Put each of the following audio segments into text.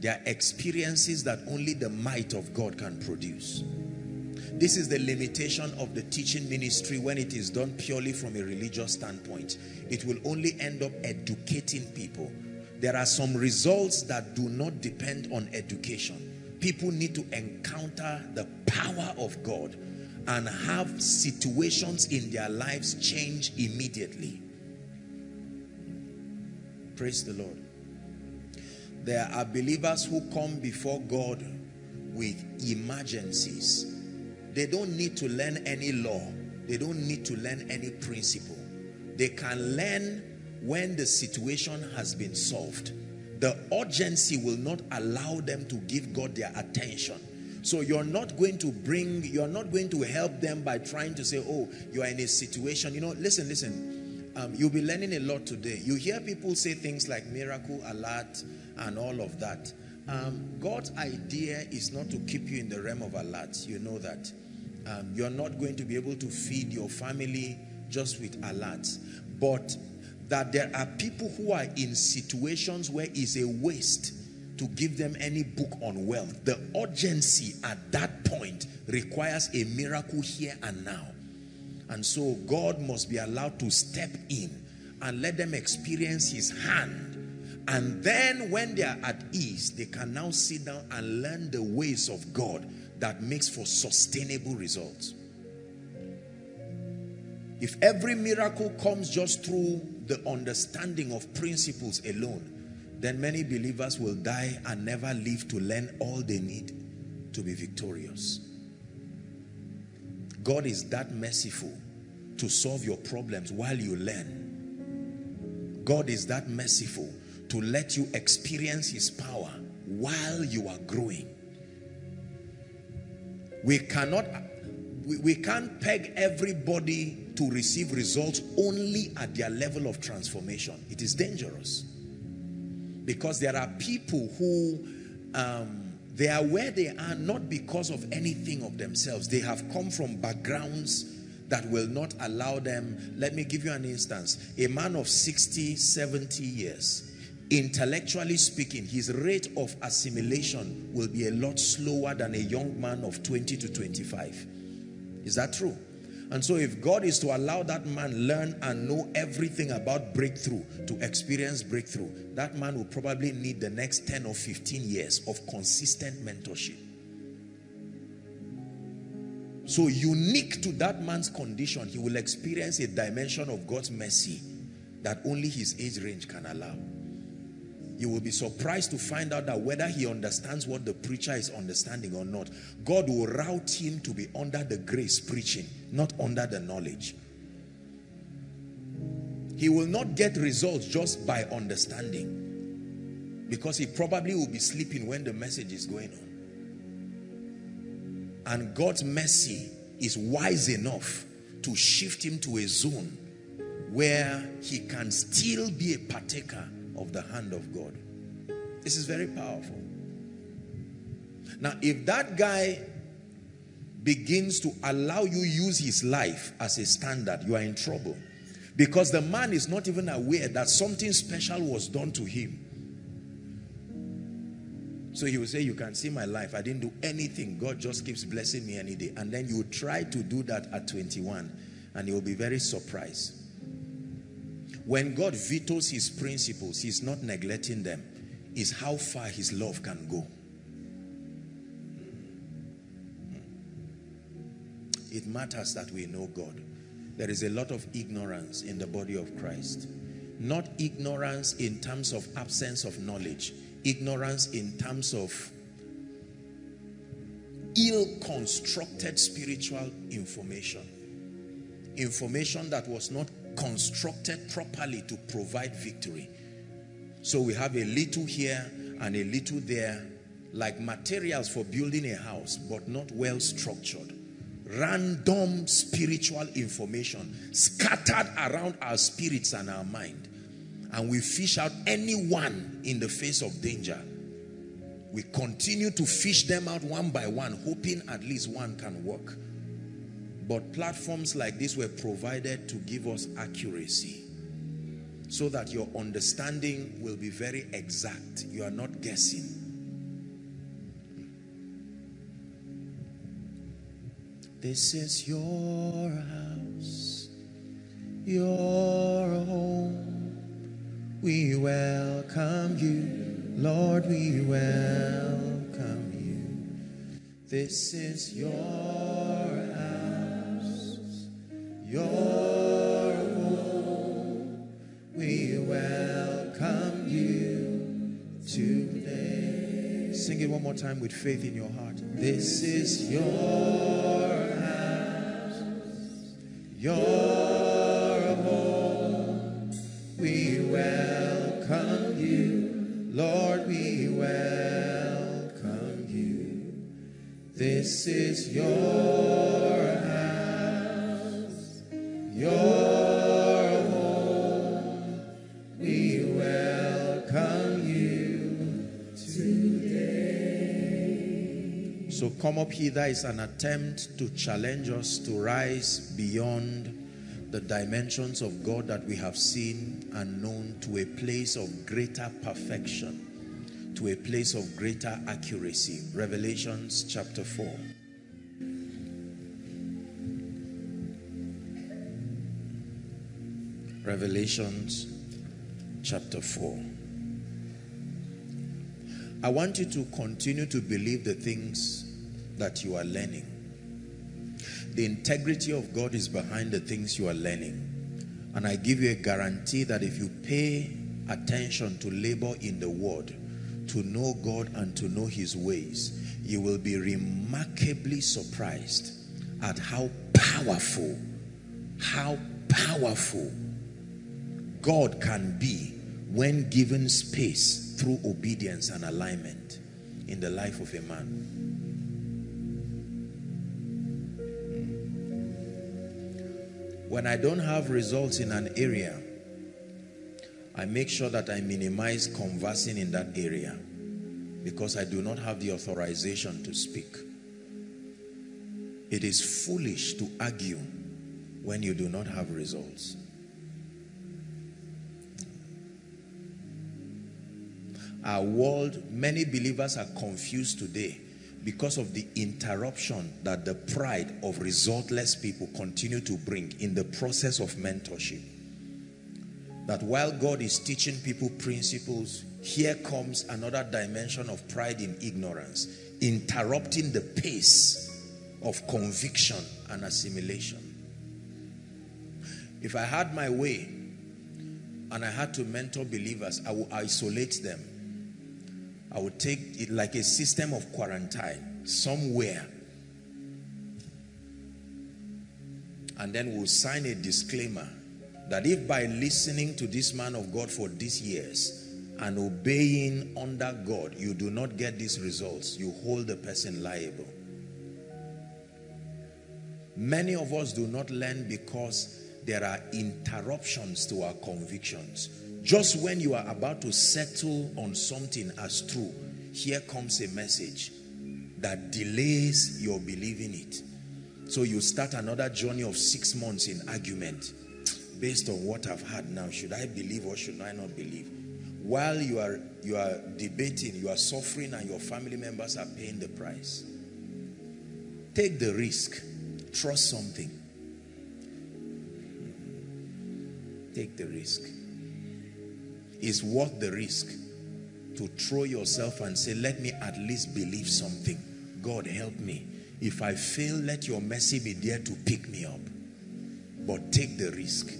There are experiences that only the might of God can produce. This is the limitation of the teaching ministry when it is done purely from a religious standpoint. It will only end up educating people. There are some results that do not depend on education. People need to encounter the power of God and have situations in their lives change immediately. Praise the Lord. There are believers who come before God with emergencies. They don't need to learn any law. They don't need to learn any principle. They can learn when the situation has been solved. The urgency will not allow them to give God their attention. So you're not going to help them by trying to say, oh, you're in a situation. You know, listen. You'll be learning a lot today. You hear people say things like miracle, alert, and all of that. God's idea is not to keep you in the realm of alerts. You know that. You're not going to be able to feed your family just with alerts. But that there are people who are in situations where it's a waste to give them any book on wealth. The urgency at that point requires a miracle here and now. And so God must be allowed to step in and let them experience his hand. And then when they are at ease, they can now sit down and learn the ways of God that makes for sustainable results. If every miracle comes just through the understanding of principles alone, then many believers will die and never live to learn all they need to be victorious. God is that merciful to solve your problems while you learn. God is that merciful to let you experience his power while you are growing. We can't peg everybody to receive results only at their level of transformation. It is dangerous, because there are people who they are where they are not because of anything of themselves. They have come from backgrounds that will not allow them. Let me give you an instance. A man of 60, 70 years, intellectually speaking, his rate of assimilation will be a lot slower than a young man of 20 to 25. Is that true? And so if God is to allow that man learn and know everything about breakthrough, to experience breakthrough, that man will probably need the next 10 or 15 years of consistent mentorship. So unique to that man's condition, he will experience a dimension of God's mercy that only his age range can allow. You will be surprised to find out that whether he understands what the preacher is understanding or not, God will route him to be under the grace preaching, not under the knowledge. He will not get results just by understanding, because he probably will be sleeping when the message is going on. And God's mercy is wise enough to shift him to a zone where he can still be a partaker of the hand of God. This is very powerful. Now, if that guy begins to allow you use his life as a standard, you are in trouble, because the man is not even aware that something special was done to him. So he will say, you can see my life. I didn't do anything. God just keeps blessing me any day. And then you try to do that at 21, and you will be very surprised. When God vetoes his principles, he's not neglecting them. It's how far his love can go. it matters that we know God. There is a lot of ignorance in the body of Christ. Not ignorance in terms of absence of knowledge, ignorance in terms of ill-constructed spiritual information. Information that was not constructed properly to provide victory. So we have a little here and a little there, like materials for building a house, but not well structured. Random spiritual information scattered around our spirits and our mind, and we fish out anyone in the face of danger. We continue to fish them out one by one, hoping at least one can work. But platforms like this were provided to give us accuracy, so that your understanding will be very exact. You are not guessing. This is your house, your home. We welcome you, Lord, we welcome you. This is your house, your home. We welcome you today. Sing it one more time with faith in your heart. This is your your home, we welcome you, Lord, we welcome you. This is your house, your home, we welcome you today. So come up hither is an attempt to challenge us to rise beyond the dimensions of God that we have seen and known, to a place of greater perfection, to a place of greater accuracy. Revelations chapter 4. Revelations chapter 4. I want you to continue to believe the things that you are learning. The integrity of God is behind the things you are learning. And I give you a guarantee that if you pay attention to labor in the word, to know God and to know his ways, you will be remarkably surprised at how powerful God can be when given space through obedience and alignment in the life of a man. When I don't have results in an area, I make sure that I minimize conversing in that area, because I do not have the authorization to speak. It is foolish to argue when you do not have results. Our world, many believers are confused today because of the interruption that the pride of resultless people continue to bring in the process of mentorship. That while God is teaching people principles, here comes another dimension of pride in ignorance, interrupting the pace of conviction and assimilation. If I had my way and I had to mentor believers, I would isolate them. I would take it like a system of quarantine somewhere, and then we'll sign a disclaimer that if by listening to this man of God for these years and obeying under God, you do not get these results, you hold the person liable. Many of us do not learn because there are interruptions to our convictions. Just when you are about to settle on something as true, here comes a message that delays your believing it. So you start another journey of 6 months in argument. Based on what I've heard now, should I believe or should I not believe? While you are debating, you are suffering, and your family members are paying the price. Take the risk. Trust something. Take the risk. It's worth the risk to throw yourself and say, let me at least believe something. God, help me. if I fail, let your mercy be there to pick me up. But take the risk.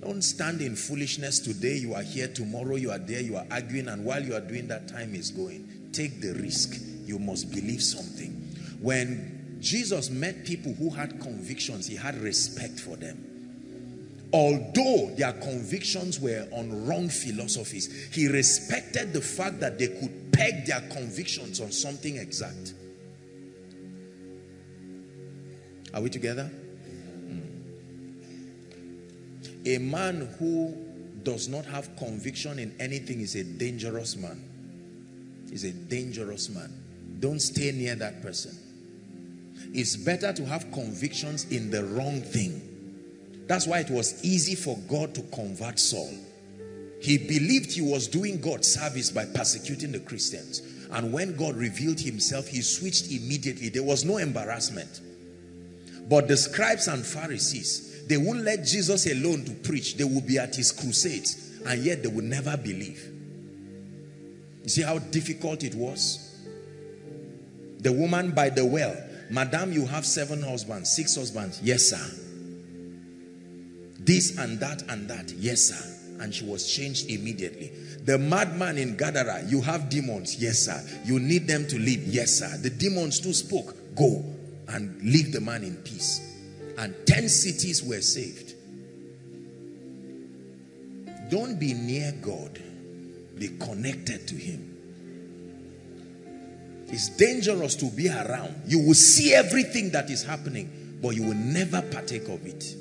Don't stand in foolishness today. You are here, tomorrow you are there, you are arguing, and while you are doing that, time is going. Take the risk. You must believe something. When Jesus met people who had convictions, he had respect for them. Although their convictions were on wrong philosophies, he respected the fact that they could peg their convictions on something exact. Are we together? A man who does not have conviction in anything is a dangerous man. He's a dangerous man. Don't stay near that person. It's better to have convictions in the wrong thing. That's why it was easy for God to convert Saul. He believed he was doing God's service by persecuting the Christians. And when God revealed himself, he switched immediately. There was no embarrassment. But the scribes and Pharisees, they wouldn't let Jesus alone to preach. They would be at his crusades, and yet they would never believe. You see how difficult it was? The woman by the well, "Madam, you have 7 husbands, 6 husbands. "Yes, sir." "This and that, yes sir." And she was changed immediately. The madman in Gadara, "You have demons." "Yes sir." "You need them to leave." "Yes sir." The demons too spoke, "Go and leave the man in peace." And 10 cities were saved. Don't be near God. Be connected to him. It's dangerous to be around. You will see everything that is happening, but you will never partake of it.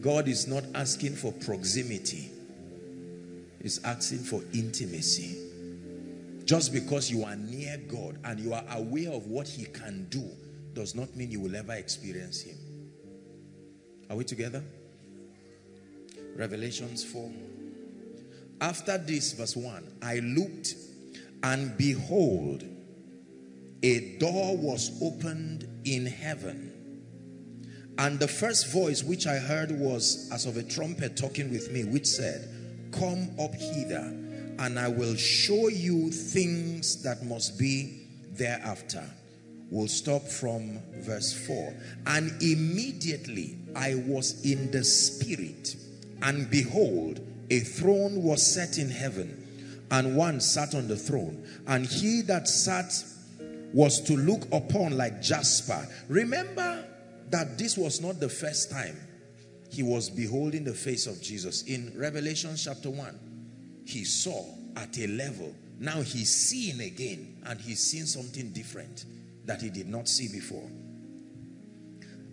God is not asking for proximity. He's asking for intimacy. Just because you are near God and you are aware of what he can do does not mean you will ever experience him. Are we together? Revelations 4. After this, verse 1, I looked, and behold, a door was opened in heaven. And the first voice which I heard was as of a trumpet talking with me, which said, "Come up hither, and I will show you things that must be thereafter." We'll stop from verse 4. And immediately I was in the spirit, and behold, a throne was set in heaven, and one sat on the throne, and he that sat was to look upon like jasper. Remember that this was not the first time he was beholding the face of Jesus. In Revelation chapter 1, he saw at a level. Now he's seeing again, and he's seeing something different that he did not see before.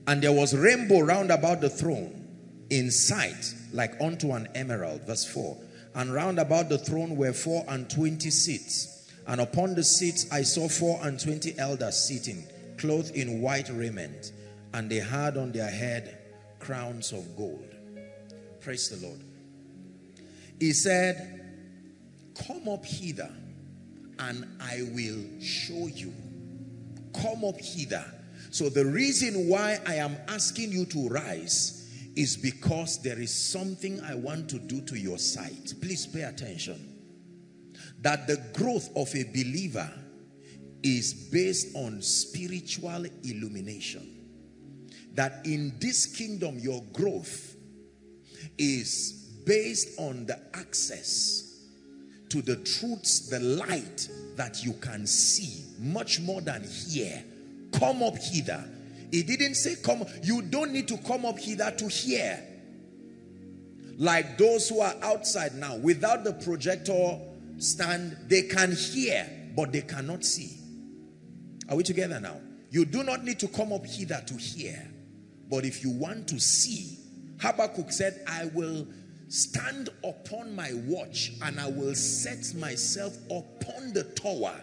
And there was rainbow round about the throne, in sight like unto an emerald. Verse 4. And round about the throne were 24 and 20 seats. And upon the seats I saw 24 and 20 elders sitting, clothed in white raiment. And they had on their head crowns of gold. Praise the Lord. He said, "Come up hither, and I will show you." Come up hither. So the reason why I am asking you to rise is because there is something I want to do to your sight. Please pay attention. That the growth of a believer is based on spiritual illumination. That in this kingdom, your growth is based on the access to the truths, the light that you can see, much more than hear. Come up hither. It didn't say come. You don't need to come up hither to hear. Like those who are outside now, without the projector stand, they can hear, but they cannot see. Are we together now? You do not need to come up hither to hear. But if you want to see, Habakkuk said, "I will stand upon my watch, and I will set myself upon the tower."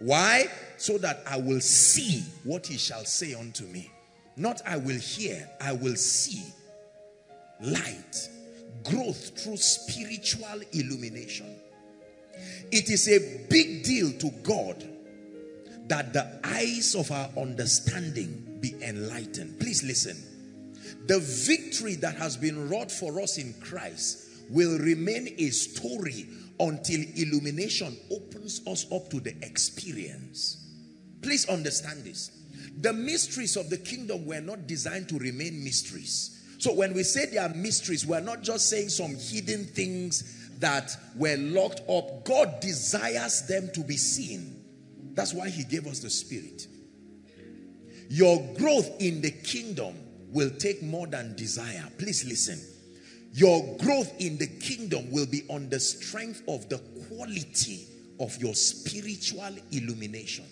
Why? So that I will see what he shall say unto me. Not I will hear, I will see. Light. Growth through spiritual illumination. It is a big deal to God that the eyes of our understanding be enlightened. Please listen. The victory that has been wrought for us in Christ will remain a story until illumination opens us up to the experience. Please understand this. The mysteries of the kingdom were not designed to remain mysteries. So when we say they are mysteries, we're not just saying some hidden things that were locked up. God desires them to be seen. That's why he gave us the Spirit. Your growth in the kingdom will take more than desire. Please listen. Your growth in the kingdom will be on the strength of the quality of your spiritual illumination.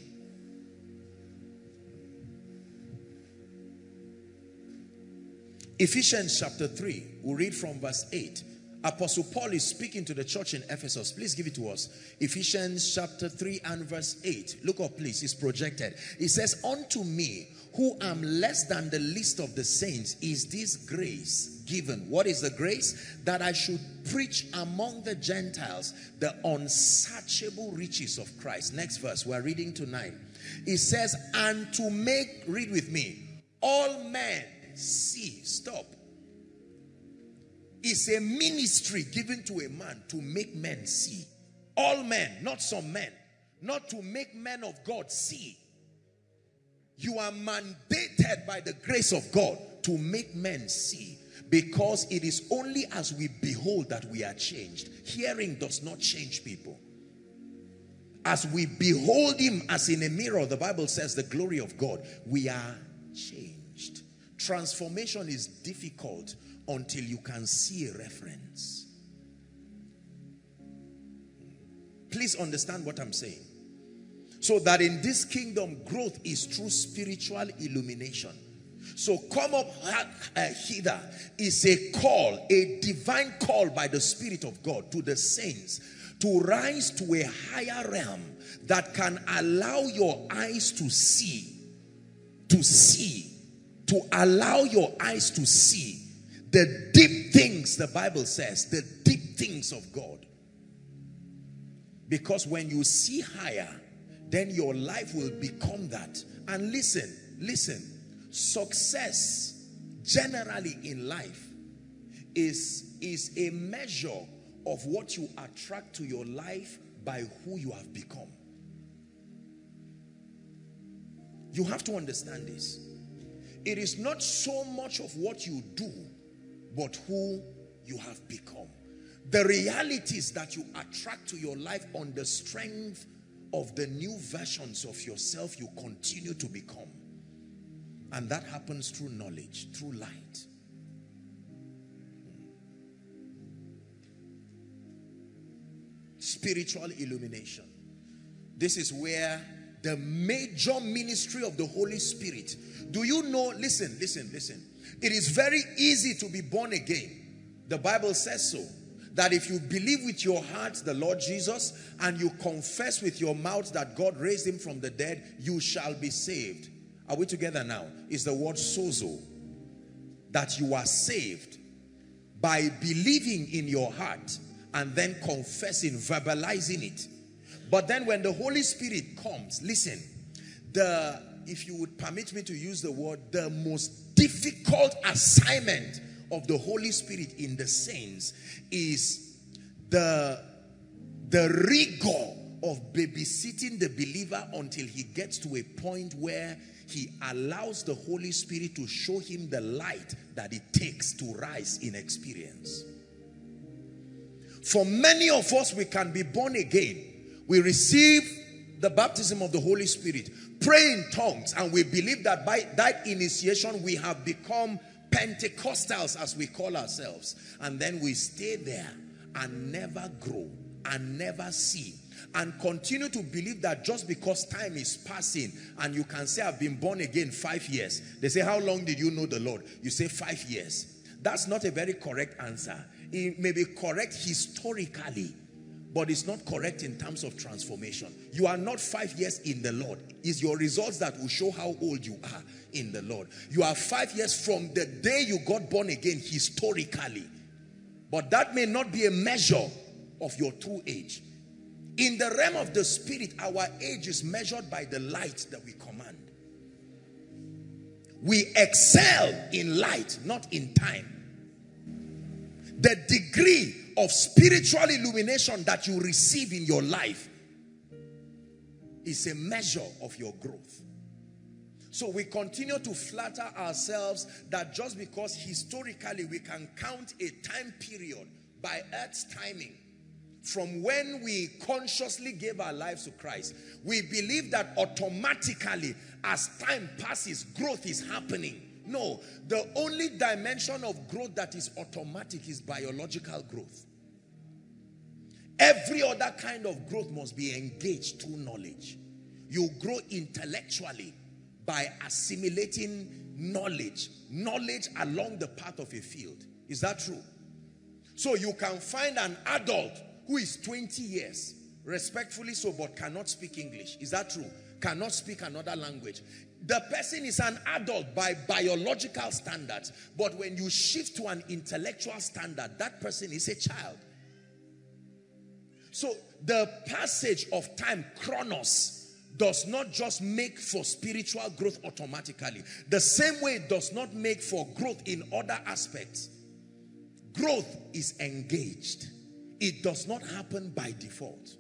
Ephesians chapter 3, we'll read from verse 8. Apostle Paul is speaking to the church in Ephesus. Please give it to us. Ephesians chapter 3 and verse 8. Look up, please. It's projected. It says, unto me, who am less than the least of the saints, is this grace given. What is the grace? That I should preach among the Gentiles the unsearchable riches of Christ. Next verse. We're reading to 9. It says, and to make, read with me, all men see. Stop. It's a ministry given to a man to make men see. All men, not some men. Not to make men of God see. You are mandated by the grace of God to make men see. Because it is only as we behold that we are changed. Hearing does not change people. As we behold him as in a mirror, the Bible says, the glory of God, we are changed. Transformation is difficult until you can see a reference. Please understand what I'm saying. So that in this kingdom, growth is through spiritual illumination. So come up hither is a call, a divine call by the Spirit of God to the saints to rise to a higher realm that can allow your eyes to see. To see. To allow your eyes to see. The deep things, the Bible says, the deep things of God. Because when you see higher, then your life will become that. And listen, success generally in life is a measure of what you attract to your life by who you have become. You have to understand this. It is not so much of what you do, but who you have become. The realities that you attract to your life on the strength of the new versions of yourself you continue to become. And that happens through knowledge, through light. Spiritual illumination. This is where the major ministry of the Holy Spirit. Do you know? Listen. It is very easy to be born again. The Bible says so. That if you believe with your heart the Lord Jesus and you confess with your mouth that God raised him from the dead, you shall be saved. Are we together now? It's the word sozo. That you are saved by believing in your heart and then confessing, verbalizing it. But then when the Holy Spirit comes, listen, if you would permit me to use the word, the most difficult assignment of the Holy Spirit in the saints is the rigor of babysitting the believer until he gets to a point where he allows the Holy Spirit to show him the light that it takes to rise in experience. For many of us, we can be born again. We receive the baptism of the Holy Spirit, pray in tongues, and we believe that by that initiation we have become Pentecostals, as we call ourselves, and then we stay there and never grow and never see and continue to believe that just because time is passing and you can say I've been born again 5 years. They say, how long did you know the Lord? You say 5 years. That's not a very correct answer. It may be correct historically, but it's not correct in terms of transformation. You are not 5 years in the Lord. It's your results that will show how old you are in the Lord. You are 5 years from the day you got born again historically. But that may not be a measure of your true age. In the realm of the Spirit, our age is measured by the light that we command. We excel in light, not in time. The degree of spiritual illumination that you receive in your life is a measure of your growth. So we continue to flatter ourselves that just because historically we can count a time period by earth's timing from when we consciously gave our lives to Christ, we believe that automatically as time passes, growth is happening. No, the only dimension of growth that is automatic is biological growth. Every other kind of growth must be engaged through knowledge. You grow intellectually by assimilating knowledge. Knowledge along the path of a field. Is that true? So you can find an adult who is 20 years, respectfully so, but cannot speak English. Is that true? Cannot speak another language. The person is an adult by biological standards, but when you shift to an intellectual standard, that person is a child. So the passage of time, chronos, does not just make for spiritual growth automatically. The same way it does not make for growth in other aspects. Growth is engaged. It does not happen by default.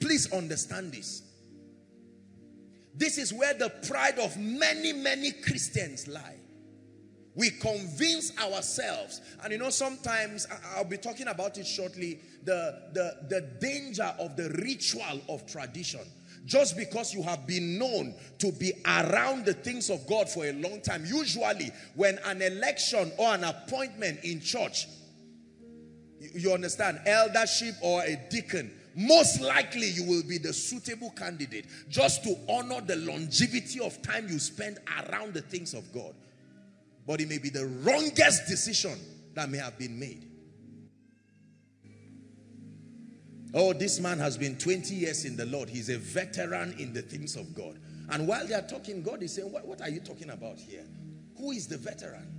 Please understand this. This is where the pride of many Christians lie. We convince ourselves, and you know, sometimes I'll be talking about it shortly, the danger of the ritual of tradition. Just because you have been known to be around the things of God for a long time, usually when an election or an appointment in church, you understand, eldership or a deacon, most likely you will be the suitable candidate just to honor the longevity of time you spend around the things of God. But it may be the wrongest decision that may have been made. Oh, this man has been 20 years in the Lord. He's a veteran in the things of God. And while they are talking, God is saying, what are you talking about here? Who is the veteran?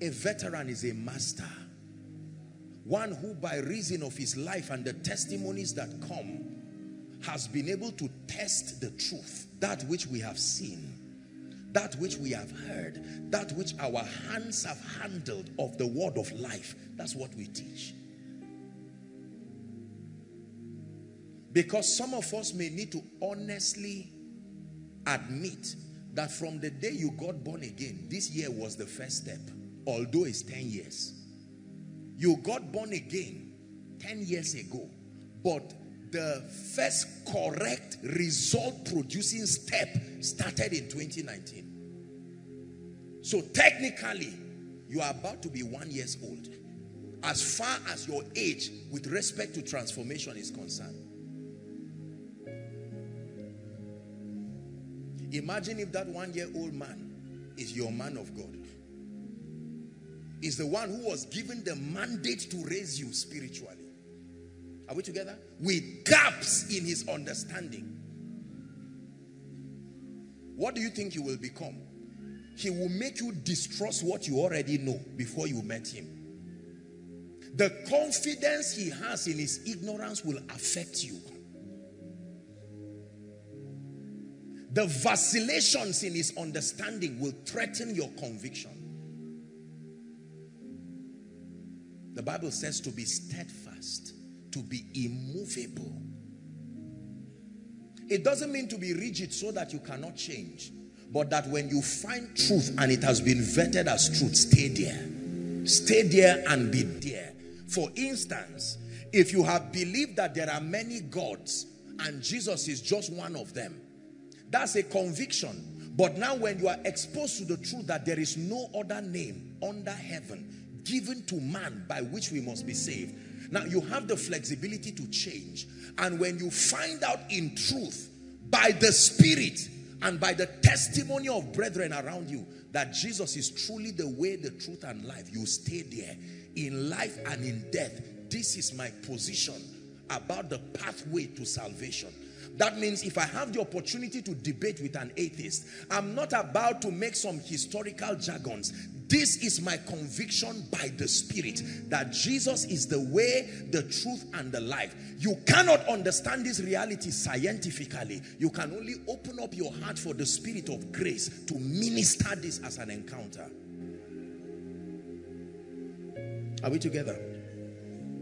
A veteran is a master. One who by reason of his life and the testimonies that come has been able to test the truth, that which we have seen, that which we have heard, that which our hands have handled of the word of life. That's what we teach. Because some of us may need to honestly admit that from the day you got born again, this year was the first step, although it's 10 years. You got born again 10 years ago, but the first correct result-producing step started in 2019. So technically, you are about to be 1 year old, as far as your age with respect to transformation is concerned. Imagine if that 1-year-old man is your man of God. Is the one who was given the mandate to raise you spiritually. Are we together? With gaps in his understanding. What do you think he will become? He will make you distrust what you already know before you met him. The confidence he has in his ignorance will affect you. The vacillations in his understanding will threaten your conviction. The Bible says to be steadfast, to be immovable. It doesn't mean to be rigid so that you cannot change, but that when you find truth and it has been vetted as truth, stay there. Stay there and be there. For instance, if you have believed that there are many gods and Jesus is just one of them, that's a conviction. But now when you are exposed to the truth that there is no other name under heaven given to man by which we must be saved, now you have the flexibility to change. And when you find out in truth by the Spirit and by the testimony of brethren around you that Jesus is truly the way, the truth, and life, you stay there. In life and in death, this is my position about the pathway to salvation. That means if I have the opportunity to debate with an atheist, I'm not about to make some historical jargons. This is my conviction by the Spirit that Jesus is the way, the truth, and the life. You cannot understand this reality scientifically. You can only open up your heart for the Spirit of grace to minister this as an encounter. Are we together?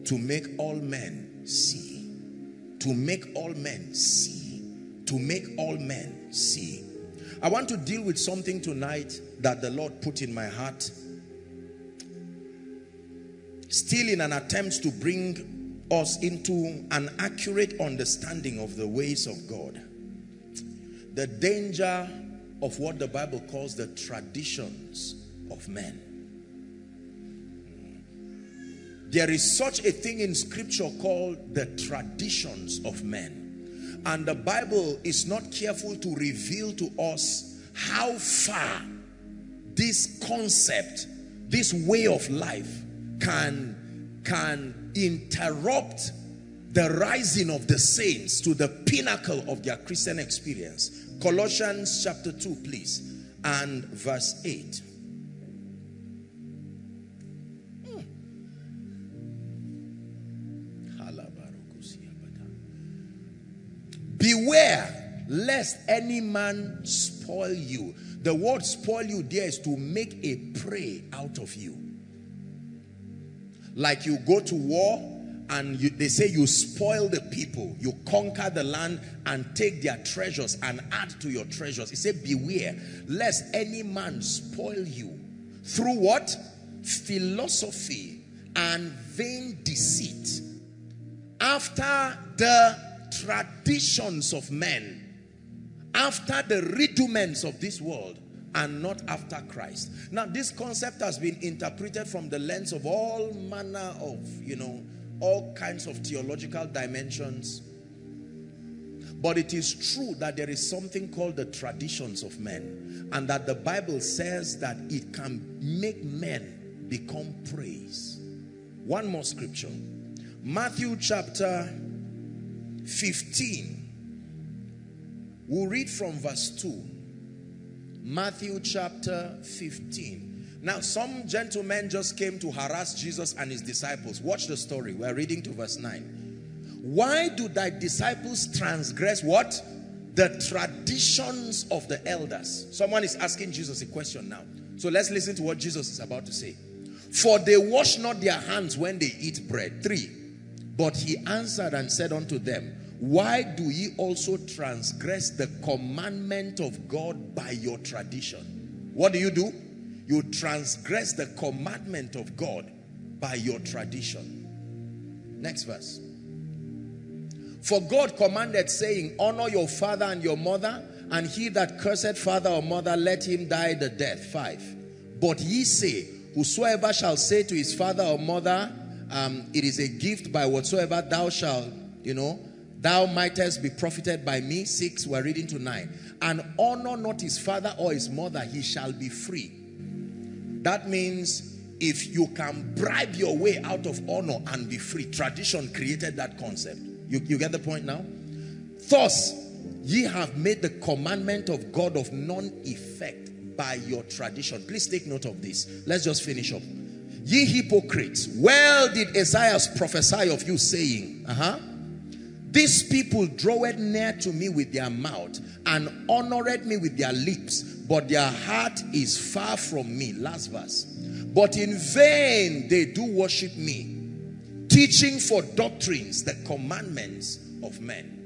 To make all men see. To make all men see. To make all men see. I want to deal with something tonight that the Lord put in my heart. Still in an attempt to bring us into an accurate understanding of the ways of God. The danger of what the Bible calls the traditions of men. There is such a thing in scripture called the traditions of men. And the Bible is not careful to reveal to us how far this concept, this way of life can interrupt the rising of the saints to the pinnacle of their Christian experience. Colossians chapter 2, please, and verse 8. Beware lest any man spoil you. The word spoil you there is to make a prey out of you. Like you go to war and they say you spoil the people, you conquer the land and take their treasures and add to your treasures. He said, beware lest any man spoil you through what? Philosophy and vain deceit, after the traditions of men, after the rudiments of this world, and not after Christ. Now, this concept has been interpreted from the lens of all manner of, all kinds of theological dimensions. But it is true that there is something called the traditions of men, and that the Bible says that it can make men become prey. One more scripture. Matthew chapter 15. We'll read from verse 2. Matthew chapter 15. Now, some gentlemen just came to harass Jesus and his disciples. Watch the story. We are reading to verse 9. Why do thy disciples transgress what? The traditions of the elders. Someone is asking Jesus a question now. So let's listen to what Jesus is about to say. For they wash not their hands when they eat bread. 3. But he answered and said unto them, why do ye also transgress the commandment of God by your tradition? What do? You transgress the commandment of God by your tradition. Next verse. For God commanded, saying, honor your father and your mother, and he that curseth father or mother, let him die the death. 5. But ye say, whosoever shall say to his father or mother, it is a gift, by whatsoever thou shalt, thou mightest be profited by me. 6, we're reading to 9. And honor not his father or his mother, he shall be free. That means if you can bribe your way out of honor and be free, tradition created that concept. You get the point now? Thus, ye have made the commandment of God of none effect by your tradition. Please take note of this. Let's just finish up. Ye hypocrites, well did Isaiah prophesy of you, saying, these people draweth near to me with their mouth and honoreth me with their lips, but their heart is far from me. Last verse. But in vain they do worship me, teaching for doctrines the commandments of men.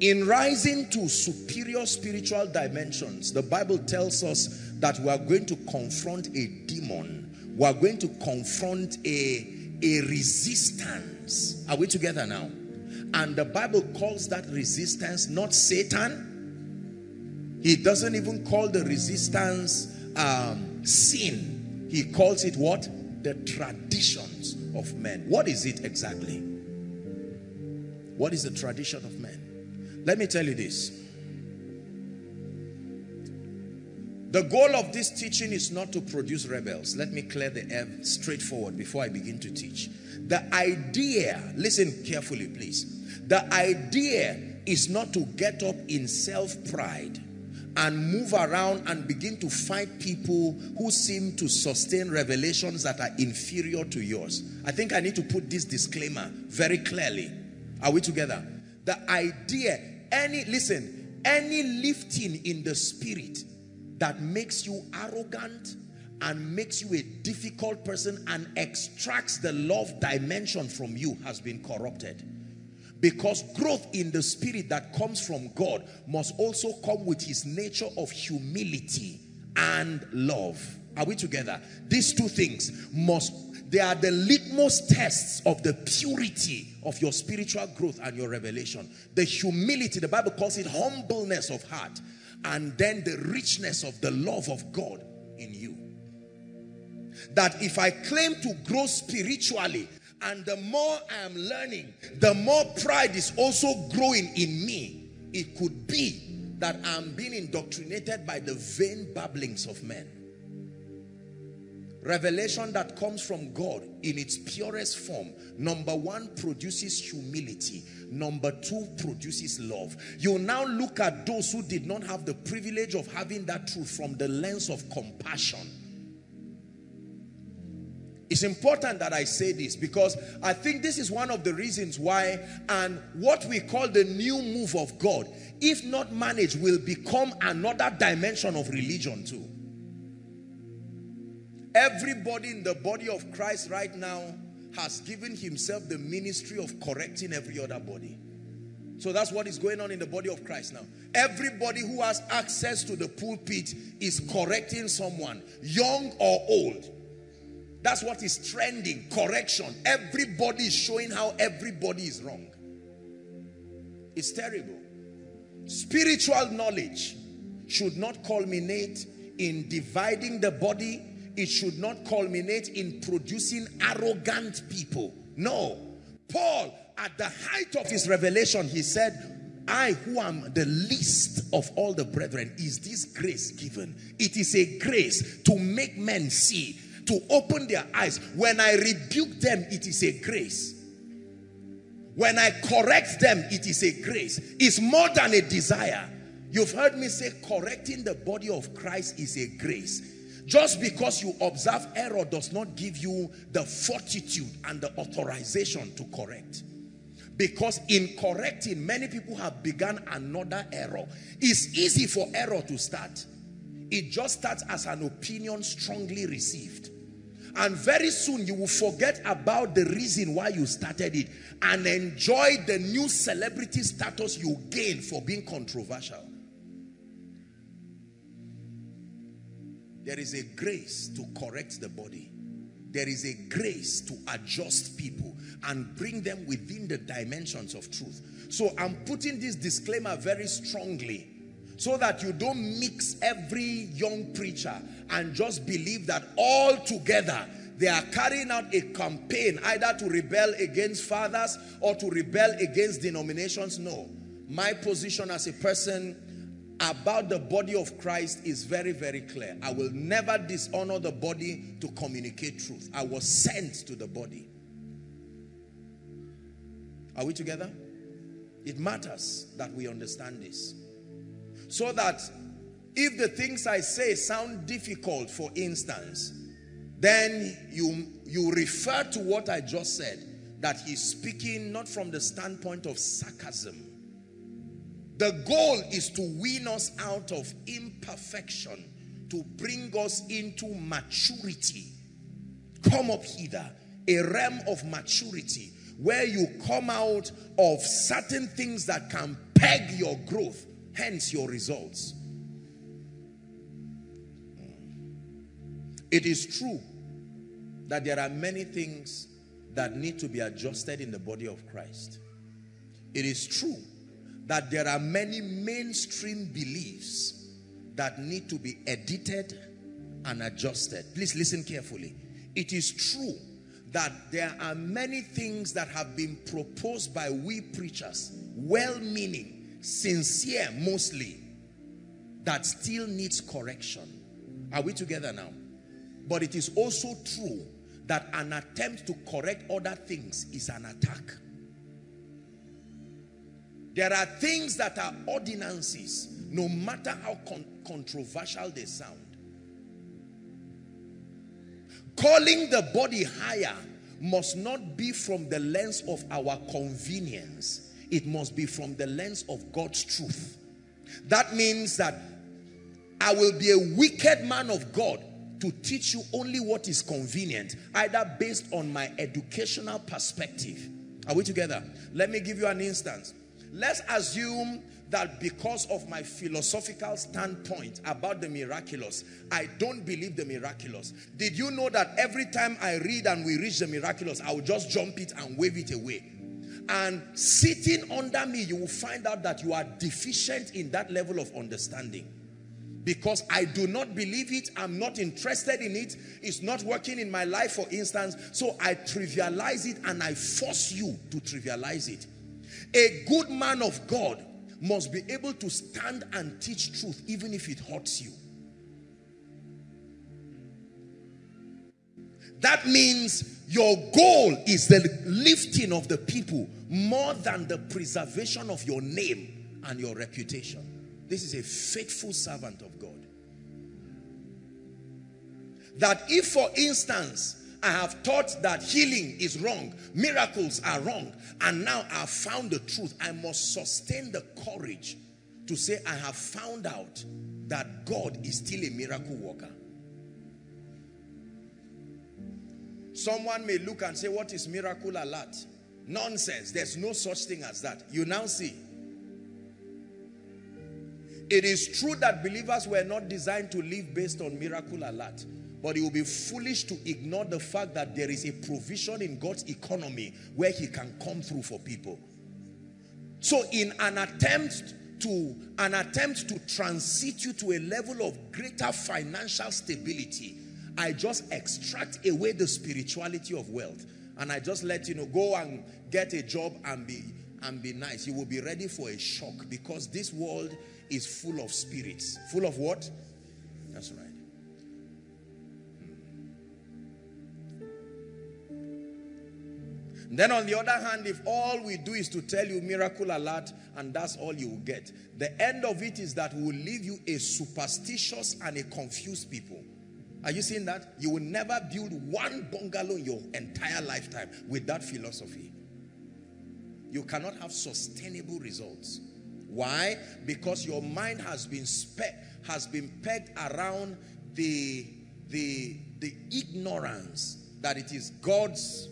In rising to superior spiritual dimensions, the Bible tells us that we are going to confront a demon. We are going to confront a resistance. Are we together now? And the Bible calls that resistance not Satan. He doesn't even call the resistance sin. He calls it what? The traditions of men. What is it exactly? What is the tradition of men? Let me tell you this. The goal of this teaching is not to produce rebels. Let me clear the air straightforward before I begin to teach. The idea, listen carefully please. The idea is not to get up in self-pride and move around and begin to fight people who seem to sustain revelations that are inferior to yours. I think I need to put this disclaimer very clearly. Are we together? The idea, listen, any lifting in the spirit that makes you arrogant and makes you a difficult person and extracts the love dimension from you has been corrupted. Because growth in the spirit that comes from God must also come with his nature of humility and love. Are we together? These two things must, they are the litmus tests of the purity of your spiritual growth and your revelation. The humility, the Bible calls it humbleness of heart, and then the richness of the love of God in you. That if I claim to grow spiritually, and the more I am learning, the more pride is also growing in me. It could be that I am being indoctrinated by the vain babblings of men. Revelation that comes from God in its purest form, number one, produces humility. Number two, produces love. You now look at those who did not have the privilege of having that truth from the lens of compassion. It's important that I say this because I think this is one of the reasons why, and what we call the new move of God, if not managed, will become another dimension of religion too. Everybody in the body of Christ right now has given himself the ministry of correcting every other body. So that's what is going on in the body of Christ now. Everybody who has access to the pulpit is correcting someone, young or old. That's what is trending, correction. Everybody is showing how everybody is wrong. It's terrible. Spiritual knowledge should not culminate in dividing the body. It should not culminate in producing arrogant people. No. Paul, at the height of his revelation, he said, I who am the least of all the brethren, is this grace given? It is a grace to make men see, to open their eyes. When I rebuke them, it is a grace. When I correct them, it is a grace. It's more than a desire. You've heard me say correcting the body of Christ is a grace. Just because you observe error does not give you the fortitude and the authorization to correct. Because in correcting, many people have begun another error. It's easy for error to start. It just starts as an opinion strongly received. And very soon you will forget about the reason why you started it and enjoy the new celebrity status you gain for being controversial. There is a grace to correct the body. There is a grace to adjust people and bring them within the dimensions of truth. So I'm putting this disclaimer very strongly, so that you don't mix every young preacher and just believe that all together they are carrying out a campaign either to rebel against fathers or to rebel against denominations. No. My position as a person about the body of Christ is very, very clear. I will never dishonor the body to communicate truth. I was sent to the body. Are we together? It matters that we understand this. So that if the things I say sound difficult, for instance, then you refer to what I just said, that he's speaking not from the standpoint of sarcasm. The goal is to wean us out of imperfection, to bring us into maturity. Come up hither, a realm of maturity, where you come out of certain things that can peg your growth, hence your results. It is true that there are many things that need to be adjusted in the body of Christ. It is true that there are many mainstream beliefs that need to be edited and adjusted. Please listen carefully. It is true that there are many things that have been proposed by we preachers, well-meaning, sincere mostly, that still needs correction. Are we together now? But it is also true that an attempt to correct other things is an attack. There are things that are ordinances, no matter how controversial they sound. Calling the body higher must not be from the lens of our convenience. It must be from the lens of God's truth. That means that I will be a wicked man of God to teach you only what is convenient, either based on my educational perspective. Are we together? Let me give you an instance. Let's assume that because of my philosophical standpoint about the miraculous, I don't believe the miraculous. Did you know that every time I read and we reach the miraculous, I will just jump it and wave it away? And sitting under me, you will find out that you are deficient in that level of understanding. Because I do not believe it, I'm not interested in it, it's not working in my life, for instance, so I trivialize it and I force you to trivialize it. A good man of God must be able to stand and teach truth even if it hurts you. That means your goal is the lifting of the people more than the preservation of your name and your reputation. This is a faithful servant of God. That if, for instance, I have taught that healing is wrong, miracles are wrong, and now I have found the truth, I must sustain the courage to say I have found out that God is still a miracle worker. Someone may look and say, what is miracle alert? Nonsense, there's no such thing as that. You now see. It is true that believers were not designed to live based on miracle alert. But it will be foolish to ignore the fact that there is a provision in God's economy where he can come through for people. So in an attempt to transit you to a level of greater financial stability, I just extract away the spirituality of wealth. And I just let you know, go and get a job and be nice. You will be ready for a shock, because this world is full of spirits. Full of what? That's right. Then on the other hand, if all we do is to tell you miracle alert and that's all you will get, the end of it is that we will leave you a superstitious and a confused people. Are you seeing that? You will never build one bungalow in your entire lifetime with that philosophy. You cannot have sustainable results. Why? Because your mind has been pegged around the ignorance that it is God's,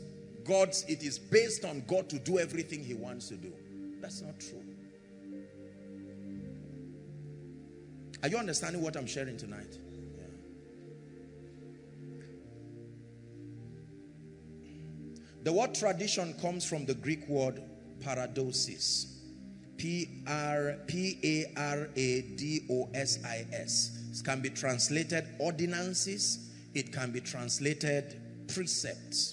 it is based on God to do everything he wants to do. That's not true. Are you understanding what I'm sharing tonight? Yeah. The word tradition comes from the Greek word paradosis. P-A-R-A-D-O-S-I-S. It can be translated ordinances. It can be translated precepts.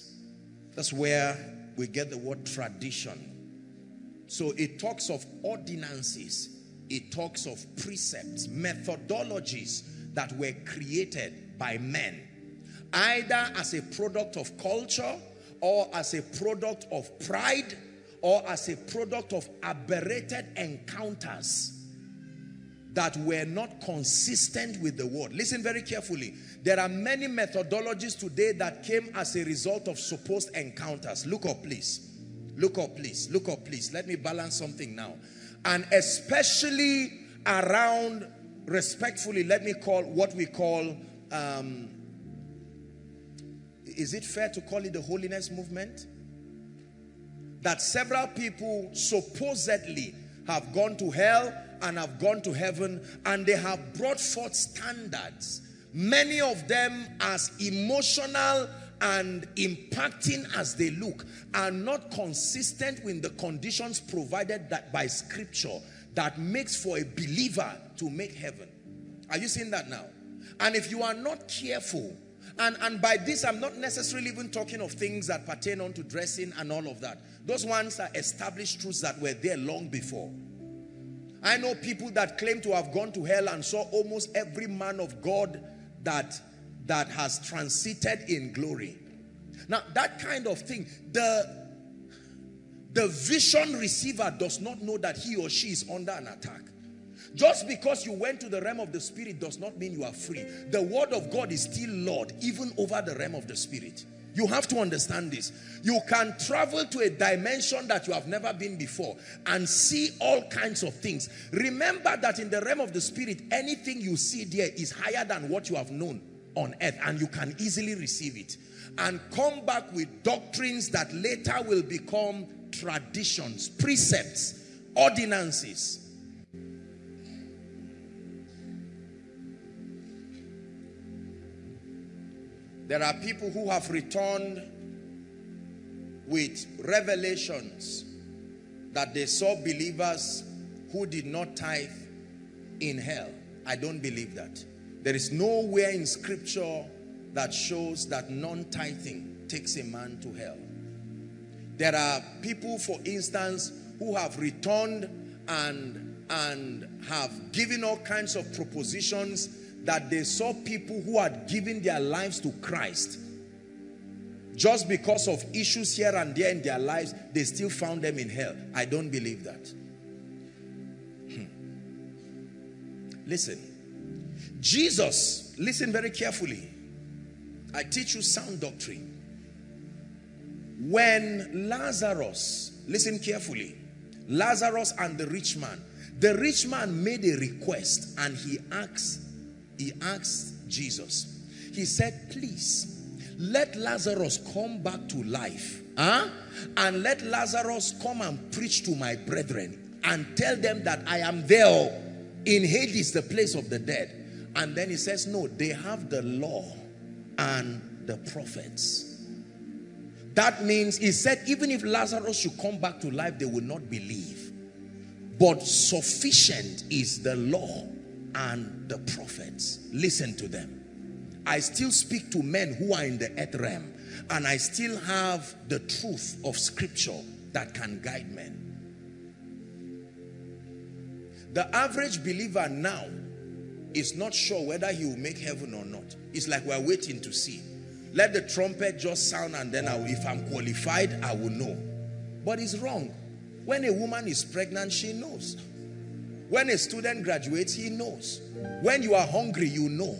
That's where we get the word tradition. So it talks of ordinances. It talks of precepts, methodologies that were created by men, either as a product of culture or as a product of pride or as a product of aberrated encounters that were not consistent with the word. Listen very carefully. There are many methodologies today that came as a result of supposed encounters. Look up, please. Look up, please. Look up, please. Let me balance something now. And especially around, respectfully, let me call what we call, is it fair to call it the holiness movement? That several people supposedly have gone to hell and have gone to heaven, and they have brought forth standards, many of them as emotional and impacting as they look, are not consistent with the conditions provided that by scripture that makes for a believer to make heaven. Are you seeing that now? And if you are not careful, and by this I'm not necessarily even talking of things that pertain unto dressing and all of that. Those ones are established truths that were there long before. I know people that claim to have gone to hell and saw almost every man of God that has transited in glory. Now, that kind of thing, the vision receiver does not know that he or she is under an attack. Just because you went to the realm of the spirit does not mean you are free. The word of God is still Lord, even over the realm of the spirit. You have to understand this. You can travel to a dimension that you have never been before and see all kinds of things. Remember that in the realm of the spirit, anything you see there is higher than what you have known on earth, and you can easily receive it and come back with doctrines that later will become traditions, precepts, ordinances. There are people who have returned with revelations that they saw believers who did not tithe in hell. I don't believe that. There is nowhere in scripture that shows that non-tithing takes a man to hell. There are people, for instance, who have returned and have given all kinds of propositions that they saw people who had given their lives to Christ. Just because of issues here and there in their lives, they still found them in hell. I don't believe that. Listen. Jesus, listen very carefully. I teach you sound doctrine. When Lazarus, listen carefully, Lazarus and the rich man made a request, and he asked Jesus. He said, please, let Lazarus come back to life. Huh? And let Lazarus come and preach to my brethren and tell them that I am there in Hades, the place of the dead. And then he says, no, they have the law and the prophets. That means, he said, even if Lazarus should come back to life, they will not believe. But sufficient is the law and the prophets. Listen to them. I still speak to men who are in the earth realm, and I still have the truth of scripture that can guide men. The average believer now is not sure whether he will make heaven or not. It's like we're waiting to see. Let the trumpet just sound, and then if I'm qualified, I will know. But it's wrong. When a woman is pregnant, she knows. When a student graduates, he knows. When you are hungry, you know.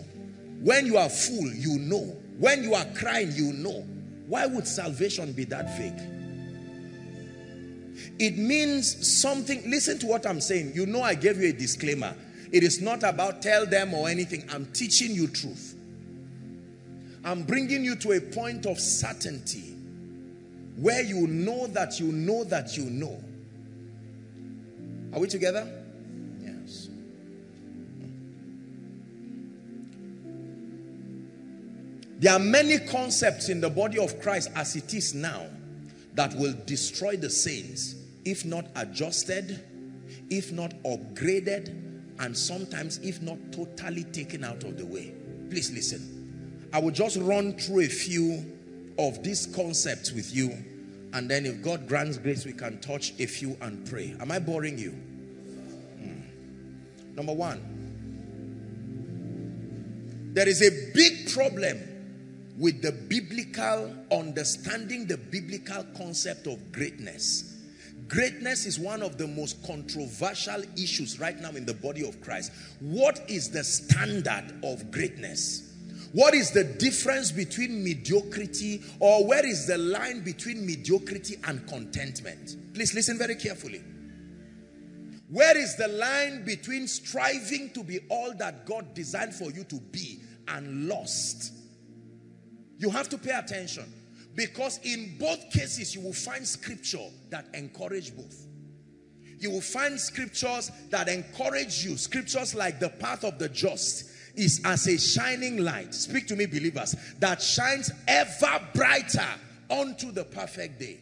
When you are full, you know. When you are crying, you know. Why would salvation be that vague? It means something. Listen to what I'm saying. You know, I gave you a disclaimer. It is not about tell them or anything. I'm teaching you truth. I'm bringing you to a point of certainty where you know that you know that you know. Are we together? Yes. There are many concepts in the body of Christ as it is now that will destroy the saints if not adjusted, if not upgraded, and sometimes if not totally taken out of the way. Please listen. I will just run through a few of these concepts with you, and then if God grants grace, we can touch a few and pray. Am I boring you? Number one, there is a big problem with the biblical, understanding the biblical concept of greatness. Greatness is one of the most controversial issues right now in the body of Christ. What is the standard of greatness? What is the difference between mediocrity, or where is the line between mediocrity and contentment? Please listen very carefully. Where is the line between striving to be all that God designed for you to be and lost? You have to pay attention. Because in both cases, you will find scripture that encourage both. You will find scriptures that encourage you. Scriptures like the path of the just is as a shining light. Speak to me, believers. That shines ever brighter unto the perfect day.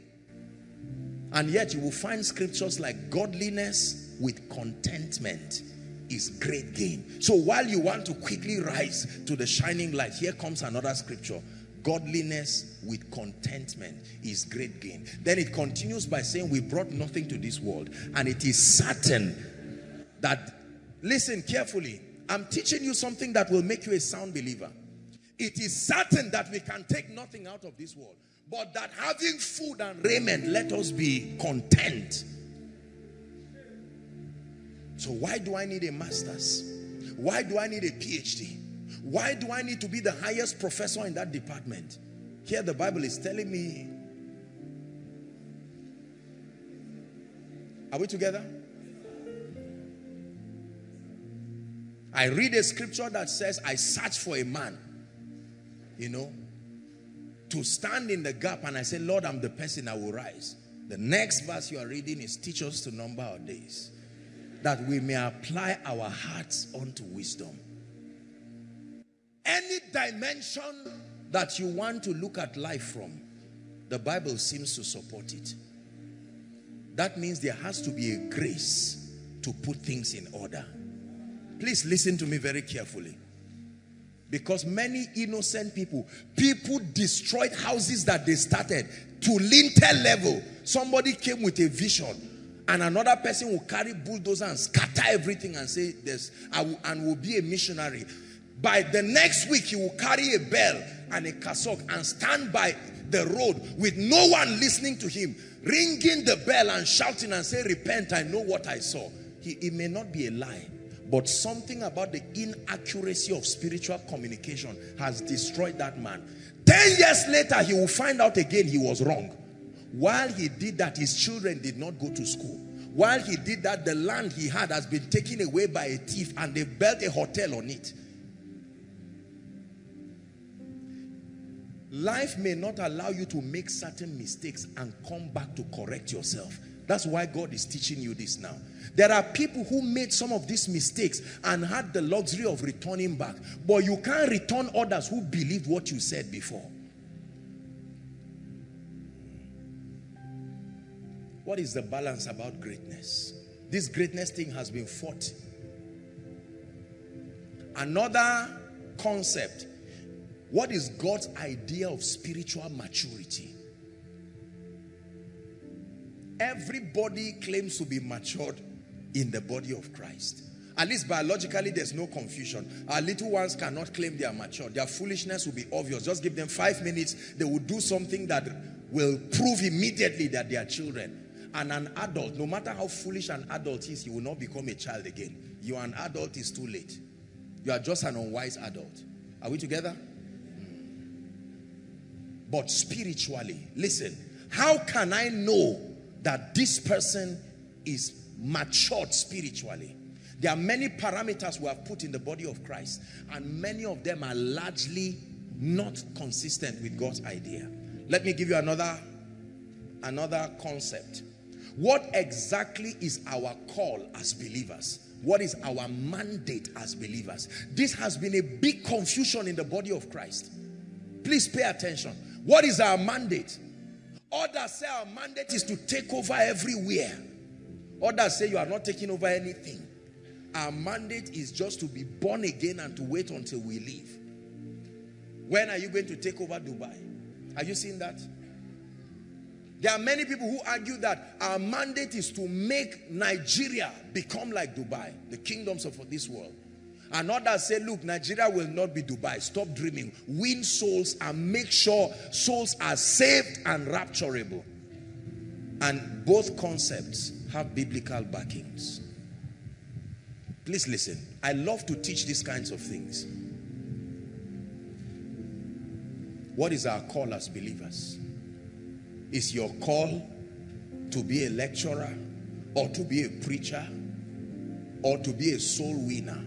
And yet you will find scriptures like godliness with contentment is great gain. So while you want to quickly rise to the shining light, here comes another scripture. Godliness with contentment is great gain. Then it continues by saying, we brought nothing to this world, and it is certain that, listen carefully, I'm teaching you something that will make you a sound believer. It is certain that we can take nothing out of this world, but that having food and raiment, let us be content. So why do I need a master's? Why do I need a PhD? Why do I need to be the highest professor in that department? Here the Bible is telling me, are we together? I read a scripture that says, I search for a man, you know, to stand in the gap, and I say, Lord, I'm the person, I will rise. The next verse you are reading is, teach us to number our days, that we may apply our hearts unto wisdom. Any dimension that you want to look at life from, the Bible seems to support it. That means there has to be a grace to put things in order. Please listen to me very carefully. Because many innocent people destroyed houses that they started to lintel level. Somebody came with a vision, and another person will carry bulldozer and scatter everything and say, "This and will be a missionary." By the next week, he will carry a bell and a cassock and stand by the road with no one listening to him, ringing the bell and shouting and say, repent, I know what I saw. It may not be a lie, but something about the inaccuracy of spiritual communication has destroyed that man. 10 years later, he will find out again he was wrong. While he did that, his children did not go to school. While he did that, the land he had has been taken away by a thief, and they built a hotel on it. Life may not allow you to make certain mistakes and come back to correct yourself. That's why God is teaching you this now. There are people who made some of these mistakes and had the luxury of returning back. But you can't return others who believed what you said before. What is the balance about greatness? This greatness thing has been fought. Another concept. What is God's idea of spiritual maturity? Everybody claims to be matured in the body of Christ. At least biologically, there's no confusion. Our little ones cannot claim they are matured. Their foolishness will be obvious. Just give them 5 minutes. They will do something that will prove immediately that they are children. And an adult, no matter how foolish an adult is, he will not become a child again. You are an adult, it's too late. You are just an unwise adult. Are we together? But spiritually, listen, how can I know that this person is matured spiritually? There are many parameters we have put in the body of Christ, and many of them are largely not consistent with God's idea. Let me give you another concept. What exactly is our call as believers? What is our mandate as believers? This has been a big confusion in the body of Christ. Please pay attention. What is our mandate? Others say our mandate is to take over everywhere. Others say you are not taking over anything. Our mandate is just to be born again and to wait until we leave. When are you going to take over Dubai? Have you seen that? There are many people who argue that our mandate is to make Nigeria become like Dubai, the kingdoms of this world. And others say, look, Nigeria will not be Dubai. Stop dreaming. Win souls and make sure souls are saved and rapturable. And both concepts have biblical backings. Please listen. I love to teach these kinds of things. What is our call as believers? Is your call to be a lecturer, or to be a preacher, or to be a soul winner?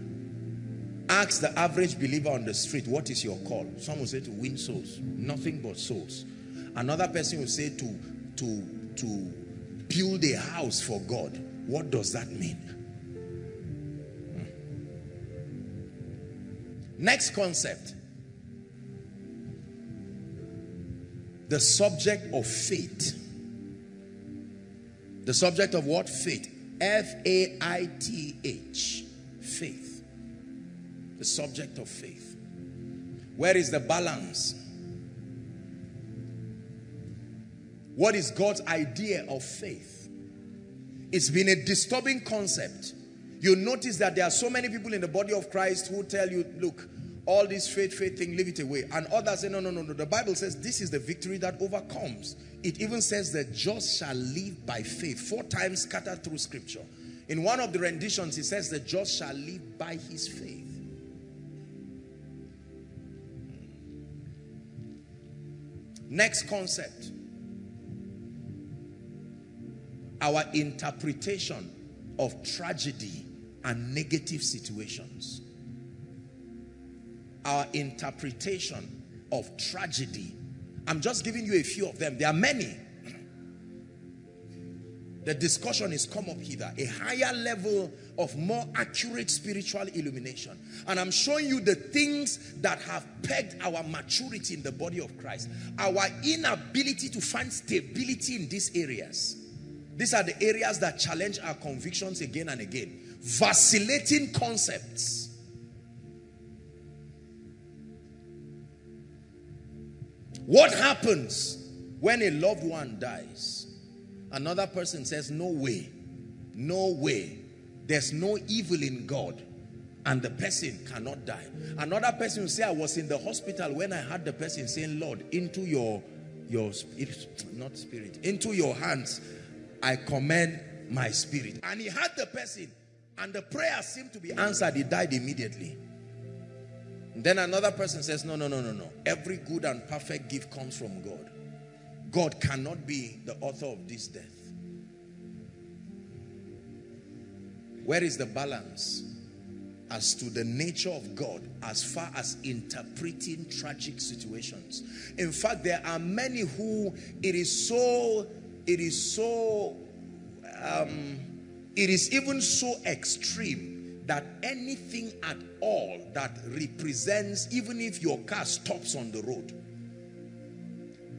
Ask the average believer on the street, what is your call? Some will say to win souls, nothing but souls. Another person will say to build a house for God. What does that mean? Next concept. The subject of faith. The subject of what? Faith. F-A-I-T-H. Faith. The subject of faith. Where is the balance? What is God's idea of faith? It's been a disturbing concept. You notice that there are so many people in the body of Christ who tell you, look, all this faith thing, leave it away. And others say, no. The Bible says this is the victory that overcomes. It even says that just shall live by faith. 4 times scattered through scripture. In one of the renditions, it says the just shall live by his faith. Next concept. Our interpretation of tragedy and negative situations. Our interpretation of tragedy. I'm just giving you a few of them. There are many. The discussion is come up here. A higher level of more accurate spiritual illumination. And I'm showing you the things that have pegged our maturity in the body of Christ. Our inability to find stability in these areas. These are the areas that challenge our convictions again and again. Vacillating concepts. What happens when a loved one dies? Another person says, no way, no way, there's no evil in God, and the person cannot die. Another person will say, I was in the hospital when I had the person saying, Lord, into your hands I commend my spirit. And he had the person, and the prayer seemed to be answered. He died immediately. And then another person says, no, every good and perfect gift comes from God. God cannot be the author of this death. Where is the balance as to the nature of God as far as interpreting tragic situations? In fact, there are many who it is even so extreme that anything at all that represents, even if your car stops on the road,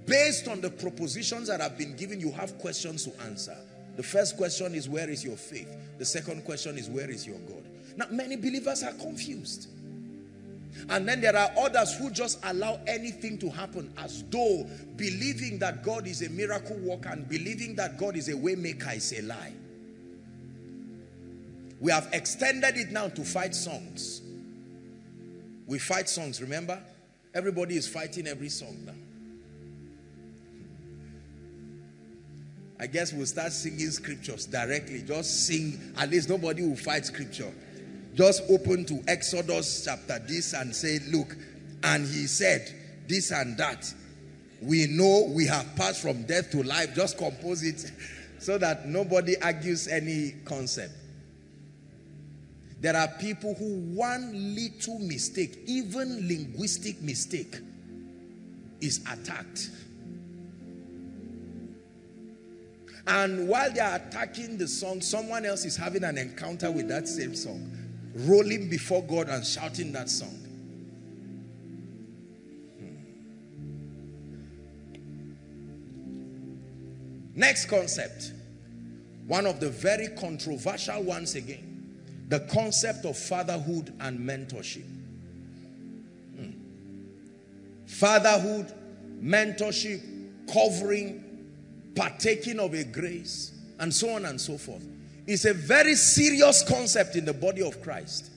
based on the propositions that have been given, you have questions to answer. The first question is, where is your faith? The second question is, where is your God? Now, many believers are confused. And then there are others who just allow anything to happen, as though believing that God is a miracle worker and believing that God is a way maker is a lie. We have extended it now to fight songs. We fight songs, remember? Everybody is fighting every song now. I guess we'll start singing scriptures directly. Just sing. At least nobody will fight scripture. Just open to Exodus chapter this and say, look, and he said this and that. We know we have passed from death to life. Just compose it so that nobody argues any concept. There are people who one little mistake, even linguistic mistake, is attacked. And while they are attacking the song, someone else is having an encounter with that same song, rolling before God and shouting that song. Next concept, one of the very controversial ones again, the concept of fatherhood and mentorship. Fatherhood, mentorship, covering, partaking of a grace, and so on and so forth. It's a very serious concept in the body of Christ.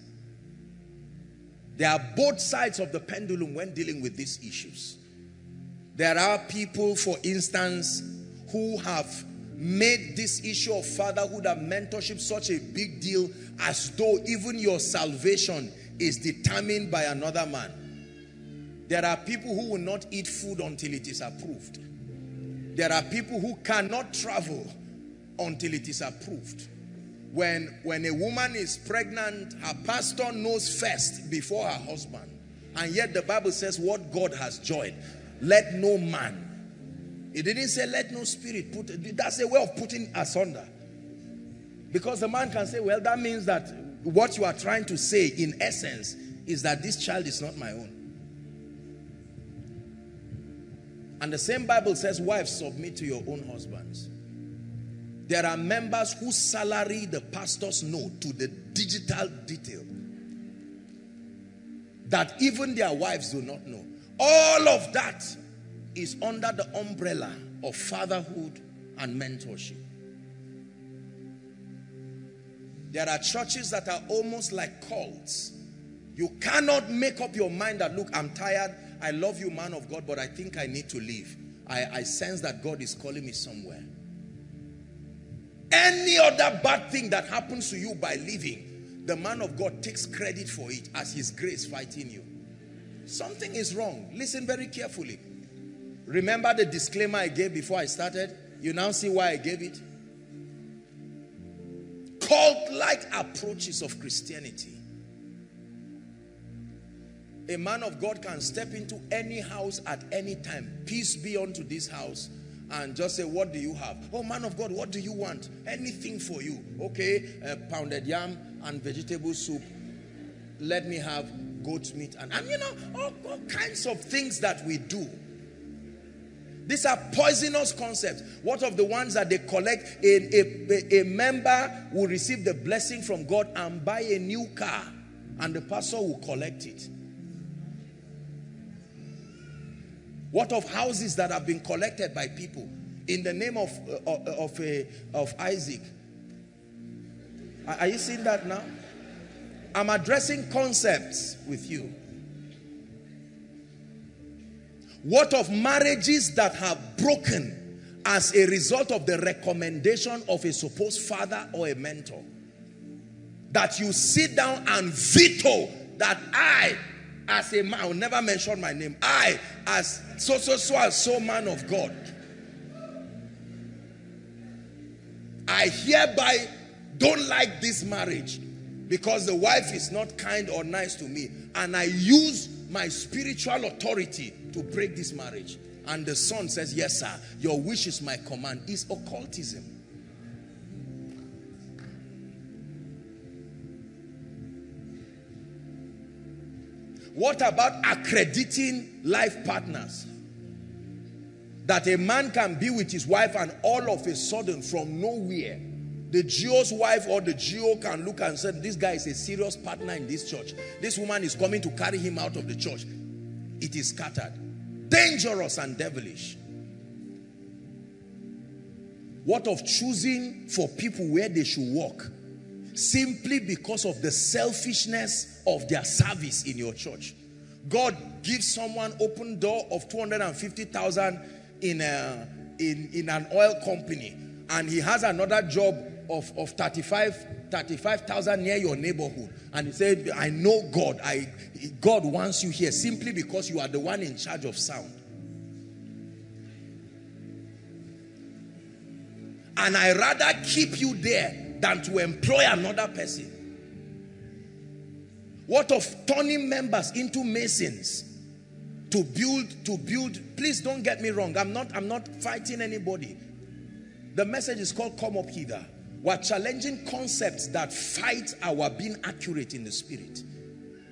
There are both sides of the pendulum when dealing with these issues. There are people, for instance, who have made this issue of fatherhood and mentorship such a big deal, as though even your salvation is determined by another man. There are people who will not eat food until it is approved. There are people who cannot travel until it is approved. When a woman is pregnant, her pastor knows first before her husband. And yet the Bible says, what God has joined, let no man. It didn't say let no spirit put. That's a way of putting asunder. Because the man can say, well, that means that what you are trying to say in essence is that this child is not my own. And the same Bible says, wives, submit to your own husbands. There are members whose salary the pastors know to the digital detail, that even their wives do not know. All of that is under the umbrella of fatherhood and mentorship. There are churches that are almost like cults. You cannot make up your mind that, look, I'm tired. I love you, man of God, but I think I need to leave. I sense that God is calling me somewhere. Any other bad thing that happens to you by leaving, the man of God takes credit for it as his grace fighting you. Something is wrong. Listen very carefully. Remember the disclaimer I gave before I started? You now see why I gave it. Cult-like approaches of Christianity. A man of God can step into any house at any time. Peace be unto this house. And just say, what do you have? Oh, man of God, what do you want? Anything for you. Okay, pounded yam and vegetable soup. Let me have goat meat. And you know, all kinds of things that we do. These are poisonous concepts. What of the ones that they collect? A member will receive the blessing from God and buy a new car. And the pastor will collect it. What of houses that have been collected by people in the name of Isaac? Are you seeing that now? I'm addressing concepts with you. What of marriages that have broken as a result of the recommendation of a supposed father or a mentor? That you sit down and veto that I, as a man, I will never mention my name. I, as so man of God, I hereby don't like this marriage because the wife is not kind or nice to me, and I use my spiritual authority to break this marriage. And the son says, yes sir, your wish is my command. It's occultism. What about accrediting life partners? That a man can be with his wife and all of a sudden from nowhere, the GO's wife or the GO can look and say, this guy is a serious partner in this church. This woman is coming to carry him out of the church. It is scattered. Dangerous and devilish. What of choosing for people where they should walk? Simply because of the selfishness of their service in your church. God gives someone open door of 250,000 in an oil company, and he has another job of 35,000 near your neighborhood, and he said, I know God. God wants you here simply because you are the one in charge of sound. And I rather keep you there than to employ another person. What of turning members into masons to build? Please don't get me wrong. I'm not fighting anybody. The message is called Come Up Hither. We're challenging concepts that fight our being accurate in the spirit.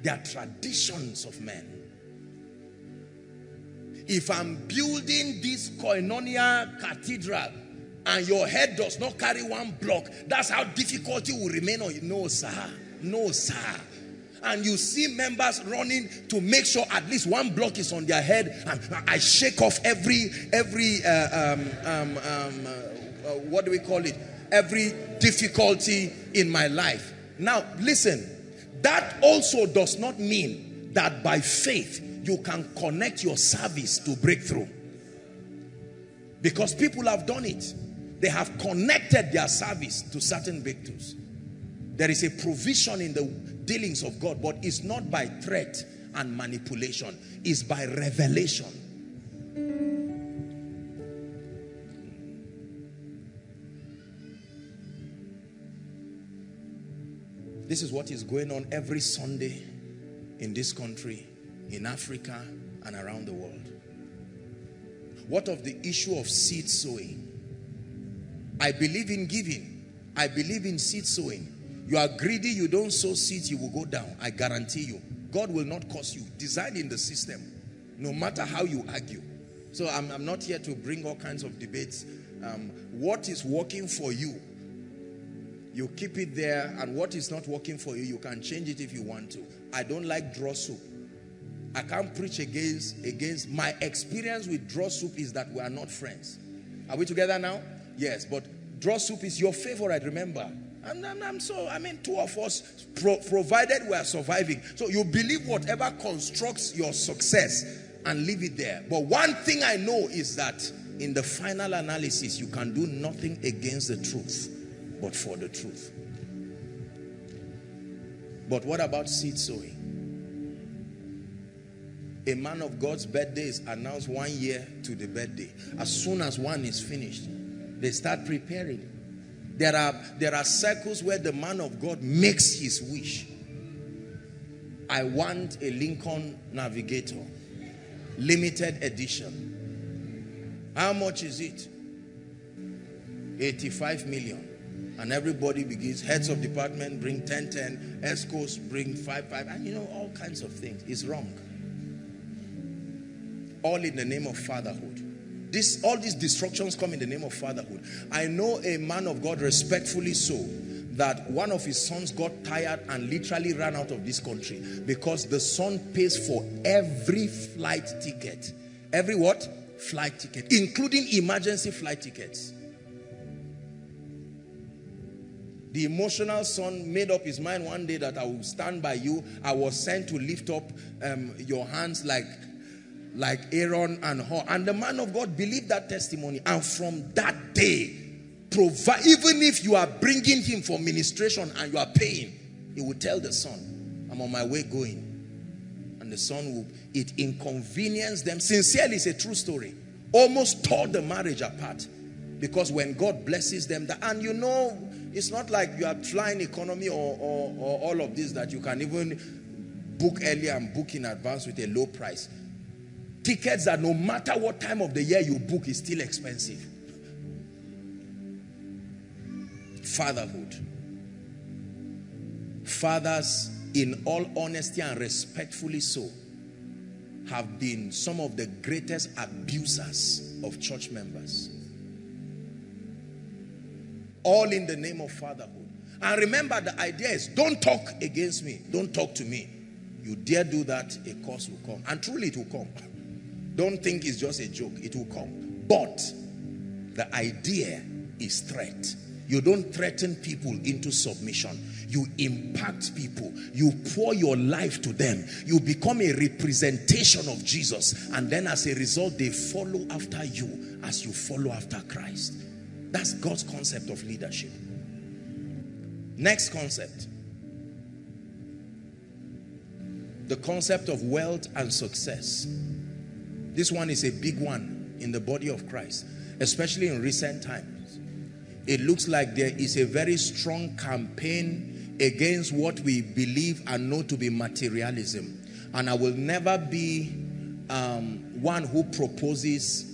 They are traditions of men. If I'm building this Koinonia cathedral and your head does not carry one block, that's how difficulty will remain on you. No, sir. No, sir. And you see members running to make sure at least one block is on their head. And I shake off every difficulty in my life. Now, listen. That also does not mean that by faith you can connect your service to breakthrough. Because people have done it. They have connected their service to certain breakthroughs. There is a provision in the dealings of God, but it's not by threat and manipulation. It's by revelation. This is what is going on every Sunday in this country, in Africa, and around the world. What of the issue of seed sowing? I believe in giving. I believe in seed sowing. You are greedy, you don't sow seeds, you will go down. I guarantee you. God will not curse you. Designed in the system, no matter how you argue. So I'm not here to bring all kinds of debates. What is working for you, you keep it there. And what is not working for you, you can change it if you want to. I don't like draw soup. I can't preach against. My experience with draw soup is that we are not friends. Are we together now? Yes, but draw soup is your favorite, remember. And I mean, two of us, provided we are surviving. So you believe whatever constructs your success and leave it there. But one thing I know is that in the final analysis, you can do nothing against the truth, but for the truth. But what about seed sowing? A man of God's birthday is announced 1 year to the birthday. As soon as one is finished, they start preparing. There are circles where the man of God makes his wish. I want a Lincoln Navigator, limited edition. How much is it? 85 million. And everybody begins, heads of department bring 10-10, escorts bring 5-5, and you know, all kinds of things. It's wrong. All in the name of fatherhood. All these destructions come in the name of fatherhood. I know a man of God, respectfully so, that one of his sons got tired and literally ran out of this country because the son pays for every flight ticket. Every what? Flight ticket, including emergency flight tickets. The emotional son made up his mind one day that I will stand by you. I was sent to lift up your hands like Aaron and Hur. And the man of God believed that testimony. And from that day, even if you are bringing him for ministration and you are paying, he will tell the son, I'm on my way going. And the son will, it inconvenienced them. Sincerely, it's a true story. Almost tore the marriage apart. Because when God blesses them, and you know, it's not like you are flying economy or all of this that you can even book earlier and book in advance with a low price. Tickets that no matter what time of the year you book is still expensive. Fatherhood. Fathers, in all honesty and respectfully so, have been some of the greatest abusers of church members. All in the name of fatherhood. And remember, the idea is, don't talk against me. Don't talk to me. You dare do that, a curse will come. And truly it will come. Don't think it's just a joke. It will come. But the idea is threat. You don't threaten people into submission. You impact people. You pour your life to them. You become a representation of Jesus. And then as a result, they follow after you as you follow after Christ. That's God's concept of leadership. Next concept. The concept of wealth and success. This one is a big one in the body of Christ, especially in recent times. It looks like there is a very strong campaign against what we believe and know to be materialism. And I will never be one who proposes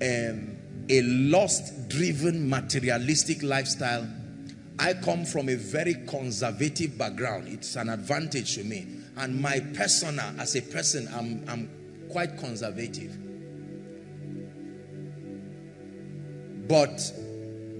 a lust-driven materialistic lifestyle. I come from a very conservative background. It's an advantage to me. And my persona, as a person, I'm quite conservative. But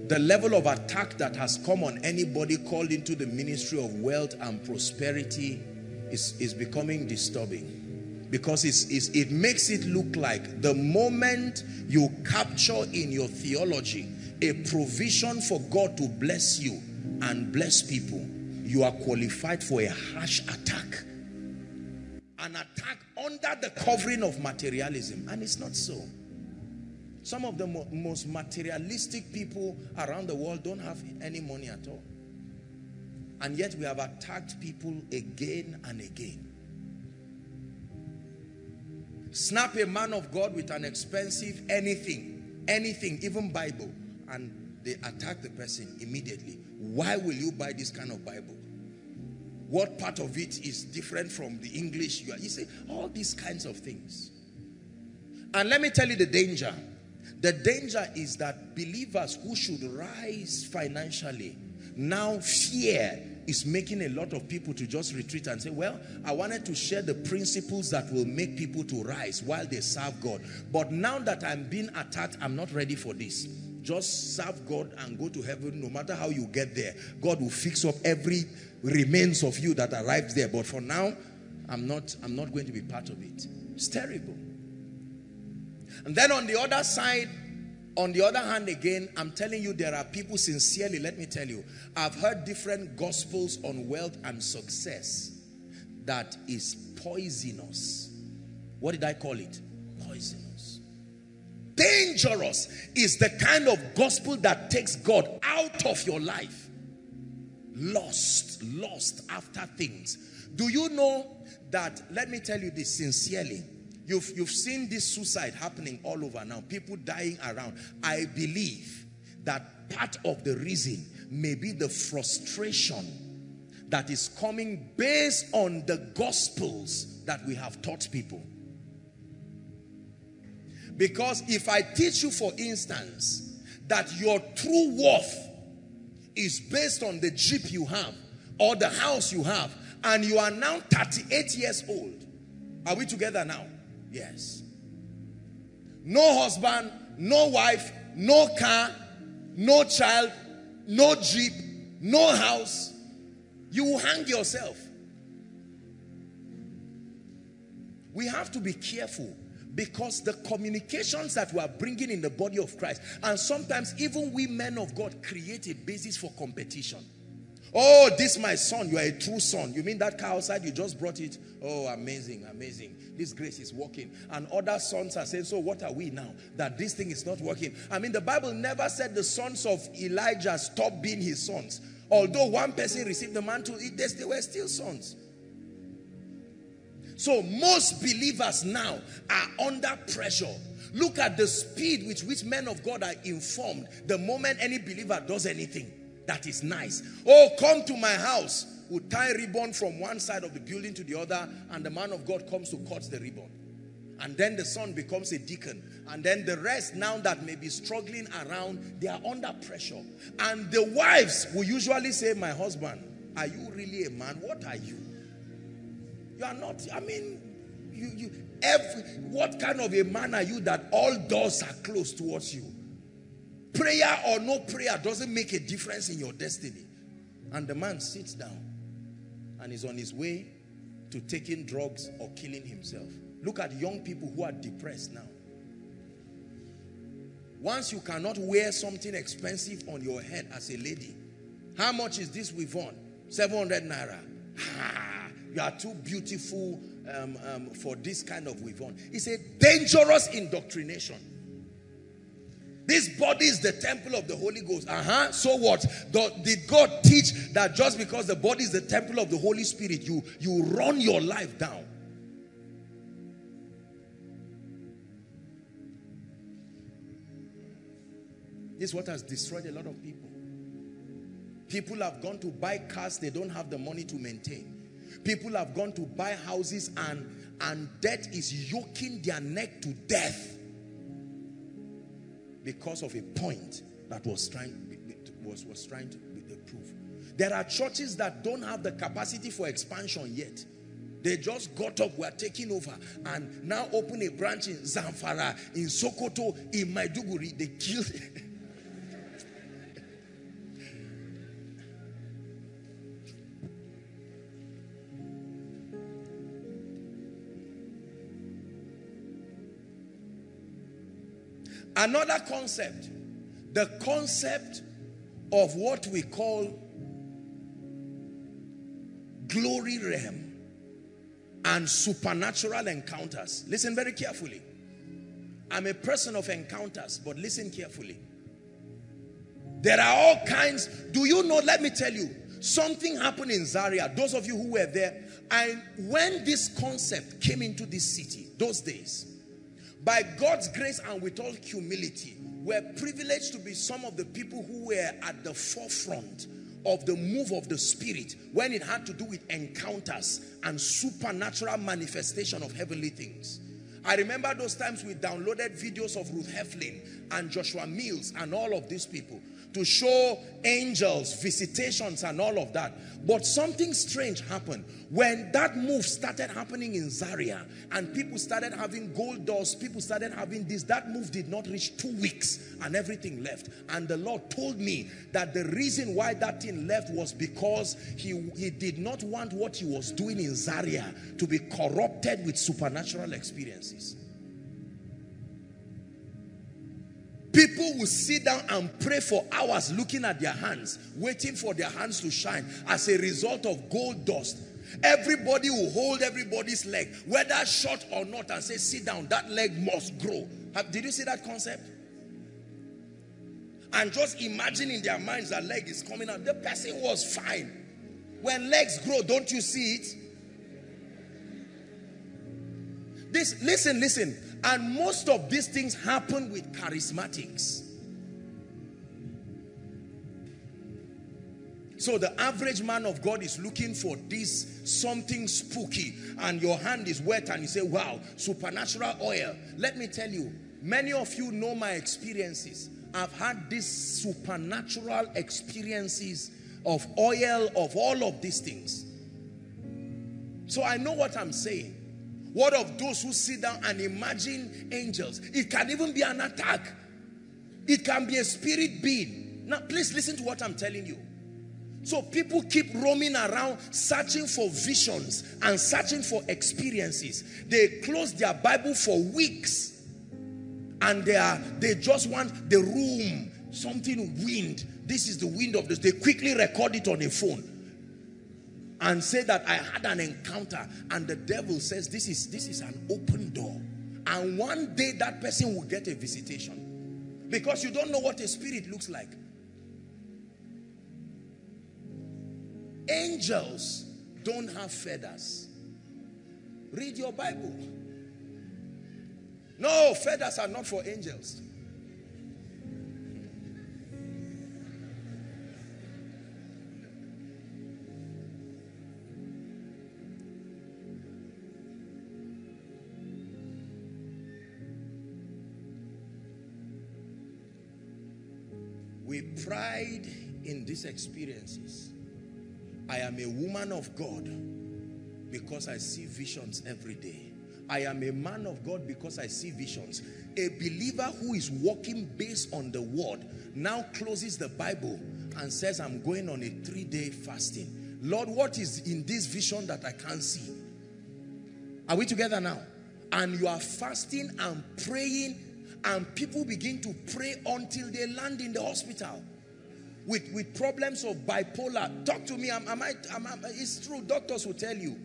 the level of attack that has come on anybody called into the ministry of wealth and prosperity is becoming disturbing. Because it makes it look like the moment you capture in your theology a provision for God to bless you and bless people, you are qualified for a harsh attack. An attack under the covering of materialism. And it's not so. Some of the most materialistic people around the world don't have any money at all. And yet we have attacked people again and again. Snap a man of God with an expensive anything, even Bible, and they attack the person immediately. Why will you buy this kind of Bible? What part of it is different from the English? You see, all these kinds of things. And let me tell you the danger. The danger is that believers who should rise financially now fear is making a lot of people to just retreat and say, well, I wanted to share the principles that will make people to rise while they serve God. But now that I'm being attacked, I'm not ready for this. Just serve God and go to heaven. No matter how you get there, God will fix up every remains of you that arrives there. But for now, I'm not going to be part of it. It's terrible. And then on the other side, on the other hand again, I'm telling you, there are people, sincerely, let me tell you, I've heard different gospels on wealth and success that is poisonous. What did I call it? Poisonous. Dangerous is the kind of gospel that takes God out of your life. Lost after things. Do you know that, let me tell you this sincerely, You've seen this suicide happening all over now. People dying around. I believe that part of the reason may be the frustration that is coming based on the gospels that we have taught people. Because if I teach you, for instance, that your true worth is based on the jeep you have or the house you have, and you are now 38 years old. Are we together now? Yes. No husband, no wife, no car, no child, no jeep, no house. You will hang yourself. We have to be careful, because the communications that we are bringing in the body of Christ, and sometimes even we men of God create a basis for competition. Oh, this my son, you are a true son. You mean that car outside, you just brought it? Oh, amazing, amazing. This grace is working. And other sons are saying, so what are we now that this thing is not working? I mean, the Bible never said the sons of Elijah stopped being his sons. Although one person received the mantle, they were still sons. So most believers now are under pressure. Look at the speed with which men of God are informed the moment any believer does anything that is nice. Oh, come to my house. We'll tie a ribbon from one side of the building to the other, and the man of God comes to cut the ribbon. And then the son becomes a deacon. And then the rest now that may be struggling around, they are under pressure. And the wives will usually say, my husband, are you really a man? What are you? You are not. I mean, what kind of a man are you that all doors are closed towards you? Prayer or no prayer doesn't make a difference in your destiny. And the man sits down and is on his way to taking drugs or killing himself. Look at young people who are depressed now. Once you cannot wear something expensive on your head as a lady. How much is this we've won? 700 naira. Ah, you are too beautiful for this kind of we've won. It's a dangerous indoctrination. This body is the temple of the Holy Ghost. So what? Did God teach that just because the body is the temple of the Holy Spirit, you run your life down? This is what has destroyed a lot of people. People have gone to buy cars they don't have the money to maintain. People have gone to buy houses, and debt is yoking their neck to death because of a point that was trying to prove. There are churches that don't have the capacity for expansion yet. They just got up, we're taking over, and now open a branch in Zamfara, in Sokoto, in Maiduguri. They killed it. Another concept, the concept of what we call glory realm and supernatural encounters. Listen very carefully. I'm a person of encounters, but listen carefully. There are all kinds. Do you know, let me tell you, something happened in Zaria. Those of you who were there, when this concept came into this city, those days, by God's grace and with all humility, we're privileged to be some of the people who were at the forefront of the move of the Spirit when it had to do with encounters and supernatural manifestation of heavenly things. I remember those times we downloaded videos of Ruth Heflin and Joshua Mills and all of these people to show angels, visitations and all of that. But something strange happened. When that move started happening in Zaria and people started having gold doors, people started having this, that move did not reach 2 weeks and everything left. And the Lord told me that the reason why that thing left was because he did not want what he was doing in Zaria to be corrupted with supernatural experiences. People will sit down and pray for hours looking at their hands, waiting for their hands to shine as a result of gold dust. Everybody will hold everybody's leg, whether short or not, and say, sit down, that leg must grow. Did you see that concept? And just imagine in their minds that leg is coming out. The person was fine. When legs grow, don't you see it? This, listen. And most of these things happen with charismatics. So the average man of God is looking for this something spooky, and your hand is wet and you say, wow, supernatural oil. Let me tell you, many of you know my experiences. I've had these supernatural experiences of oil, of all of these things. So I know what I'm saying. What of those who sit down and imagine angels? It can even be an attack. It can be a spirit being. Now, please listen to what I'm telling you. So people keep roaming around searching for visions and searching for experiences. They close their Bible for weeks, and they just want the room, something wind. This is the wind of this. They quickly record it on a phone and say that I had an encounter, and the devil says this is an open door. And one day that person will get a visitation, because you don't know what a spirit looks like. Angels don't have feathers. Read your Bible. No, feathers are not for angels. We pride in these experiences. I am a woman of God because I see visions every day. I am a man of God because I see visions. A believer who is walking based on the word now closes the Bible and says, I'm going on a 3-day fasting. Lord, what is in this vision that I can't see? Are we together now? And you are fasting and praying, and people begin to pray until they land in the hospital. With problems of bipolar. Talk to me. It's true. Doctors will tell you.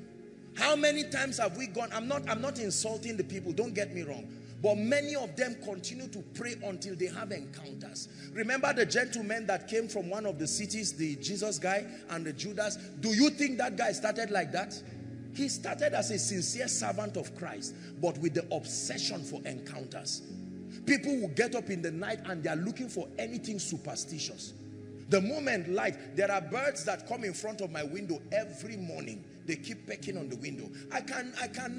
How many times have we gone? I'm not insulting the people, don't get me wrong, but many of them continue to pray until they have encounters. Remember the gentleman that came from one of the cities, the Jesus guy and the Judas? Do you think that guy started like that? He started as a sincere servant of Christ, but with the obsession for encounters. People will get up in the night and they are looking for anything superstitious. The moment light, there are birds that come in front of my window every morning. They keep pecking on the window. I can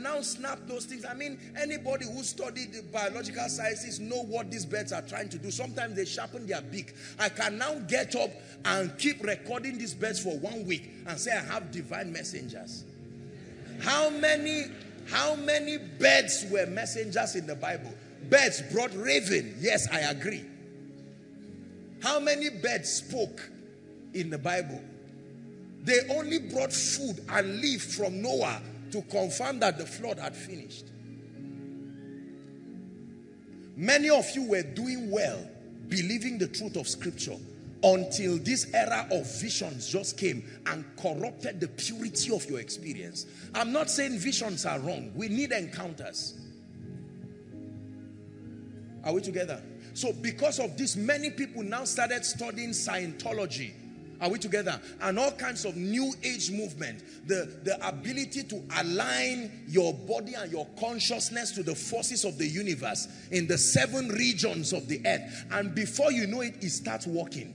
now snap those things. I mean, anybody who studied the biological sciences know what these birds are trying to do. Sometimes they sharpen their beak. I can now get up and keep recording these birds for 1 week and say I have divine messengers. How many birds were messengers in the Bible? Birds brought raven. Yes, I agree. How many birds spoke in the Bible? They only brought food and leaf from Noah to confirm that the flood had finished. Many of you were doing well, believing the truth of Scripture, until this era of visions just came and corrupted the purity of your experience. I'm not saying visions are wrong. We need encounters. Are we together? So because of this, many people now started studying Scientology. Are we together? And all kinds of new age movement. The ability to align your body and your consciousness to the forces of the universe in the 7 regions of the earth. And before you know it, it starts working.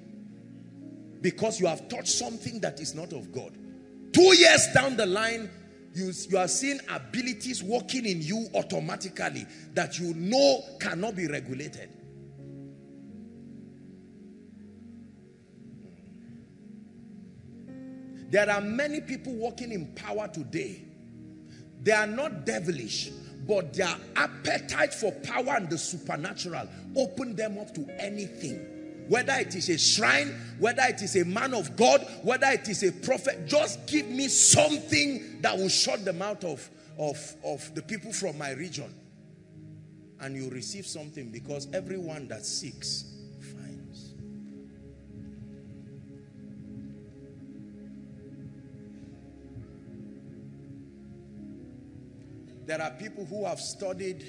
Because you have touched something that is not of God. 2 years down the line, you are seeing abilities working in you automatically that you know cannot be regulated. There are many people walking in power today. They are not devilish, but their appetite for power and the supernatural open them up to anything. Whether it is a shrine, whether it is a man of God, whether it is a prophet, just give me something that will shut the mouth of the people from my region. And you receive something, because everyone that seeks finds. There are people who have studied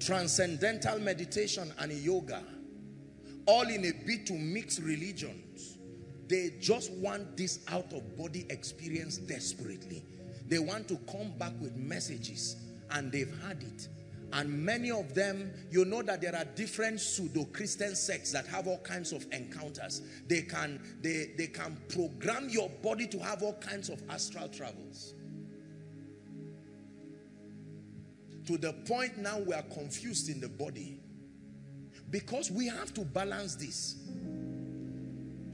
transcendental meditation and yoga, all in a bid to mix religions. They just want this out-of-body experience desperately. they want to come back with messages, and they've had it. And many of them, you know that there are different pseudo-Christian sects that have all kinds of encounters. They can program your body to have all kinds of astral travels. To the point now we are confused in the body. Because we have to balance this.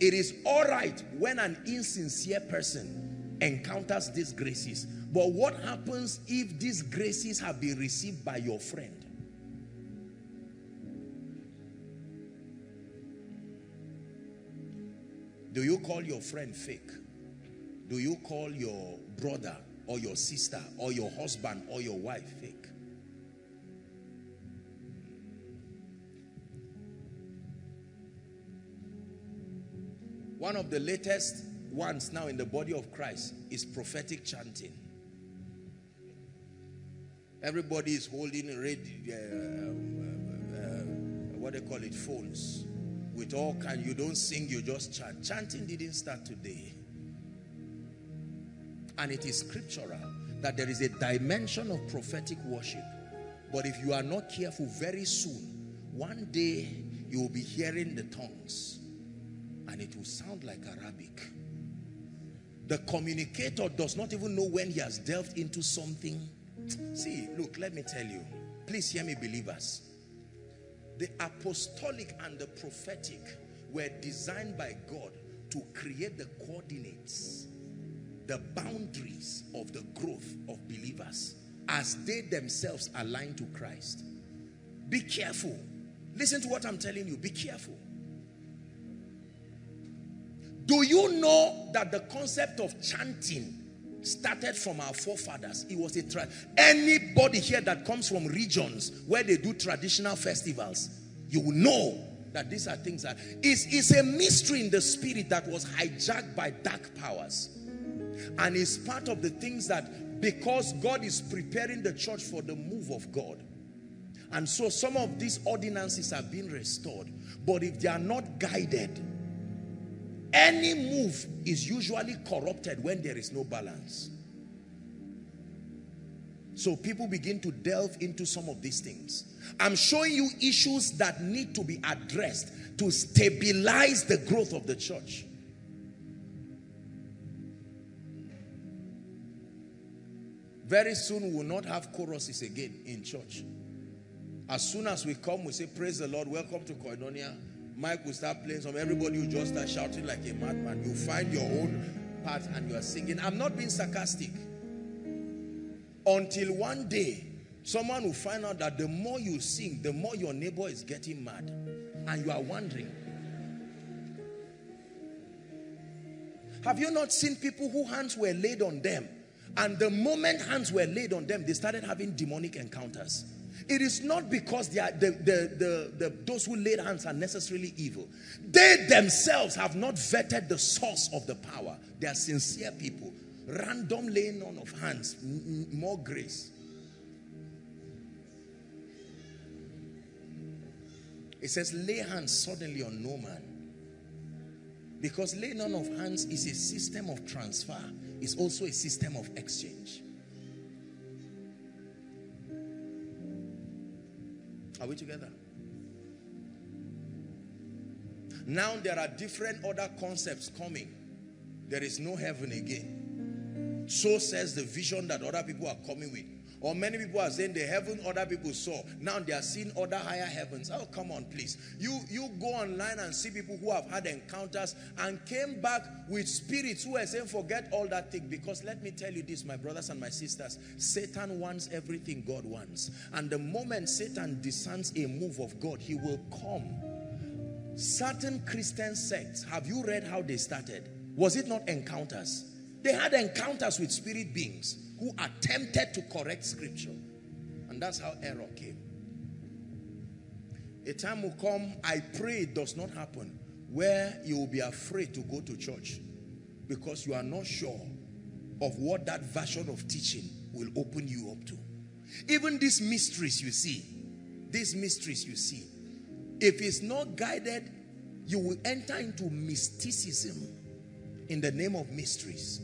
It is all right when an insincere person encounters these graces. But what happens if these graces have been received by your friend? Do you call your friend fake? Do you call your brother or your sister or your husband or your wife fake? One of the latest ones now in the body of Christ is prophetic chanting. Everybody is holding phones with all kind. You don't sing, you just chant. Chanting didn't start today. And it is scriptural that there is a dimension of prophetic worship. But if you are not careful, very soon, one day you will be hearing the tongues. And it will sound like Arabic. The communicator does not even know when he has delved into something. See, look, let me tell you. Please hear me, believers. The apostolic and the prophetic were designed by God to create the coordinates, the boundaries of the growth of believers as they themselves align to Christ. Be careful. Listen to what I'm telling you. Be careful. Do you know that the concept of chanting started from our forefathers? It was a anybody here that comes from regions where they do traditional festivals, you will know that these are things that is a mystery in the spirit that was hijacked by dark powers. And it's part of the things that, because God is preparing the church for the move of God. And so some of these ordinances are being restored. But if they are not guided, any move is usually corrupted when there is no balance. So people begin to delve into some of these things. I'm showing you issues that need to be addressed to stabilize the growth of the church. Very soon we will not have choruses again in church. As soon as we come, we say, praise the Lord, welcome to Koinonia. Mike will start playing some, everybody will just start shouting like a madman. You find your own part and you are singing. I'm not being sarcastic. Until one day, someone will find out that the more you sing, the more your neighbor is getting mad. And you are wondering. Have you not seen people whose hands were laid on them? And the moment hands were laid on them, they started having demonic encounters. It is not because they are those who laid hands are necessarily evil. They themselves have not vetted the source of the power. They are sincere people. Random laying on of hands, more grace. It says, lay hands suddenly on no man. Because laying on of hands is a system of transfer. It's also a system of exchange. Are we together? Now there are different other concepts coming. There is no heaven again. So says the vision that other people are coming with. Or many people are saying the heaven other people saw. Now they are seeing other higher heavens. Oh, come on, please. You go online and see people who have had encounters and came back with spirits who are saying, forget all that thing. Because let me tell you this, my brothers and my sisters, Satan wants everything God wants. And the moment Satan discerns a move of God, he will come. Certain Christian sects, have you read how they started? Was it not encounters? They had encounters with spirit beings who attempted to correct scripture. And that's how error came. A time will come, I pray it does not happen, where you will be afraid to go to church because you are not sure of what that version of teaching will open you up to. Even these mysteries you see, if it's not guided, you will enter into mysticism in the name of mysteries.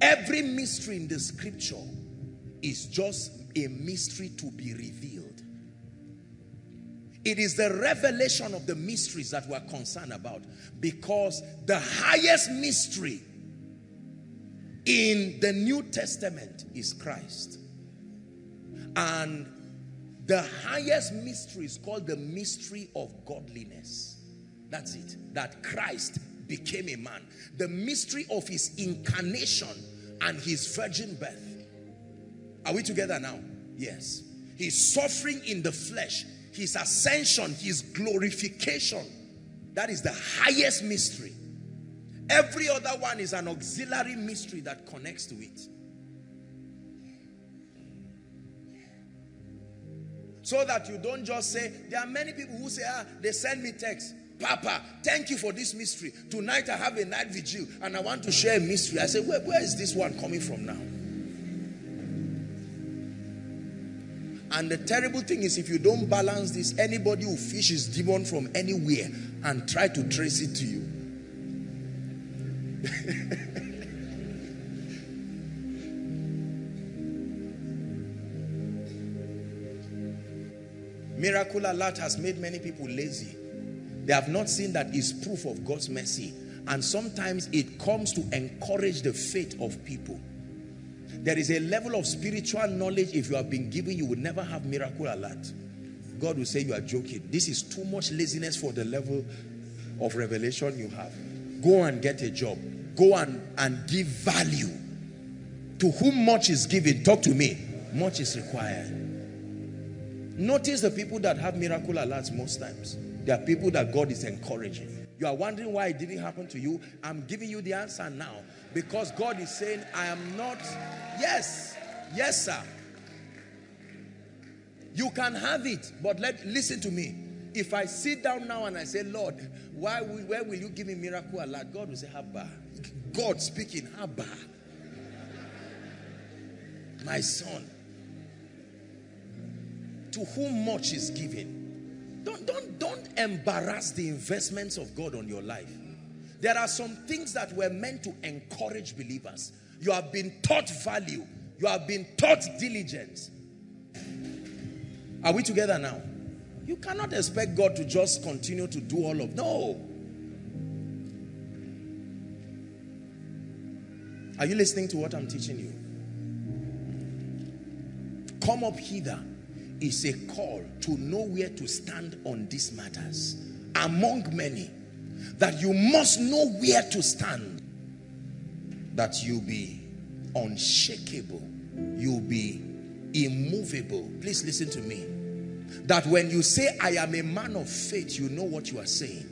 Every mystery in the scripture is just a mystery to be revealed. It is the revelation of the mysteries that we're concerned about, because the highest mystery in the New Testament is Christ. And the highest mystery is called the mystery of godliness. That's it. That Christ became a man. The mystery of his incarnation and his virgin birth. Are we together now? Yes. His suffering in the flesh, his ascension, his glorification. That is the highest mystery. Every other one is an auxiliary mystery that connects to it. So that you don't just say, there are many people who say, they send me text. Papa, thank you for this mystery. Tonight I have a night vigil and I want to share a mystery. I say, where is this one coming from now? And the terrible thing is, if you don't balance this, anybody who fishes demon from anywhere and try to trace it to you. Miracle alert has made many people lazy. They have not seen that is proof of God's mercy. And sometimes it comes to encourage the faith of people. There is a level of spiritual knowledge, if you have been given, you would never have miracle alert. God will say, you are joking. This is too much laziness for the level of revelation you have. Go and get a job. Go and give value. To whom much is given, talk to me, much is required. Notice the people that have miracle alerts most times. There are people that God is encouraging. You are wondering why it didn't happen to you. I'm giving you the answer now. Because God is saying, I am not... Yes. Yes, sir. You can have it, but listen to me. If I sit down now and I say, Lord, where will you give me miracle alert? God will say, Haba. God speaking, Haba. My son. To whom much is given. Don't embarrass the investments of God on your life. There are some things that were meant to encourage believers. You have been taught value. You have been taught diligence. Are we together now? You cannot expect God to just continue to do all of... No. Are you listening to what I'm teaching you? Come up hither. Is a call to know where to stand on these matters among many, that you must know where to stand, that you be unshakable, you be immovable. Please listen to me, that when you say I am a man of faith, you know what you are saying.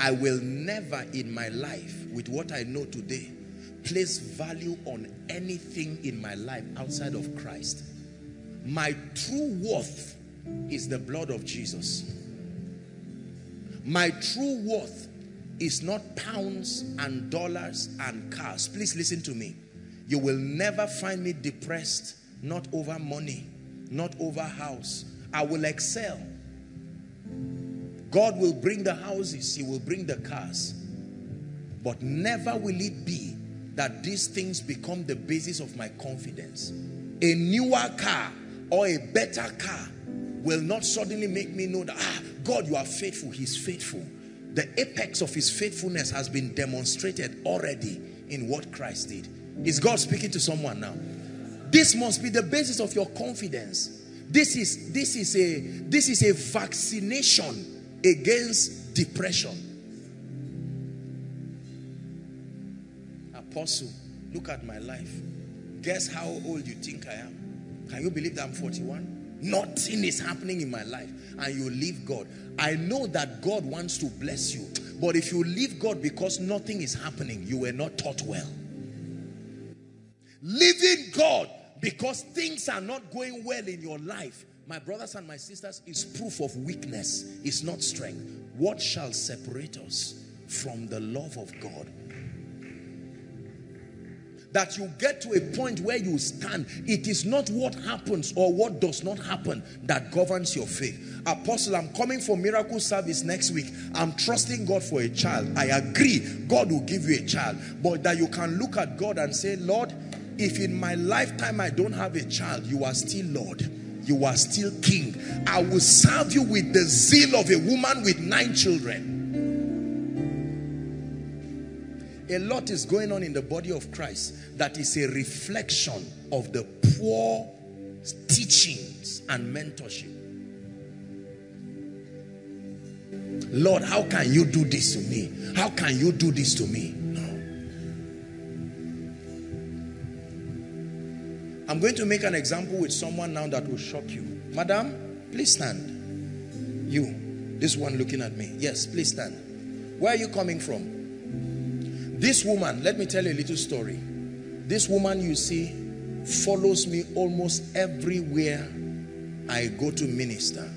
I will never in my life, with what I know today, place value on anything in my life outside of Christ. My true worth is the blood of Jesus. My true worth is not pounds and dollars and cars. Please listen to me. You will never find me depressed, not over money, not over house. I will excel. God will bring the houses, he will bring the cars. But never will it be that these things become the basis of my confidence. A newer car or a better car will not suddenly make me know that, God, you are faithful. He's faithful. The apex of his faithfulness has been demonstrated already in what Christ did. Is God speaking to someone now? This must be the basis of your confidence. This is a vaccination against depression. Apostle, look at my life. Guess how old you think I am? Can you believe that I'm 41? Nothing is happening in my life. And you leave God. I know that God wants to bless you. But if you leave God because nothing is happening, you were not taught well. Leaving God because things are not going well in your life, my brothers and my sisters, is proof of weakness. It's not strength. What shall separate us from the love of God? that you get to a point where you stand. It is not what happens or what does not happen that governs your faith. Apostle, I'm coming for miracle service next week. I'm trusting God for a child. I agree, God will give you a child. But that you can look at God and say, Lord, if in my lifetime I don't have a child, you are still Lord. You are still King. I will serve you with the zeal of a woman with 9 children. A lot is going on in the body of Christ that is a reflection of the poor teachings and mentorship. Lord, how can you do this to me? How can you do this to me? No. I'm going to make an example with someone now that will shock you. Madam, please stand. You, this one looking at me. Yes, please stand. Where are you coming from? This woman, let me tell you a little story. This woman, you see, follows me almost everywhere I go to minister.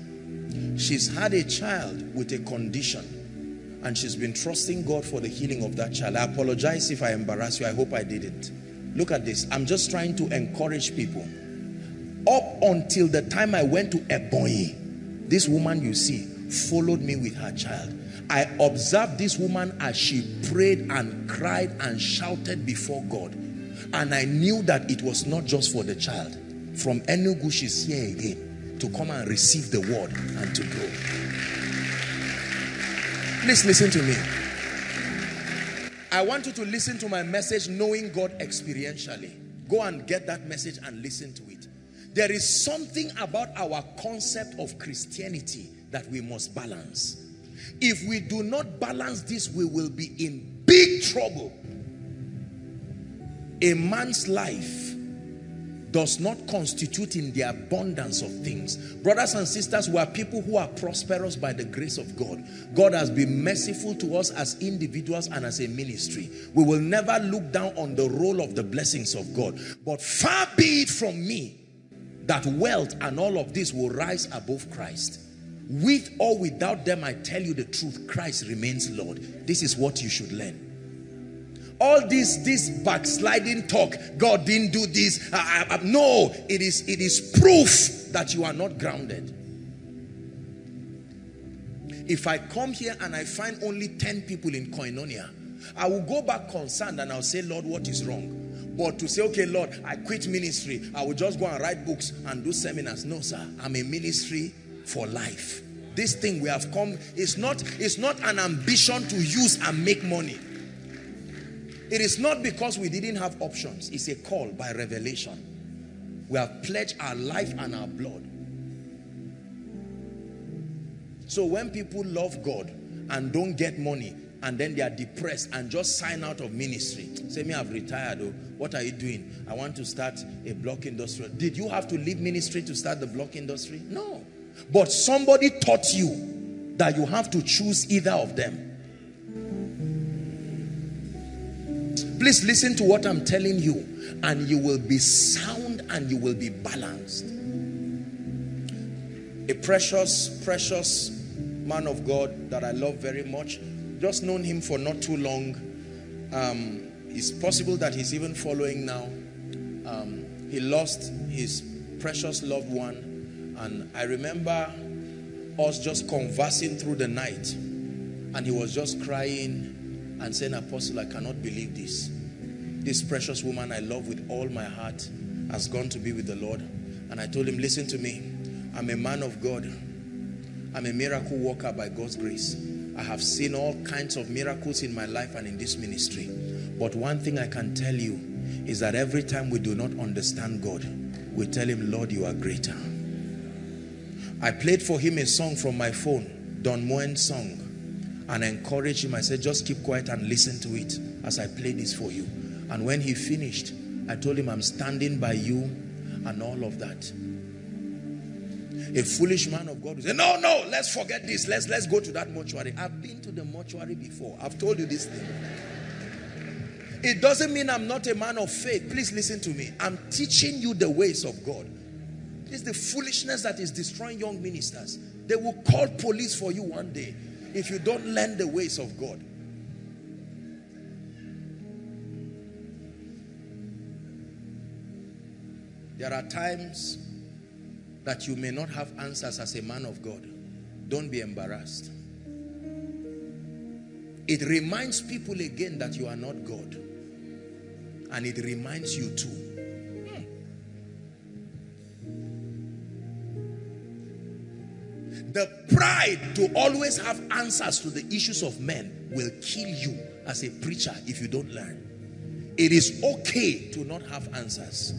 She's had a child with a condition, and she's been trusting God for the healing of that child. I apologize if I embarrass you. I hope I didn't. Look at this. I'm just trying to encourage people. Up until the time I went to Ebonyi, this woman, you see, followed me with her child. I observed this woman as she prayed and cried and shouted before God. And I knew that it was not just for the child. From Enugu, she's here again to come and receive the word and to grow. Please listen to me. I want you to listen to my message, Knowing God Experientially. Go and get that message and listen to it. There is something about our concept of Christianity that we must balance. If we do not balance this, we will be in big trouble. A man's life does not constitute in the abundance of things. Brothers and sisters, we are people who are prosperous by the grace of God. God has been merciful to us as individuals and as a ministry. We will never look down on the role of the blessings of God. But far be it from me that wealth and all of this will rise above Christ. With or without them, I tell you the truth, Christ remains Lord. This is what you should learn. All this backsliding talk, God didn't do this. No, it is proof that you are not grounded. If I come here and I find only 10 people in Koinonia, I will go back concerned and I'll say, Lord, what is wrong? But to say, okay, Lord, I quit ministry. I will just go and write books and do seminars. No, sir, I'm a ministry for life. This thing we have come, it's not an ambition to use and make money. It is not because we didn't have options. It's a call by revelation. We have pledged our life and our blood. So when people love God and don't get money, and then they are depressed and just sign out of ministry, say, me, I've retired. Oh, what are you doing? I want to start a block industry. Did you have to leave ministry to start the block industry? No. But somebody taught you that you have to choose either of them. Please listen to what I'm telling you, and you will be sound and you will be balanced. A precious, precious man of God that I love very much, just known him for not too long. It's possible that he's even following now. He lost his precious loved one. And I remember us just conversing through the night, and he was just crying and saying, Apostle, I cannot believe this. This precious woman I love with all my heart has gone to be with the Lord. And I told him, listen to me, I'm a man of God. I'm a miracle worker by God's grace. I have seen all kinds of miracles in my life and in this ministry. But one thing I can tell you is that every time we do not understand God, we tell him, Lord, you are greater. I played for him a song from my phone, Don Moen's song, and I encouraged him. I said, just keep quiet and listen to it as I play this for you. And when he finished, I told him, I'm standing by you and all of that. A foolish man of God would say, no, let's forget this. Let's go to that mortuary. I've been to the mortuary before. I've told you this thing. It doesn't mean I'm not a man of faith. Please listen to me. I'm teaching you the ways of God. It's the foolishness that is destroying young ministers. They will call police for you one day if you don't learn the ways of God. There are times that you may not have answers as a man of God. Don't be embarrassed. It reminds people again that you are not God. And it reminds you too. The pride to always have answers to the issues of men will kill you as a preacher if you don't learn. It is okay to not have answers,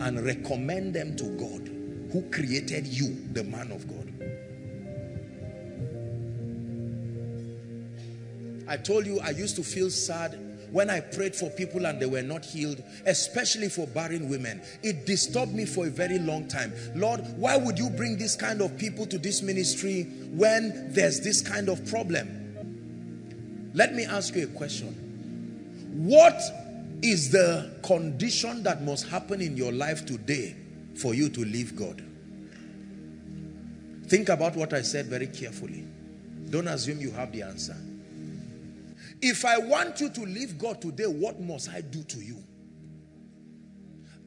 and recommend them to God who created you, the man of God. I told you I used to feel sad when I prayed for people and they were not healed, especially for barren women. It disturbed me for a very long time. Lord, why would you bring this kind of people to this ministry when there's this kind of problem? Let me ask you a question. What is the condition that must happen in your life today for you to leave God? Think about what I said very carefully. Don't assume you have the answer. If I want you to leave God today, what must I do to you?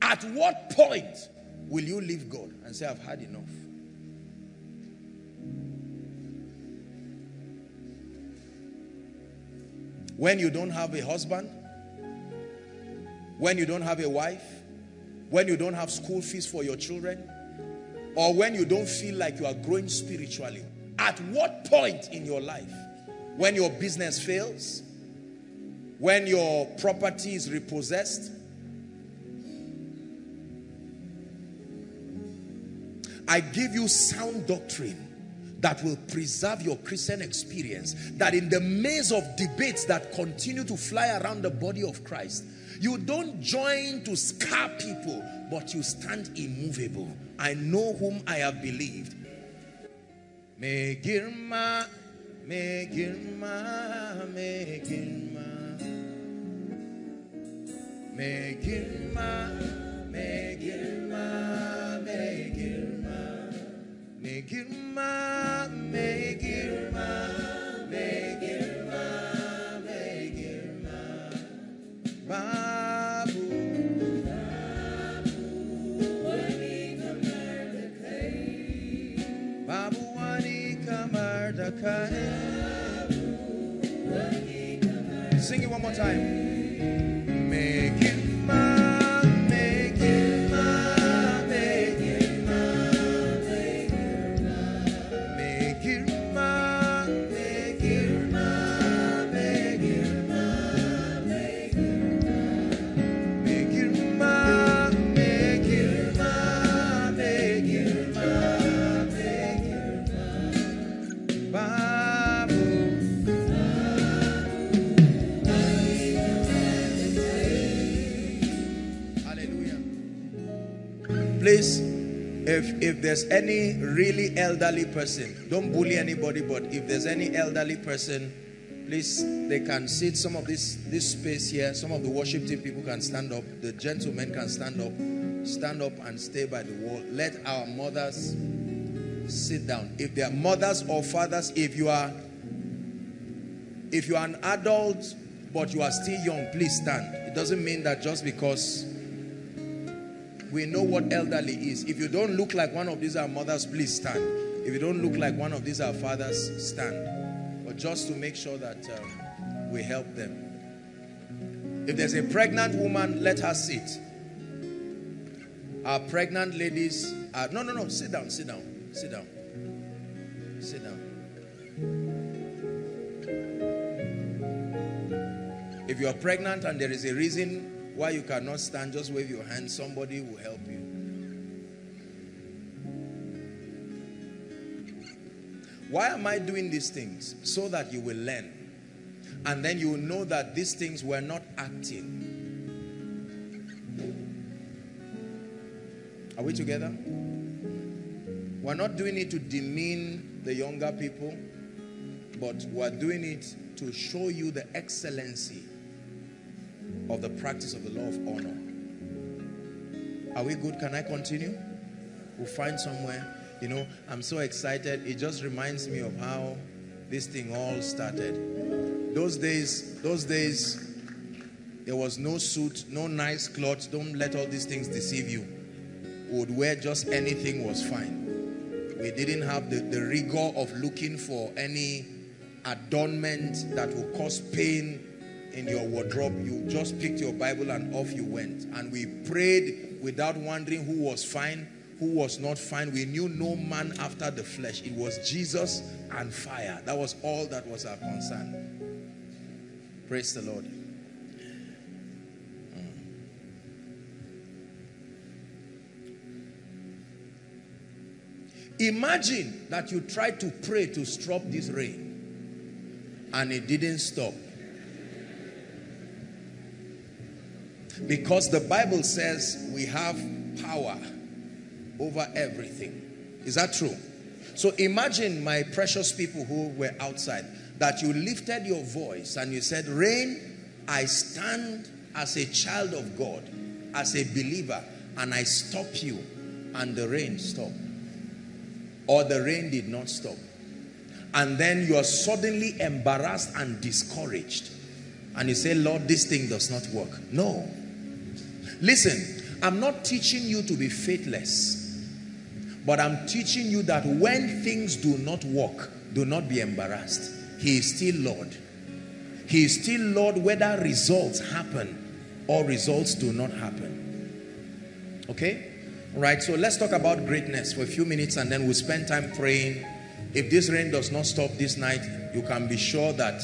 At what point will you leave God and say, I've had enough? When you don't have a husband, when you don't have a wife, when you don't have school fees for your children, or when you don't feel like you are growing spiritually, at what point in your life? When your business fails, when your property is repossessed. I give you sound doctrine that will preserve your Christian experience, that in the maze of debates that continue to fly around the body of Christ, you don't join to scar people, but you stand immovable. I know whom I have believed. Sing it one more time. Make it mine, make it mine, make it mine, make it mine, make it mine, make it mine, make it mine, make it mine, make it mine, make it mine, make it mine, make it mine. Please, if there's any really elderly person, don't bully anybody, but if there's any elderly person, please, they can sit. Some of this space here, some of the worship team people can stand up. The gentlemen can stand up and stay by the wall. Let our mothers sit down. If they are mothers or fathers, if you are an adult but you are still young, please stand. It doesn't mean that just because we know what elderly is. If you don't look like one of these our mothers, please stand. If you don't look like one of these our fathers, stand. But just to make sure that we help them. If there's a pregnant woman, let her sit. Our pregnant ladies are... No, sit down, sit down, sit down. Sit down. If you are pregnant and there is a reason why you cannot stand, just wave your hand. Somebody will help you. Why am I doing these things? So that you will learn. And then you will know that these things were not acting. Are we together? We're not doing it to demean the younger people, but we're doing it to show you the excellency of the practice of the law of honor. Are we good? Can I continue? We'll find somewhere. You know, I'm so excited. It just reminds me of how this thing all started. Those days, there was no suit, no nice clothes. Don't let all these things deceive you. neighborhood where just anything was fine. We didn't have the rigor of looking for any adornment that will cause pain in your wardrobe. You just picked your Bible and off you went. And we prayed without wondering who was fine, who was not fine. We knew no man after the flesh. It was Jesus and fire. That was all that was our concern. Praise the Lord. Imagine that you tried to pray to stop this rain and it didn't stop. Because the Bible says we have power over everything. Is that true? So imagine, my precious people who were outside, that you lifted your voice and you said, rain, I stand as a child of God, as a believer, and I stop you. And the rain stopped. Or the rain did not stop. And then you are suddenly embarrassed and discouraged. And you say, Lord, this thing does not work. No. Listen, I'm not teaching you to be faithless. But I'm teaching you that when things do not work, do not be embarrassed. He is still Lord. He is still Lord whether results happen or results do not happen. Okay? Right, so let's talk about greatness for a few minutes and then we'll spend time praying. If this rain does not stop this night, you can be sure that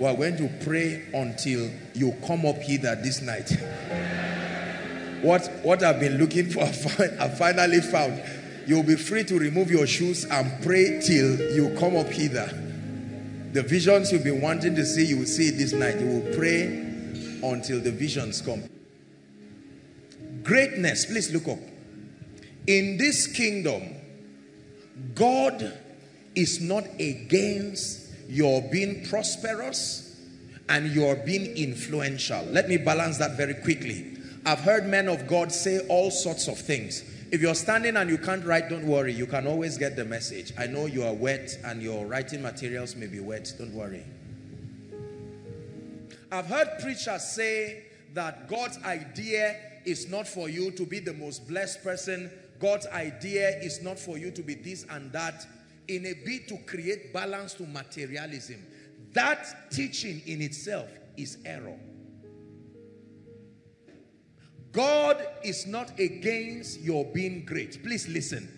we are going to pray until you come up hither this night. What I've been looking for, I finally found. You'll be free to remove your shoes and pray till you come up hither. The visions you've been wanting to see, you will see this night. You will pray until the visions come. Greatness, please look up. In this kingdom, God is not against your being prosperous and your being influential. Let me balance that very quickly. I've heard men of God say all sorts of things. If you're standing and you can't write, don't worry. You can always get the message. I know you are wet and your writing materials may be wet. Don't worry. I've heard preachers say that God's idea is not for you to be the most blessed person. God's idea is not for you to be this and that, in a bid to create balance to materialism. That teaching in itself is error. God is not against your being great. Please listen.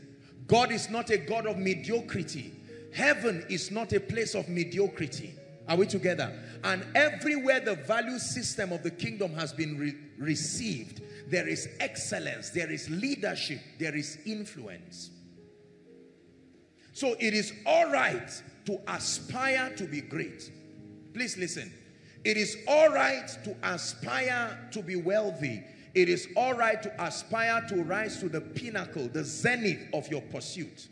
God is not a God of mediocrity. Heaven is not a place of mediocrity. Are we together? And everywhere the value system of the kingdom has been received, there is excellence, there is leadership, there is influence. So it is all right to aspire to be great. Please listen. It is all right to aspire to be wealthy. It is all right to aspire to rise to the pinnacle, the zenith of your pursuit.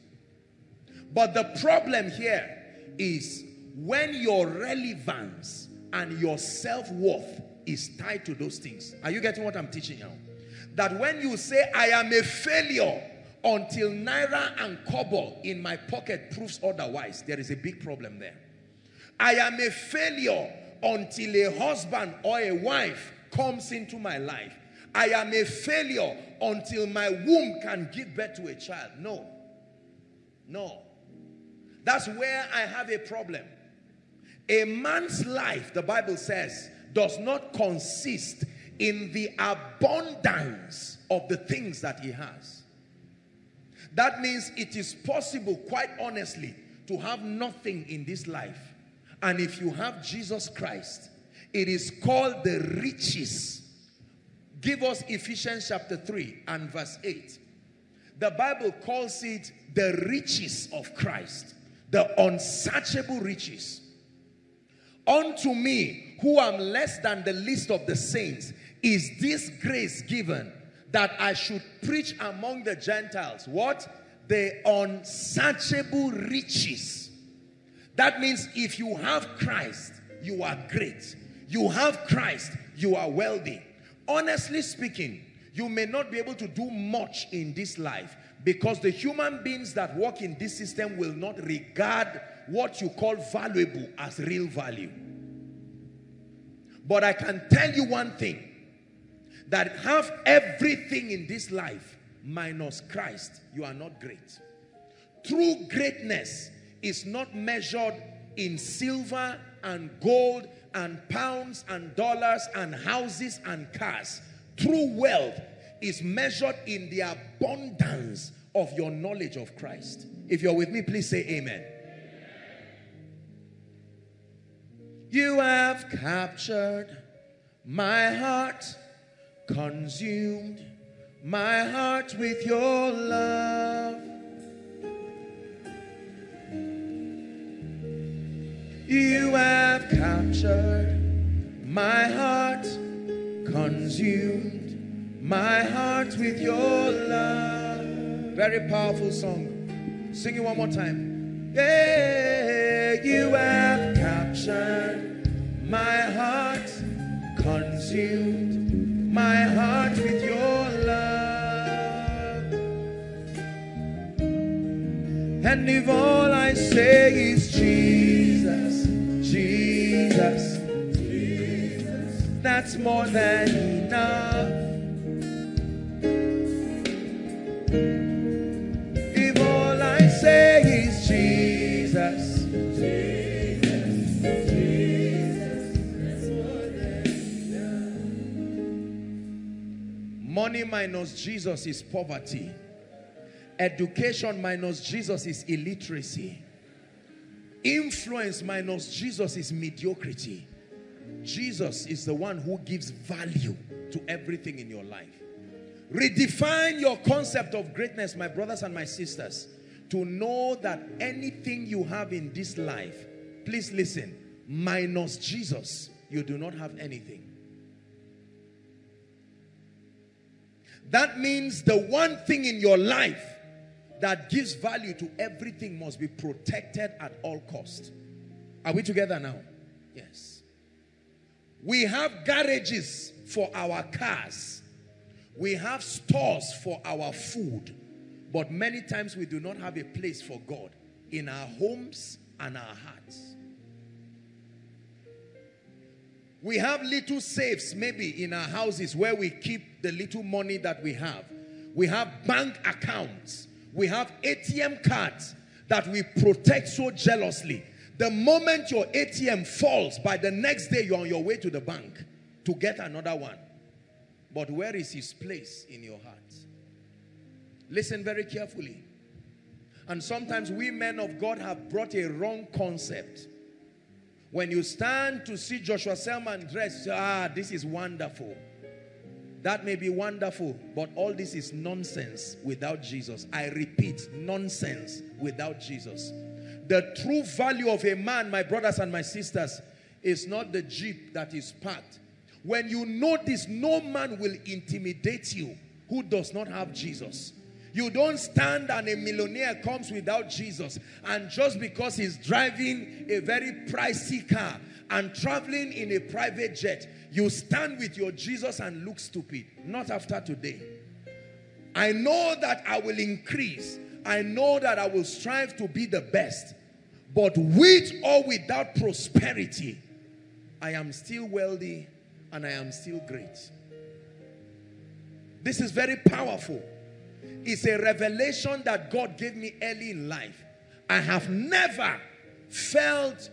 But the problem here is when your relevance and your self-worth is tied to those things. Are you getting what I'm teaching now? That when you say, I am a failure until Naira and Kobo in my pocket proves otherwise, there is a big problem there. I am a failure until a husband or a wife comes into my life. I am a failure until my womb can give birth to a child. No. No. That's where I have a problem. A man's life, the Bible says, does not consist in the abundance of the things that he has. That means it is possible, quite honestly, to have nothing in this life. And if you have Jesus Christ, it is called the riches. Give us Ephesians chapter 3 and verse 8. The Bible calls it the riches of Christ, the unsearchable riches. Unto me, who am less than the least of the saints, is this grace given, that I should preach among the Gentiles, what? The unsearchable riches. That means if you have Christ, you are great. You have Christ, you are wealthy. Honestly speaking, you may not be able to do much in this life, because the human beings that work in this system will not regard what you call valuable as real value. But I can tell you one thing. that have everything in this life minus Christ, you are not great. True greatness is not measured in silver and gold and pounds and dollars and houses and cars. True wealth is measured in the abundance of your knowledge of Christ. If you're with me, please say amen. You have captured my heart, consumed my heart with your love. You have captured my heart, consumed my heart with your love. Very powerful song. Sing it one more time. Yeah, you have captured my heart, consumed my heart with your love. And if all I say is Jesus, Jesus, Jesus, that's more than enough. If all I say is Jesus, Jesus, Jesus, that's more than enough. Money minus Jesus is poverty. Education minus Jesus is illiteracy. Influence minus Jesus is mediocrity. Jesus is the one who gives value to everything in your life. Redefine your concept of greatness, my brothers and my sisters, to know that anything you have in this life, please listen, minus Jesus, you do not have anything. That means the one thing in your life that gives value to everything must be protected at all costs. Are we together now? Yes. We have garages for our cars. We have stores for our food. But many times we do not have a place for God in our homes and our hearts. We have little safes maybe in our houses where we keep the little money that we have. We have bank accounts. We have ATM cards that we protect so jealously. The moment your ATM falls, by the next day you're on your way to the bank to get another one. But where is his place in your heart? Listen very carefully. And sometimes we men of God have brought a wrong concept. When you stand to see Joshua Selman dressed, this is wonderful. That may be wonderful, but all this is nonsense without Jesus. I repeat, nonsense without Jesus. The true value of a man, my brothers and my sisters, is not the jeep that is parked. When you know this, no man will intimidate you who does not have Jesus. You don't stand and a millionaire comes without Jesus. And just because he's driving a very pricey car and traveling in a private jet, you stand with your Jesus and look stupid. Not after today. I know that I will increase. I know that I will strive to be the best. But with or without prosperity, I am still wealthy and I am still great. This is very powerful. It's a revelation that God gave me early in life. I have never felt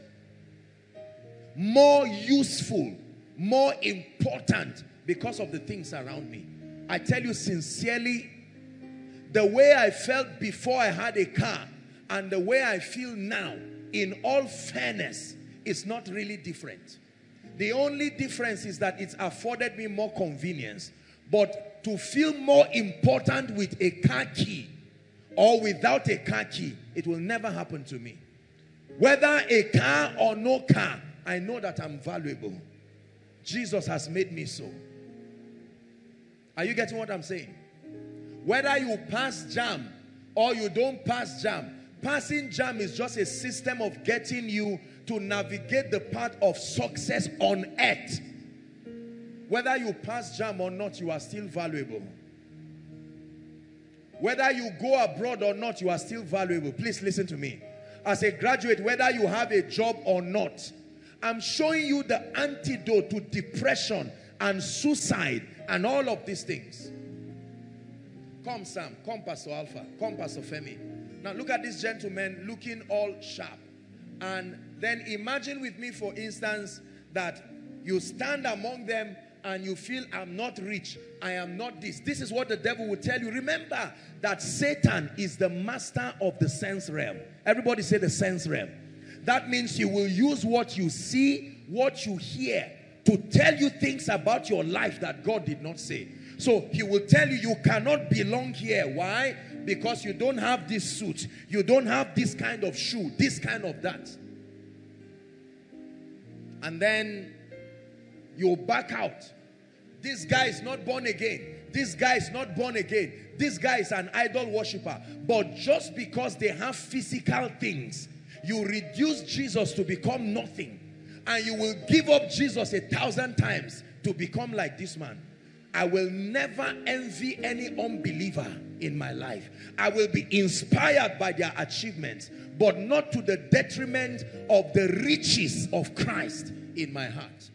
more useful, more important because of the things around me. I tell you sincerely, the way I felt before I had a car and the way I feel now, in all fairness, is not really different. The only difference is that it's afforded me more convenience. But to feel more important with a car key or without a car key, it will never happen to me. Whether a car or no car, I know that I'm valuable. Jesus has made me so. Are you getting what I'm saying? Whether you pass jam or you don't pass jam, passing jam is just a system of getting you to navigate the path of success on earth. Whether you pass jam or not, you are still valuable. Whether you go abroad or not, you are still valuable. Please listen to me. As a graduate, whether you have a job or not, I'm showing you the antidote to depression and suicide and all of these things. Come Sam, come Pastor Alpha, come Pastor Femi. Now look at this gentleman looking all sharp. And then imagine with me, for instance, that you stand among them and you feel, I'm not rich, I am not this. This is what the devil will tell you. Remember that Satan is the master of the sense realm. Everybody say the sense realm. That means you will use what you see, what you hear, to tell you things about your life that God did not say. So he will tell you, you cannot belong here. Why? Because you don't have this suit, you don't have this kind of shoe, this kind of that. And then you back out. This guy is not born again. This guy is not born again. This guy is an idol worshiper. But just because they have physical things, you reduce Jesus to become nothing. And you will give up Jesus 1,000 times to become like this man. I will never envy any unbeliever in my life. I will be inspired by their achievements, but not to the detriment of the riches of Christ in my heart.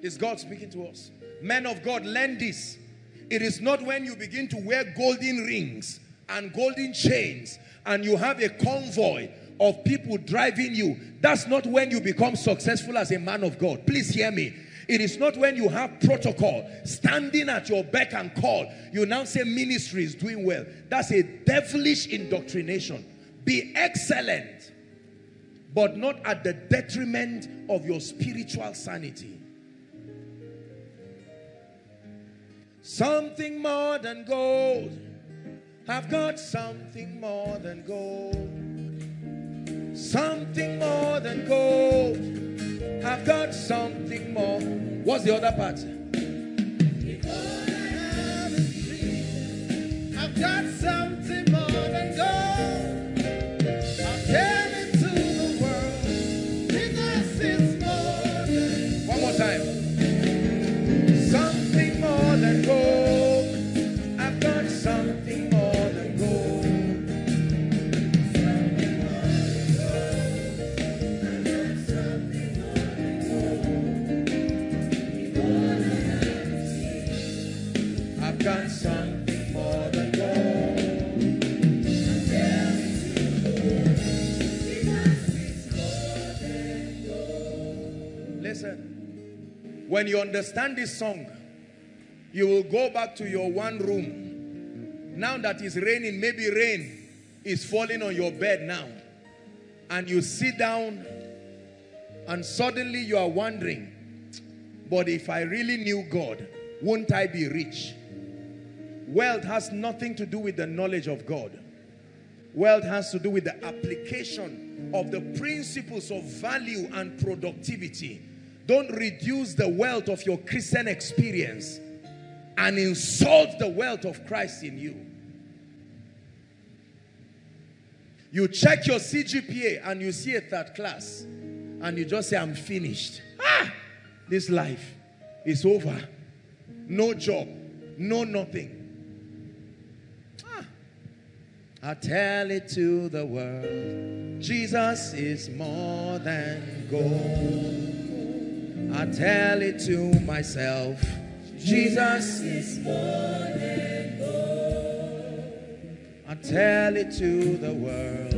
Is God speaking to us? Men of God, learn this. It is not when you begin to wear golden rings and golden chains and you have a convoy of people driving you. That's not when you become successful as a man of God. Please hear me. It is not when you have protocol standing at your beck and call, you now say ministry is doing well. That's a devilish indoctrination. Be excellent, but not at the detriment of your spiritual sanity. Something more than gold. I've got something more than gold. Something more than gold. I've got something more. What's the other part? I've got something more than gold. I came into the world because it's more than gold. One more time. Something more than gold. I've got something more. Something more than gold. Listen, when you understand this song, you will go back to your one room. Now that it's raining, maybe rain is falling on your bed now. And you sit down and suddenly you are wondering, but if I really knew God, won't I be rich? Wealth has nothing to do with the knowledge of God. Wealth has to do with the application of the principles of value and productivity. Don't reduce the wealth of your Christian experience and insult the wealth of Christ in you. You check your CGPA and you see a 3rd class and you just say, I'm finished. Ah! This life is over. No job, no nothing. I tell it to the world, Jesus is more than gold. I tell it to myself, Jesus is more than gold. I tell it to the world,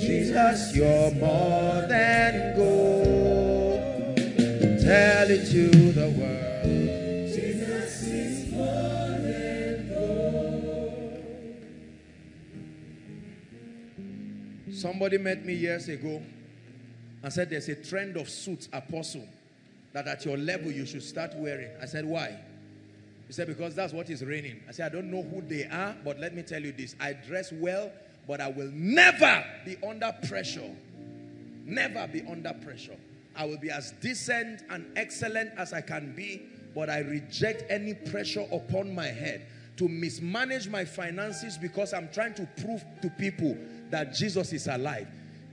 Jesus, you're more than gold. I tell it to the world, Jesus is more than gold. Somebody met me years ago and said there's a trend of suits, Apostle, that at your level you should start wearing. I said, why? He said, because that's what is reigning. I said, I don't know who they are, but let me tell you this. I dress well, but I will never be under pressure. Never be under pressure. I will be as decent and excellent as I can be, but I reject any pressure upon my head to mismanage my finances because I'm trying to prove to people that Jesus is alive.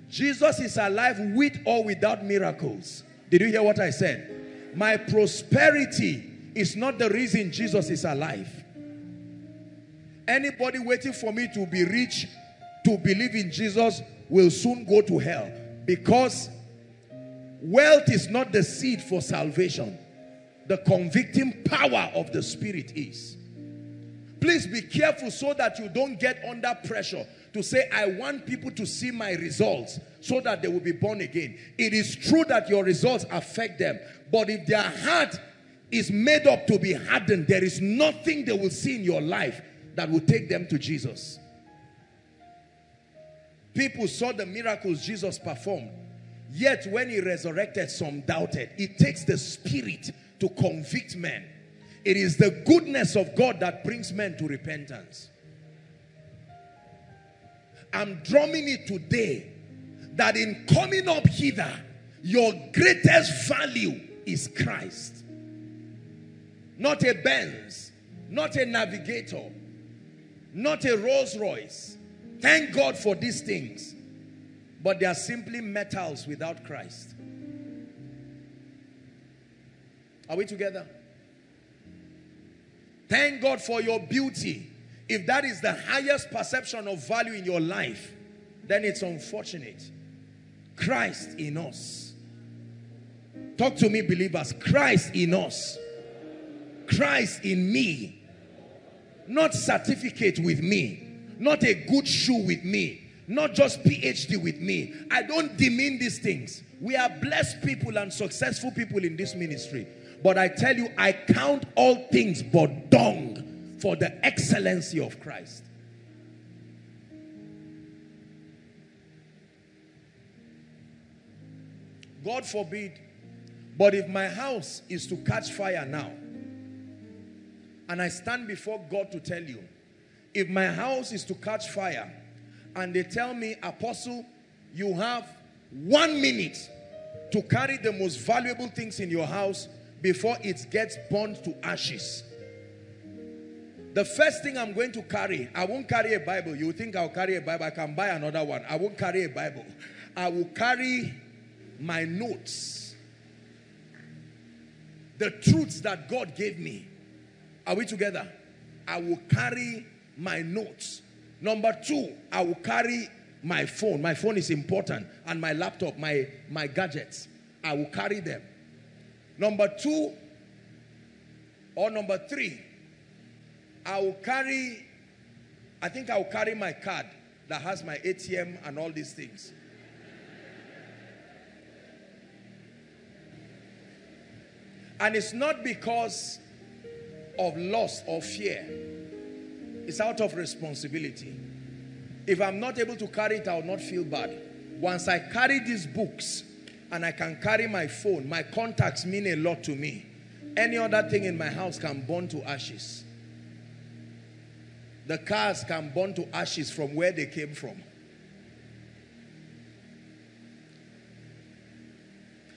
Jesus is alive with or without miracles. Did you hear what I said? My prosperity is not the reason Jesus is alive. Anybody waiting for me to be rich, to believe in Jesus, will soon go to hell because Wealth is not the seed for salvation. The convicting power of the Spirit is. Please be careful so that you don't get under pressure to say, I want people to see my results so that they will be born again. It is true that your results affect them, but if their heart is made up to be hardened, there is nothing they will see in your life that will take them to Jesus. People saw the miracles Jesus performed, yet when he resurrected, some doubted. It takes the Spirit to convict men. It is the goodness of God that brings men to repentance. I'm drumming it today that in coming up hither, your greatest value is Christ. Not a Benz, not a Navigator, not a Rolls Royce. Thank God for these things. But they are simply metals without Christ. Are we together? Thank God for your beauty. If that is the highest perception of value in your life, then it's unfortunate. Christ in us. Talk to me, believers. Christ in us. Christ in me. Not certificate with me. Not a good shoe with me. Not just PhD with me. I don't demean these things. We are blessed people and successful people in this ministry. But I tell you, I count all things but dung for the excellency of Christ. God forbid, but if my house is to catch fire now, and I stand before God to tell you, if my house is to catch fire, and they tell me, Apostle, you have 1 minute to carry the most valuable things in your house before it gets burned to ashes. The first thing I'm going to carry, I won't carry a Bible. You think I'll carry a Bible? I can buy another one. I won't carry a Bible. I will carry my notes. The truths that God gave me. Are we together? I will carry my notes. Number 2, I will carry my phone. My phone is important. And my laptop, my gadgets. I will carry them. Number 2 or number 3, I think I will carry my card that has my ATM and all these things. And it's not because of loss or fear. It's out of responsibility. If I'm not able to carry it, I will not feel bad. Once I carry these books, and I can carry my phone. My contacts mean a lot to me. Any other thing in my house can burn to ashes. The cars can burn to ashes from where they came from.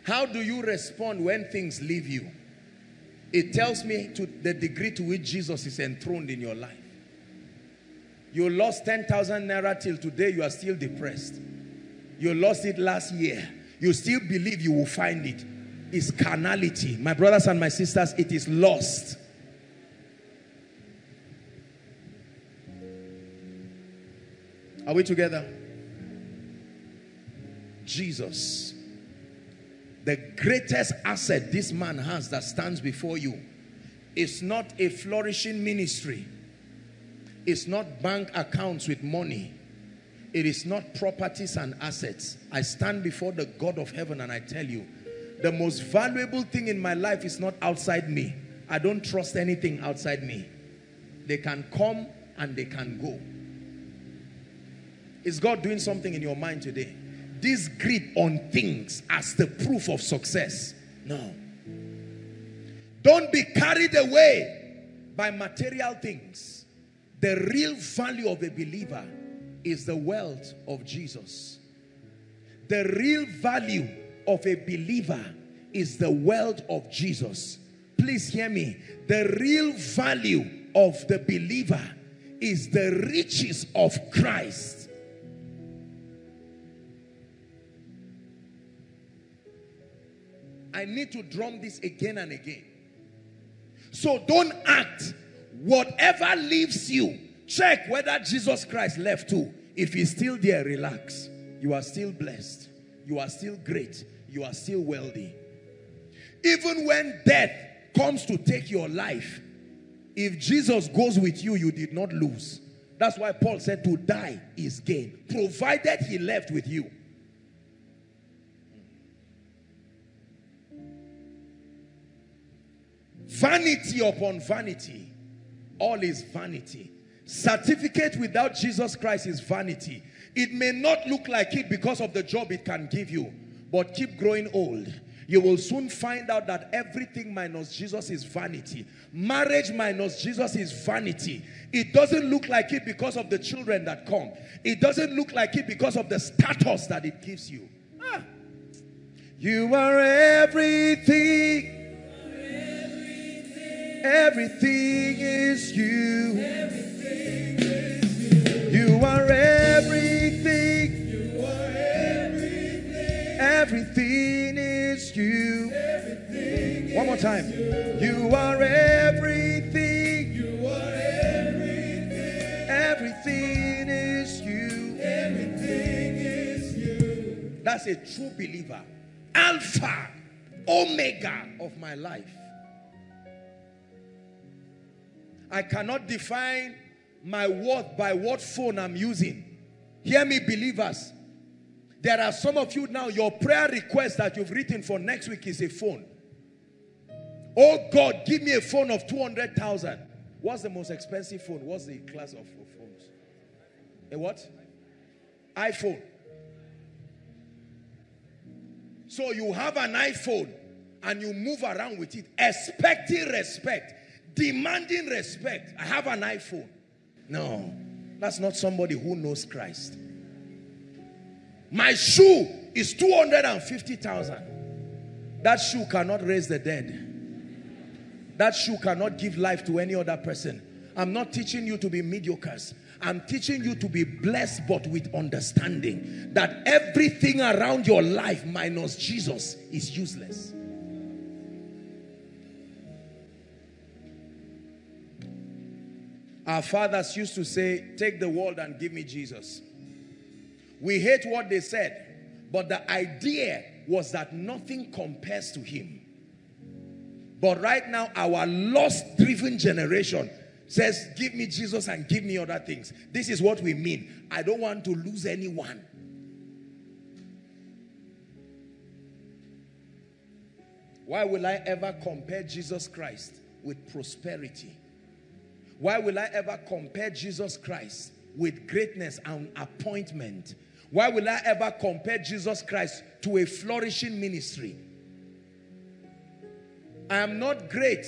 How do you respond when things leave you? It tells me to the degree to which Jesus is enthroned in your life. You lost 10,000 naira till today, you are still depressed. You lost it last year. You still believe you will find it. It's carnality. My brothers and my sisters, it is lost. Are we together? Jesus. The greatest asset this man has that stands before you is not a flourishing ministry. It's not bank accounts with money. It is not properties and assets. I stand before the God of heaven and I tell you, the most valuable thing in my life is not outside me. I don't trust anything outside me. They can come and they can go. Is God doing something in your mind today? This greed on things as the proof of success. No. Don't be carried away by material things. The real value of a believer is the wealth of Jesus. The real value of a believer is the wealth of Jesus. Please hear me. The real value of the believer is the riches of Christ. I need to drum this again and again. So don't act. Whatever leaves you, check whether Jesus Christ left too. If he's still there, relax. You are still blessed. You are still great. you are still wealthy. Even when death comes to take your life, if Jesus goes with you, you did not lose. That's why Paul said to die is gain, provided he left with you. Vanity upon vanity. All is vanity. Certificate without Jesus Christ is vanity. It may not look like it because of the job it can give you, but keep growing old. You will soon find out that everything minus Jesus is vanity. Marriage minus Jesus is vanity. It doesn't look like it because of the children that come. It doesn't look like it because of the status that it gives you. Ah. You are everything. Everything is you. Everything is you. You are everything. You are everything. Everything is you. Everything. One more time. You. You are everything. You are everything. Everything is you. Everything is you. That's a true believer. Alpha, Omega of my life. I cannot define my worth by what phone I'm using. Hear me, believers. There are some of you now, your prayer request that you've written for next week is a phone. Oh God, give me a phone of 200,000. What's the most expensive phone? What's the class of phones? A what? iPhone. So you have an iPhone and you move around with it, expecting respect. Demanding respect. I have an iPhone. No, that's not somebody who knows Christ. My shoe is 250,000. That shoe cannot raise the dead. That shoe cannot give life to any other person. I'm not teaching you to be mediocres. I'm teaching you to be blessed but with understanding that everything around your life minus Jesus is useless. Our fathers used to say, take the world and give me Jesus. We hate what they said, but the idea was that nothing compares to him. But right now, our lost-driven generation says, give me Jesus and give me other things. This is what we mean. I don't want to lose anyone. Why will I ever compare Jesus Christ with prosperity? Why will I ever compare Jesus Christ with greatness and appointment? Why will I ever compare Jesus Christ to a flourishing ministry? I am not great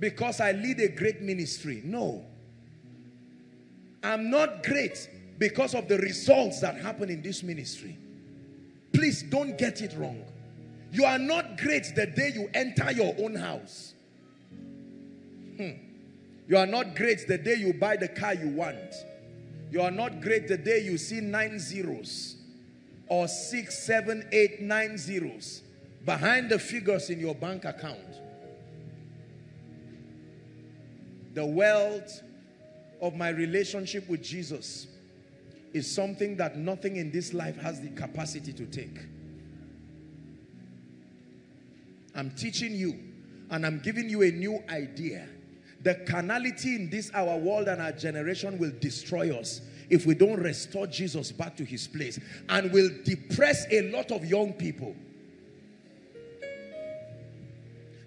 because I lead a great ministry. No. I'm not great because of the results that happen in this ministry. Please don't get it wrong. You are not great the day you enter your own house. You are not great the day you buy the car you want. You are not great the day you see 9 zeros or 6, 7, 8, 9 zeros behind the figures in your bank account. The wealth of my relationship with Jesus is something that nothing in this life has the capacity to take. I'm teaching you and I'm giving you a new idea. The carnality in this, our world and our generation will destroy us if we don't restore Jesus back to his place, and will depress a lot of young people.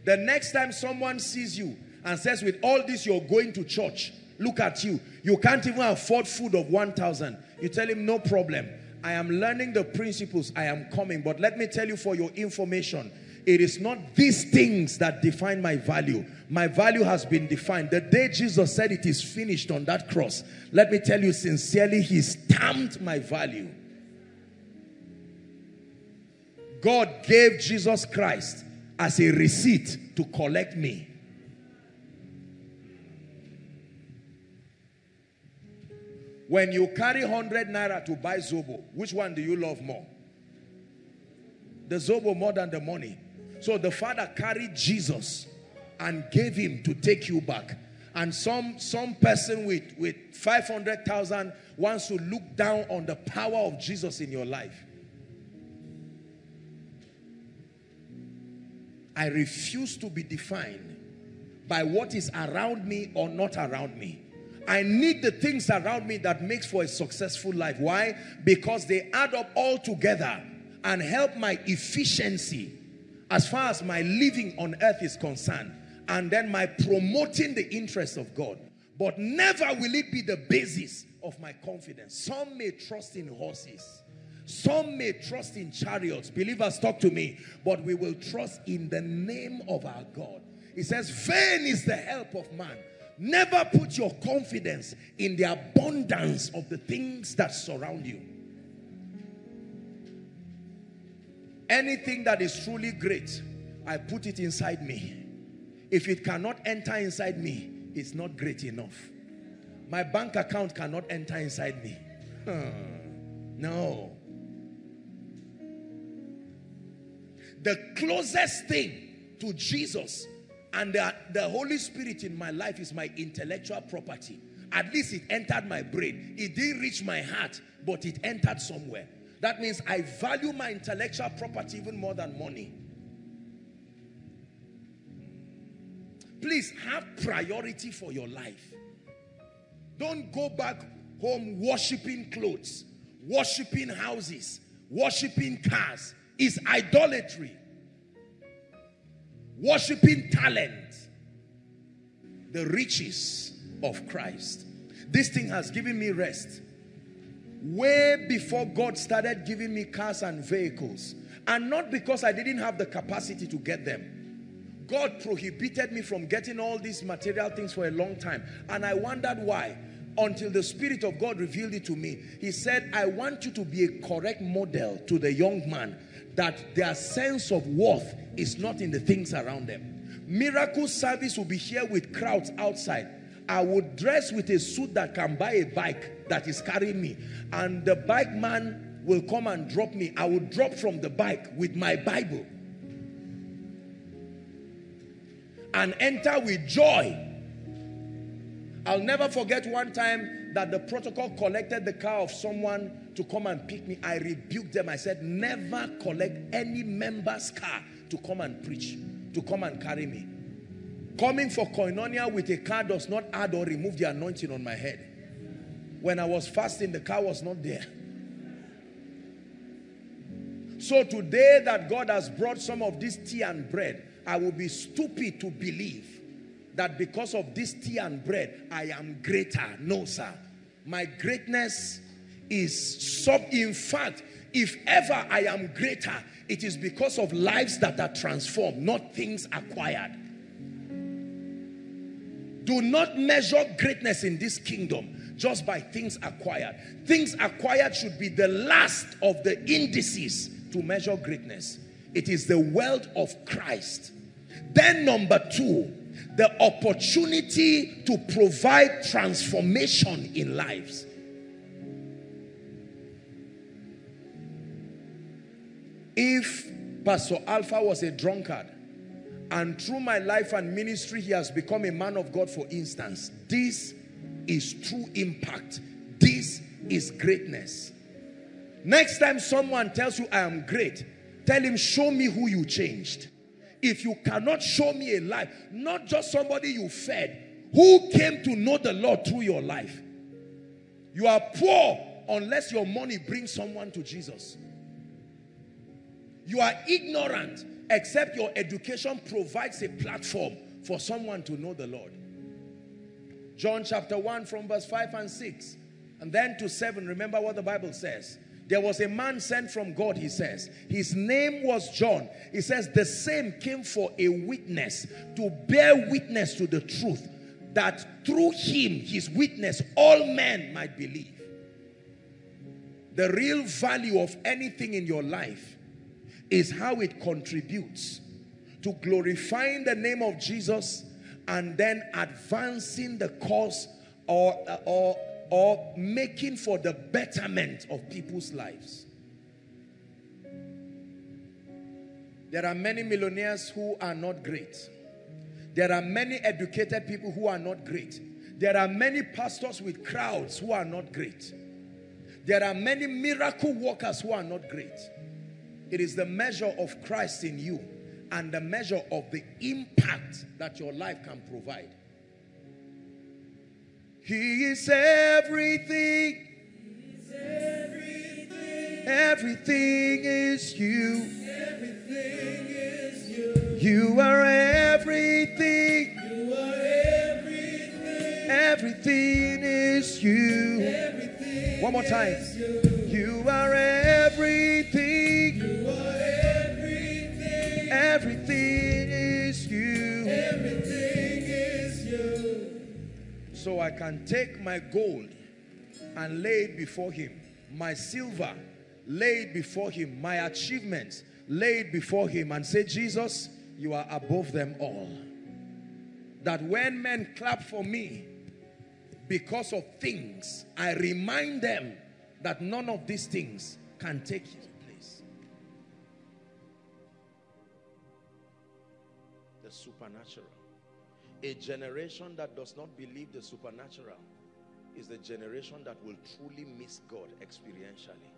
The next time someone sees you and says, with all this you're going to church, look at you, you can't even afford food of 1,000. You tell him, no problem. I am learning the principles, I am coming. But let me tell you for your information, it is not these things that define my value. My value has been defined. The day Jesus said it is finished on that cross, let me tell you sincerely, he stamped my value. God gave Jesus Christ as a receipt to collect me. When you carry 100 naira to buy Zobo, which one do you love more? The Zobo more than the money. So the Father carried Jesus and gave him to take you back. And some person with 500,000 wants to look down on the power of Jesus in your life. I refuse to be defined by what is around me or not around me. I need the things around me that makes for a successful life. Why? Because they add up all together and help my efficiency as far as my living on earth is concerned, and then my promoting the interests of God. But never will it be the basis of my confidence. Some may trust in horses. Some may trust in chariots. Believers, talk to me. But we will trust in the name of our God. It says, vain is the help of man. Never put your confidence in the abundance of the things that surround you. Anything that is truly great, I put it inside me. If it cannot enter inside me, it's not great enough. My bank account cannot enter inside me. No. The closest thing to Jesus and the Holy Spirit in my life is my intellectual property. At least it entered my brain. It didn't reach my heart, but it entered somewhere. That means I value my intellectual property even more than money. Please have priority for your life. Don't go back home worshipping clothes, worshipping houses, worshipping cars. It's idolatry. Worshipping talent. The riches of Christ. This thing has given me rest. Way before God started giving me cars and vehicles. And not because I didn't have the capacity to get them. God prohibited me from getting all these material things for a long time. And I wondered why. Until the Spirit of God revealed it to me. He said, I want you to be a correct model to the young man. That their sense of worth is not in the things around them. Miracle service will be here with crowds outside. I would dress with a suit that can buy a bike that is carrying me. And the bike man will come and drop me. I would drop from the bike with my Bible. And enter with joy. I'll never forget one time that the protocol collected the car of someone to come and pick me. I rebuked them. I said, never collect any member's car to come and preach, to come and carry me. Coming for Koinonia with a car does not add or remove the anointing on my head. When I was fasting, the car was not there. So today that God has brought some of this tea and bread, I will be stupid to believe that because of this tea and bread, I am greater. No, sir. My greatness is in fact, if ever I am greater, it is because of lives that are transformed, not things acquired. Do not measure greatness in this kingdom just by things acquired. Things acquired should be the last of the indices to measure greatness. It is the wealth of Christ. Then number 2, the opportunity to provide transformation in lives. If Pastor Alpha was a drunkard, and through my life and ministry, he has become a man of God, for instance, this is true impact. This is greatness. Next time someone tells you, I am great, tell him, show me who you changed. If you cannot show me a life, not just somebody you fed, who came to know the Lord through your life. You are poor unless your money brings someone to Jesus. You are ignorant except your education provides a platform for someone to know the Lord. John chapter 1 from verse 5 and 6. And then to 7, remember what the Bible says. There was a man sent from God, he says. His name was John. He says, the same came for a witness, to bear witness to the truth, that through him, his witness, all men might believe. The real value of anything in your life is how it contributes to glorifying the name of Jesus and then advancing the cause or making for the betterment of people's lives. There are many millionaires who are not great. There are many educated people who are not great. There are many pastors with crowds who are not great. There are many miracle workers who are not great. It is the measure of Christ in you and the measure of the impact that your life can provide. He is everything. Everything is you. Everything is you. You are everything. You are everything. Everything is you. Everything. One more time. You are everything. You are everything. Everything is you. Everything is you. So I can take my gold and lay it before him. My silver, lay it before him. My achievements, lay it before him, and say, Jesus, you are above them all. That when men clap for me because of things, I remind them that none of these things can take his place. The supernatural. A generation that does not believe the supernatural is the generation that will truly miss God experientially.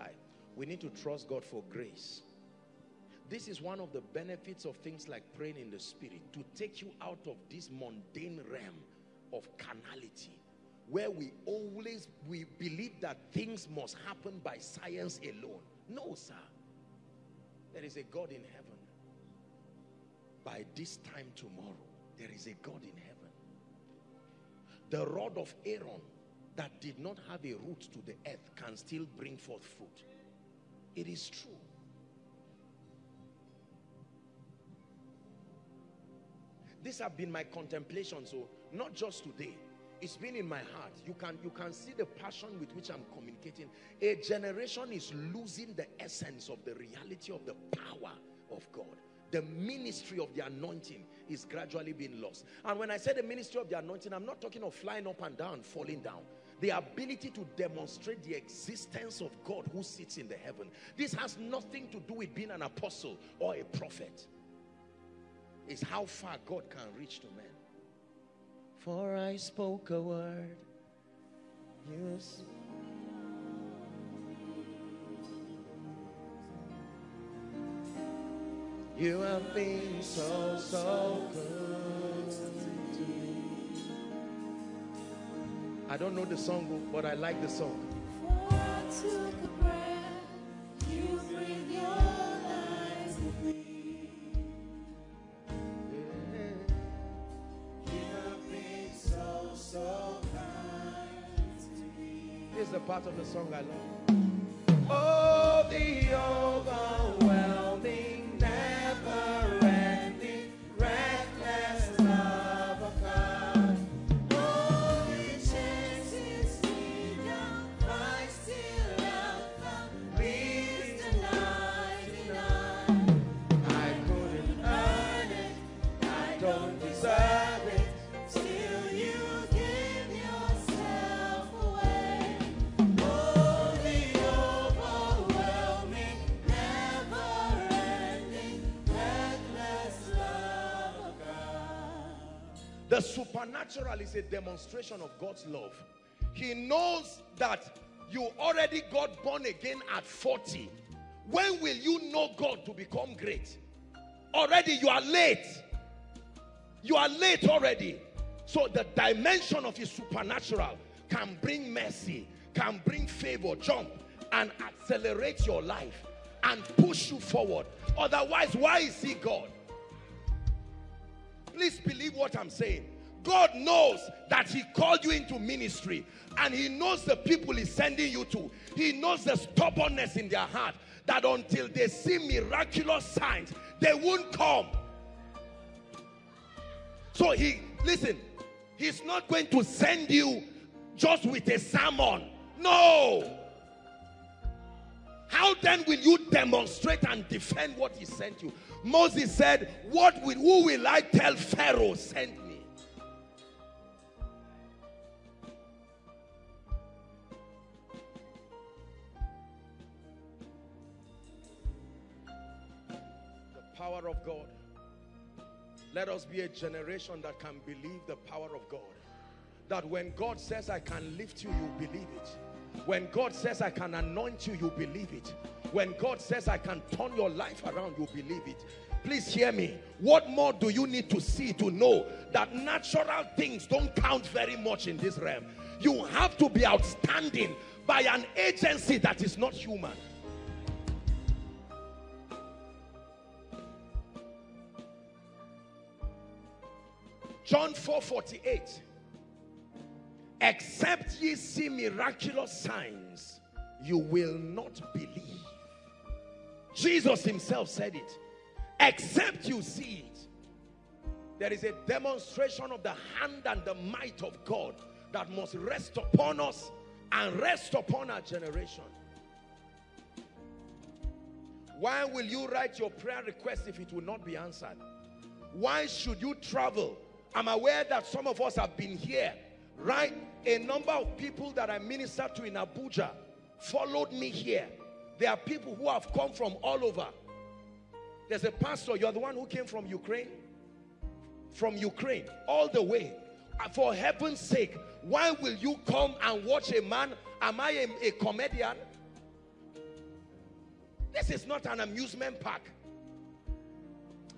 Okay. We need to trust God for grace. This is one of the benefits of things like praying in the Spirit, to take you out of this mundane realm of carnality, where we believe that things must happen by science alone. No, sir. There is a God in heaven. By this time tomorrow, there is a God in heaven. The rod of Aaron that did not have a root to the earth can still bring forth fruit. It is true. These have been my contemplations, so not just today. It's been in my heart. You can see the passion with which I'm communicating. A generation is losing the essence of the reality of the power of God. The ministry of the anointing is gradually being lost. And when I say the ministry of the anointing, I'm not talking of flying up and down, falling down. The ability to demonstrate the existence of God who sits in the heaven. This has nothing to do with being an apostle or a prophet. It's how far God can reach to men. For I spoke a word. Yes. You have been so good to me. I don't know the song, but I like the song. For I took a breath, you bring your life with me. Yeah. You have been so kind to me. Here's the part of the song I love. Oh, the overwhelming, never-ending, reckless love of God. All the chances we know, Christ still outcome, leads the 99. I couldn't earn it, I don't deserve it, till you give yourself away. Oh, the overwhelming, never-ending, love of God. The supernatural is a demonstration of God's love. He knows that you already got born again at 40. When will you know God to become great? Already you are late. You are late already. So the dimension of his supernatural can bring mercy, can bring favor, jump, and accelerate your life and push you forward. Otherwise, why is he God? Please believe what I'm saying. God knows that he called you into ministry, and he knows the people he's sending you to. He knows the stubbornness in their heart, that until they see miraculous signs, they won't come. So he's not going to send you just with a sermon. No. How then will you demonstrate and defend what he sent you? Moses said, who will I tell Pharaoh sent me? The power of God. Let us be a generation that can believe the power of God. That when God says, I can lift you, you believe it. When God says, I can anoint you, you believe it. When God says, I can turn your life around, you believe it. Please hear me. What more do you need to see to know that natural things don't count very much in this realm? You have to be outstanding by an agency that is not human. John 4:48. Except ye see miraculous signs, you will not believe. Jesus himself said it. Except you see it. There is a demonstration of the hand and the might of God that must rest upon us and rest upon our generation. Why will you write your prayer request if it will not be answered? Why should you travel? I'm aware that some of us have been here, right? A number of people that I ministered to in Abuja followed me here. There are people who have come from all over. There's a pastor, you're the one who came from Ukraine. From Ukraine, all the way. For heaven's sake, why will you come and watch a man? Am I a comedian? This is not an amusement park.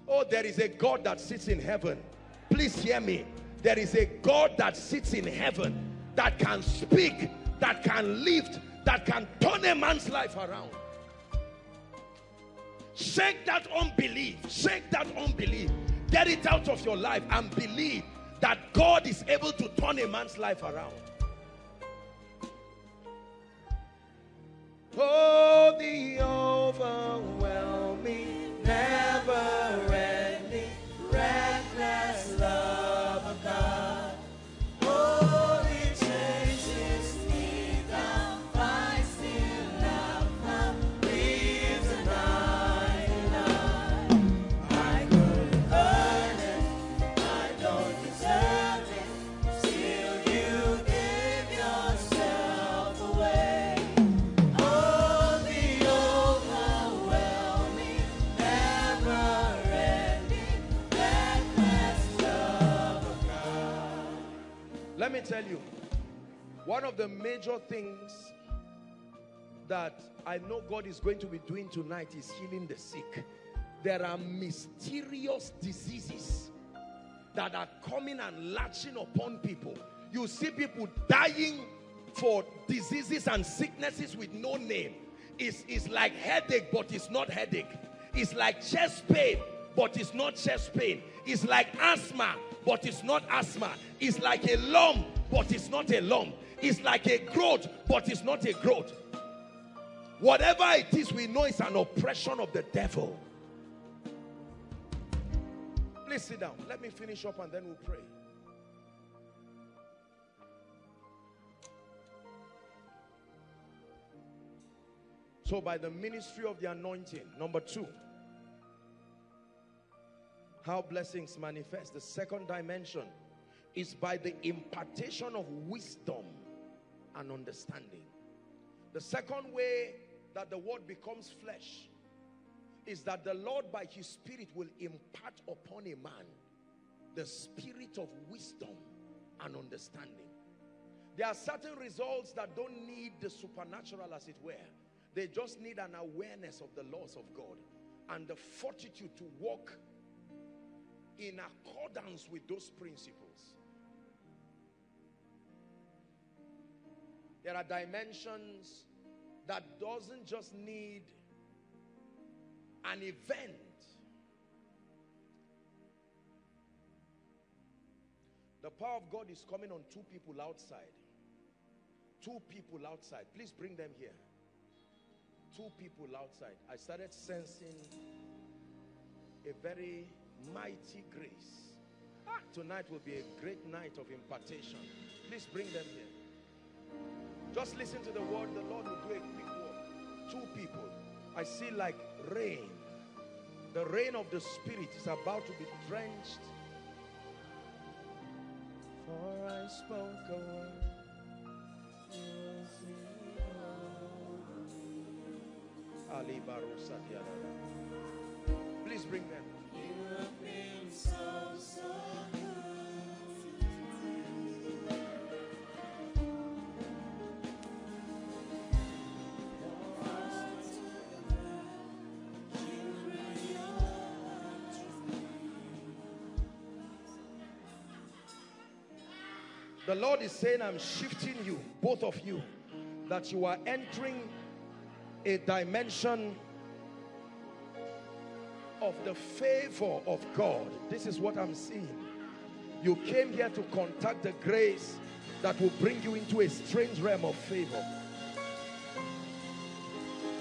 Oh, there is a God that sits in heaven. Please hear me. There is a God that sits in heaven, that can speak, that can lift, that can turn a man's life around. Shake that unbelief. Shake that unbelief. Get it out of your life and believe that God is able to turn a man's life around. Oh, the overwhelming, never-ending, reckless love of God. Oh, it changes me down, I still love Him, leaves a nine. I couldn't earn it, I don't deserve it, still you give yourself away. Oh, the overwhelming, never-ending, reckless love of God. Let me tell you, one of the major things that I know God is going to be doing tonight is healing the sick. There are mysterious diseases that are coming and latching upon people. You see people dying for diseases and sicknesses with no name. It's like headache, but it's not headache. It's like chest pain, but it's not chest pain. It's like asthma, but it's not asthma. It's like a lump, but it's not a lump. It's like a growth, but it's not a growth. Whatever it is, we know it's an oppression of the devil. Please sit down. Let me finish up and then we'll pray. So by the ministry of the anointing, number two, how blessings manifest. The second dimension is by the impartation of wisdom and understanding. The second way that the word becomes flesh is that the Lord by his spirit will impart upon a man the spirit of wisdom and understanding. There are certain results that don't need the supernatural, as it were. They just need an awareness of the laws of God and the fortitude to walk in accordance with those principles. There are dimensions that doesn't just need an event. The power of God is coming on two people outside. Two people outside. Please bring them here. Two people outside. I started sensing a very mighty grace. Tonight will be a great night of impartation. Please bring them here. Just listen to the word. The Lord will do a quick work. Two people. I see like rain. The rain of the Spirit is about to be drenched. For I spoke a word. Please bring them. You have been so good. The Lord is saying, I'm shifting you, both of you, that you are entering a dimension of the favor of God. This is what I'm seeing. You came here to contact the grace that will bring you into a strange realm of favor.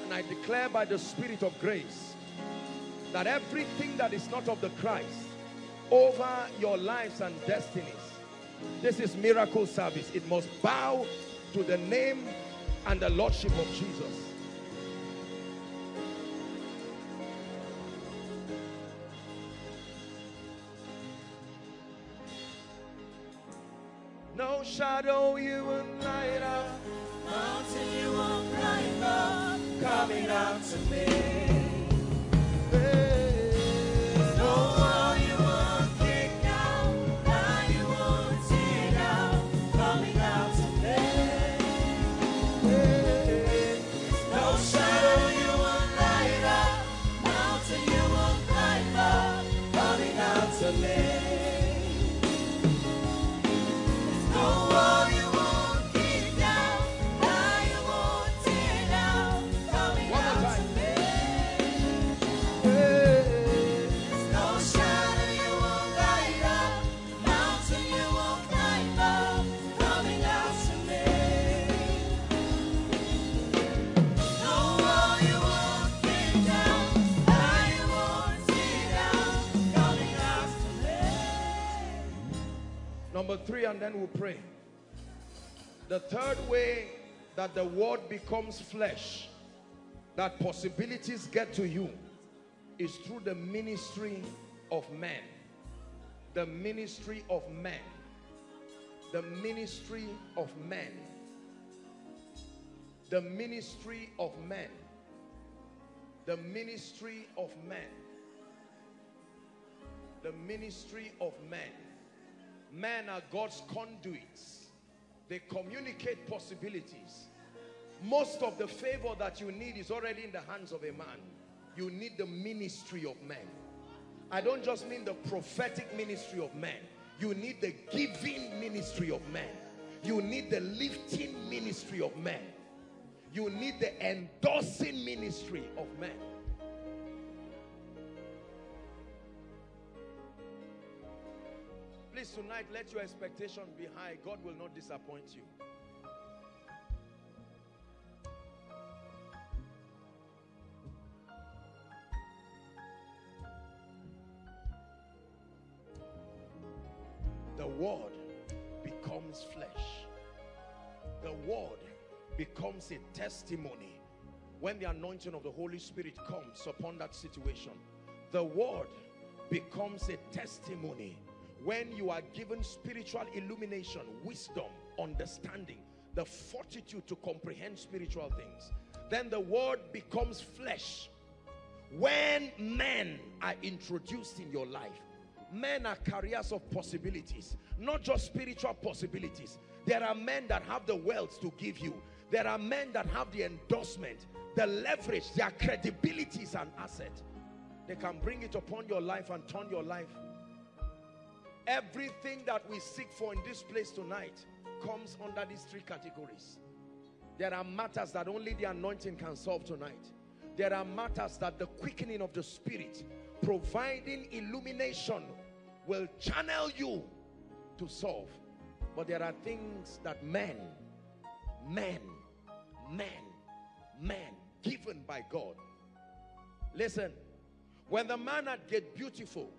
And I declare by the Spirit of grace that everything that is not of the Christ over your lives and destinies, this is miracle service. It must bow to the name and the Lordship of Jesus. No shadow you will light up, mountain you will climb up, coming out to me. Hey. No wall you will kick down, lie you will tear down, coming out to me. Hey. No shadow you will light up, mountain you will climb up, coming out to me. Number three, and then we'll pray. The third way that the word becomes flesh, that possibilities get to you, is through the ministry of men. The ministry of men. The ministry of men. The ministry of men. The ministry of men. The ministry of men. Men are God's conduits. They communicate possibilities. Most of the favor that you need is already in the hands of a man. You need the ministry of men. I don't just mean the prophetic ministry of men. You need the giving ministry of men. You need the lifting ministry of men. You need the endorsing ministry of men. Please tonight, let your expectation be high. God will not disappoint you. The word becomes flesh. The word becomes a testimony. When the anointing of the Holy Spirit comes upon that situation, the word becomes a testimony. When you are given spiritual illumination, wisdom, understanding, the fortitude to comprehend spiritual things, then the word becomes flesh. When men are introduced in your life, men are carriers of possibilities, not just spiritual possibilities. There are men that have the wealth to give you. There are men that have the endorsement, the leverage, their credibility is an asset. They can bring it upon your life and turn your life. Everything that we seek for in this place tonight comes under these three categories. There are matters that only the anointing can solve tonight. There are matters that the quickening of the Spirit, providing illumination, will channel you to solve. But there are things that men, given by God. Listen, when the man at Gate Beautiful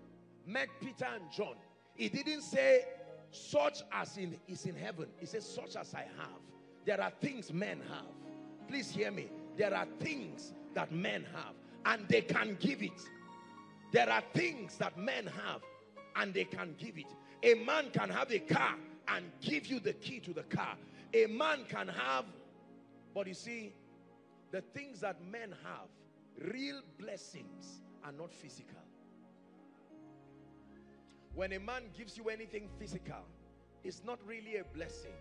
met Peter and John, he didn't say, such as is in heaven. He said, such as I have. There are things men have. Please hear me. There are things that men have, and they can give it. There are things that men have, and they can give it. A man can have a car and give you the key to the car. A man can have, but you see, the things that men have, real blessings, are not physical. When a man gives you anything physical, it's not really a blessing.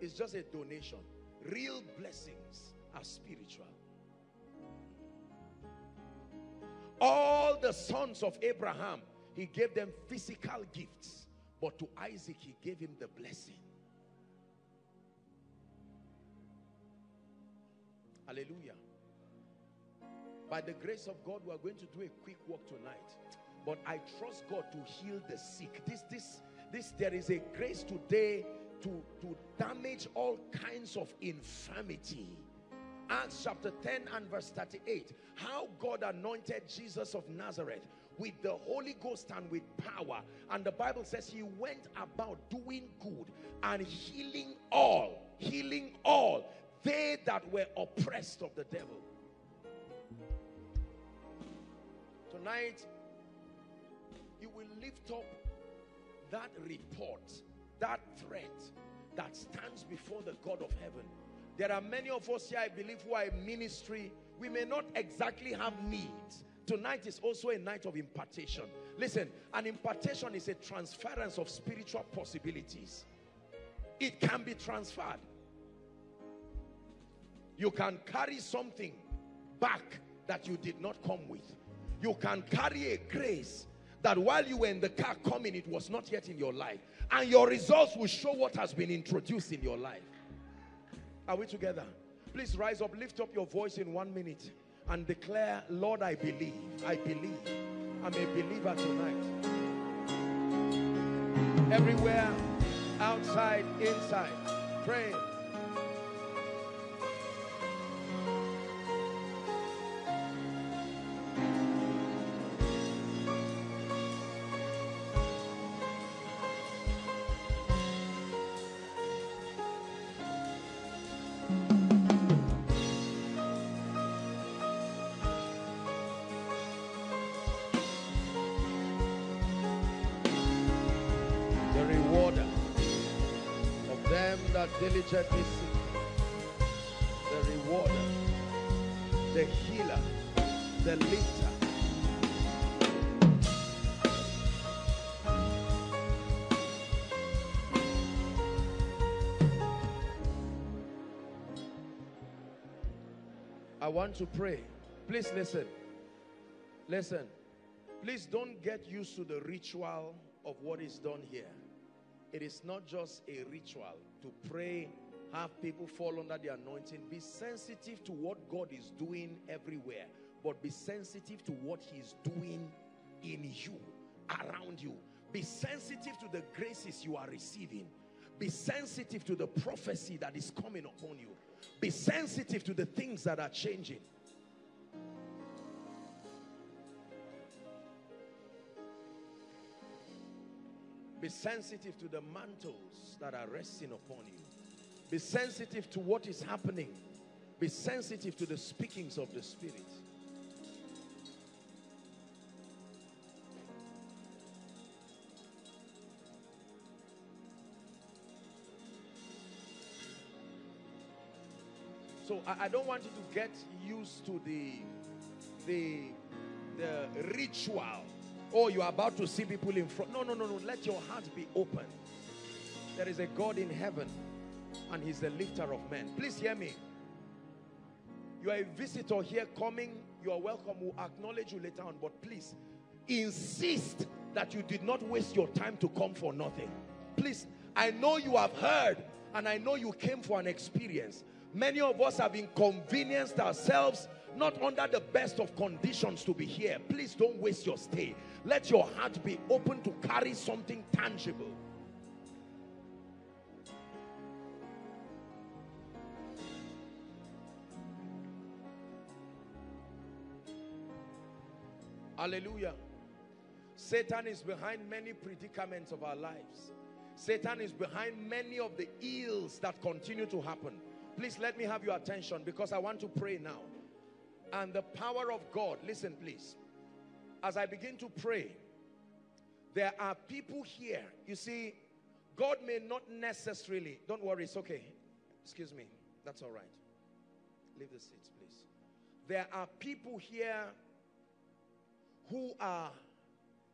It's just a donation. Real blessings are spiritual. All the sons of Abraham, he gave them physical gifts. But to Isaac, he gave him the blessing. Hallelujah. By the grace of God, we are going to do a quick walk tonight. But I trust God to heal the sick. There is a grace today to damage all kinds of infirmity. Acts chapter 10 and verse 38. How God anointed Jesus of Nazareth with the Holy Ghost and with power. And the Bible says he went about doing good and healing all. Healing all. They that were oppressed of the devil. Tonight, you will lift up that report, that threat that stands before the God of heaven. There are many of us here, I believe, who are in ministry. We may not exactly have needs. Tonight is also a night of impartation. Listen, an impartation is a transference of spiritual possibilities. It can be transferred. You can carry something back that you did not come with. You can carry a grace that while you were in the car coming, it was not yet in your life. And your results will show what has been introduced in your life. Are we together? Please rise up, lift up your voice in 1 minute and declare, Lord, I believe. I believe. I'm a believer tonight. Everywhere, outside, inside. Pray. Diligently seek, the rewarder, the healer, the lifter. I want to pray. Please listen. Listen. Please don't get used to the ritual of what is done here. It is not just a ritual to pray, have people fall under the anointing. Be sensitive to what God is doing everywhere, but be sensitive to what he is doing in you, around you. Be sensitive to the graces you are receiving. Be sensitive to the prophecy that is coming upon you. Be sensitive to the things that are changing. Be sensitive to the mantles that are resting upon you. Be sensitive to what is happening. Be sensitive to the speakings of the Spirit. So I don't want you to get used to the ritual. Oh, you're about to see people in front. No, no, no, no. Let your heart be open. There is a God in heaven, and he's the lifter of men. Please hear me. You are a visitor here coming. You are welcome. We'll acknowledge you later on. But please, insist that you did not waste your time to come for nothing. Please, I know you have heard, and I know you came for an experience. Many of us have inconvenienced ourselves, not under the best of conditions to be here. Please don't waste your stay. Let your heart be open to carry something tangible. Hallelujah. Satan is behind many predicaments of our lives. Satan is behind many of the ills that continue to happen. Please let me have your attention because I want to pray now. And the power of God, listen please. As I begin to pray, there are people here. You see, God may not necessarily, don't worry, it's okay. Excuse me, that's all right. Leave the seats, please. There are people here who are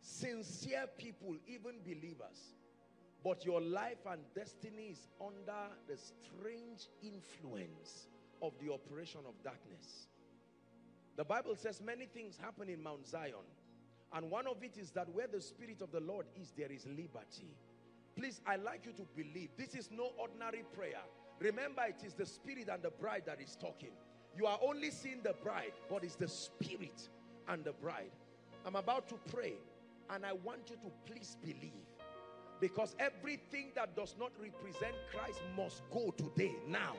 sincere people, even believers. But your life and destiny is under the strange influence of the operation of darkness. The Bible says many things happen in Mount Zion. And one of it is that where the Spirit of the Lord is, there is liberty. Please, I'd like you to believe. This is no ordinary prayer. Remember, it is the Spirit and the bride that is talking. You are only seeing the bride, but it's the spirit and the bride. I'm about to pray, and I want you to please believe, because everything that does not represent Christ must go today, now.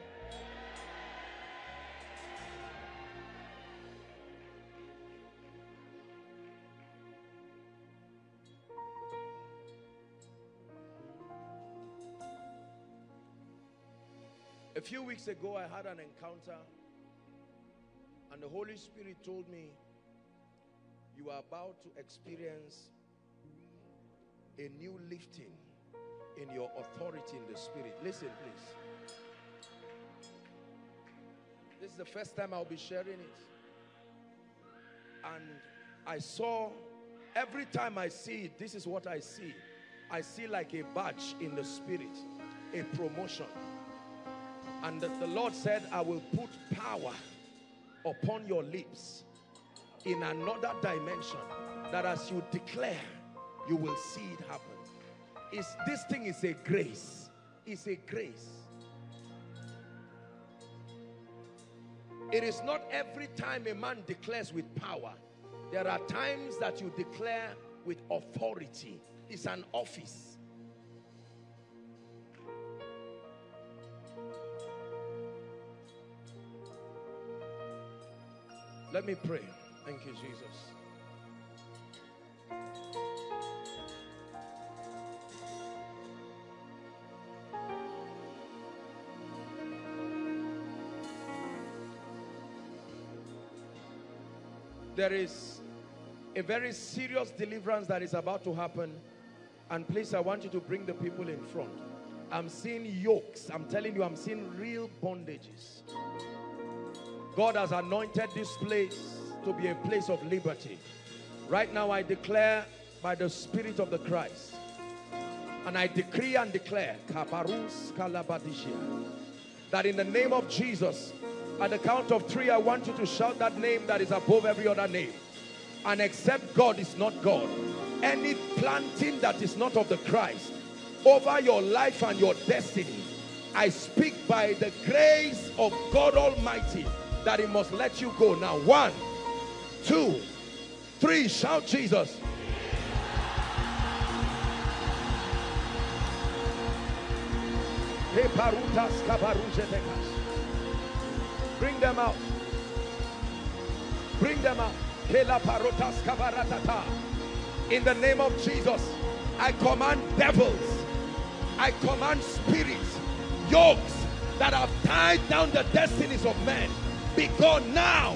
A few weeks ago, I had an encounter, and the Holy Spirit told me, you are about to experience a new lifting in your authority in the Spirit. Listen, please. This is the first time I'll be sharing it. And I saw, every time I see it, this is what I see. I see like a badge in the Spirit, a promotion. And the Lord said, I will put power upon your lips in another dimension, that as you declare, you will see it happen. This thing is a grace. It's a grace. It is not every time a man declares with power. There are times that you declare with authority. It's an office. Let me pray. Thank you, Jesus. There is a very serious deliverance that is about to happen. And please, I want you to bring the people in front. I'm seeing yokes. I'm telling you, I'm seeing real bondages. God has anointed this place to be a place of liberty. Right now, I declare by the Spirit of the Christ, and I decree and declare that in the name of Jesus, at the count of three, I want you to shout that name that is above every other name. And except God is not God, any planting that is not of the Christ over your life and your destiny, I speak by the grace of God Almighty that He must let you go now. 1, 2, 3, shout Jesus. Bring them out. Bring them out. In the name of Jesus, I command devils, I command spirits, yokes that have tied down the destinies of men, be gone now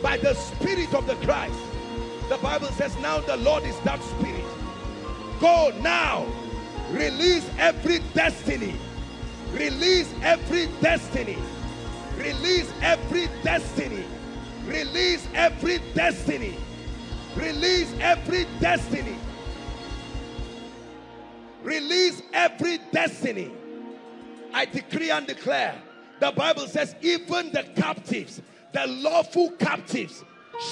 by the Spirit of the Christ. The Bible says now the Lord is that Spirit. Go now. Release every destiny. Release every destiny. Release every destiny. Release every destiny. Release every destiny. Release every destiny. I decree and declare. The Bible says, even the captives, the lawful captives,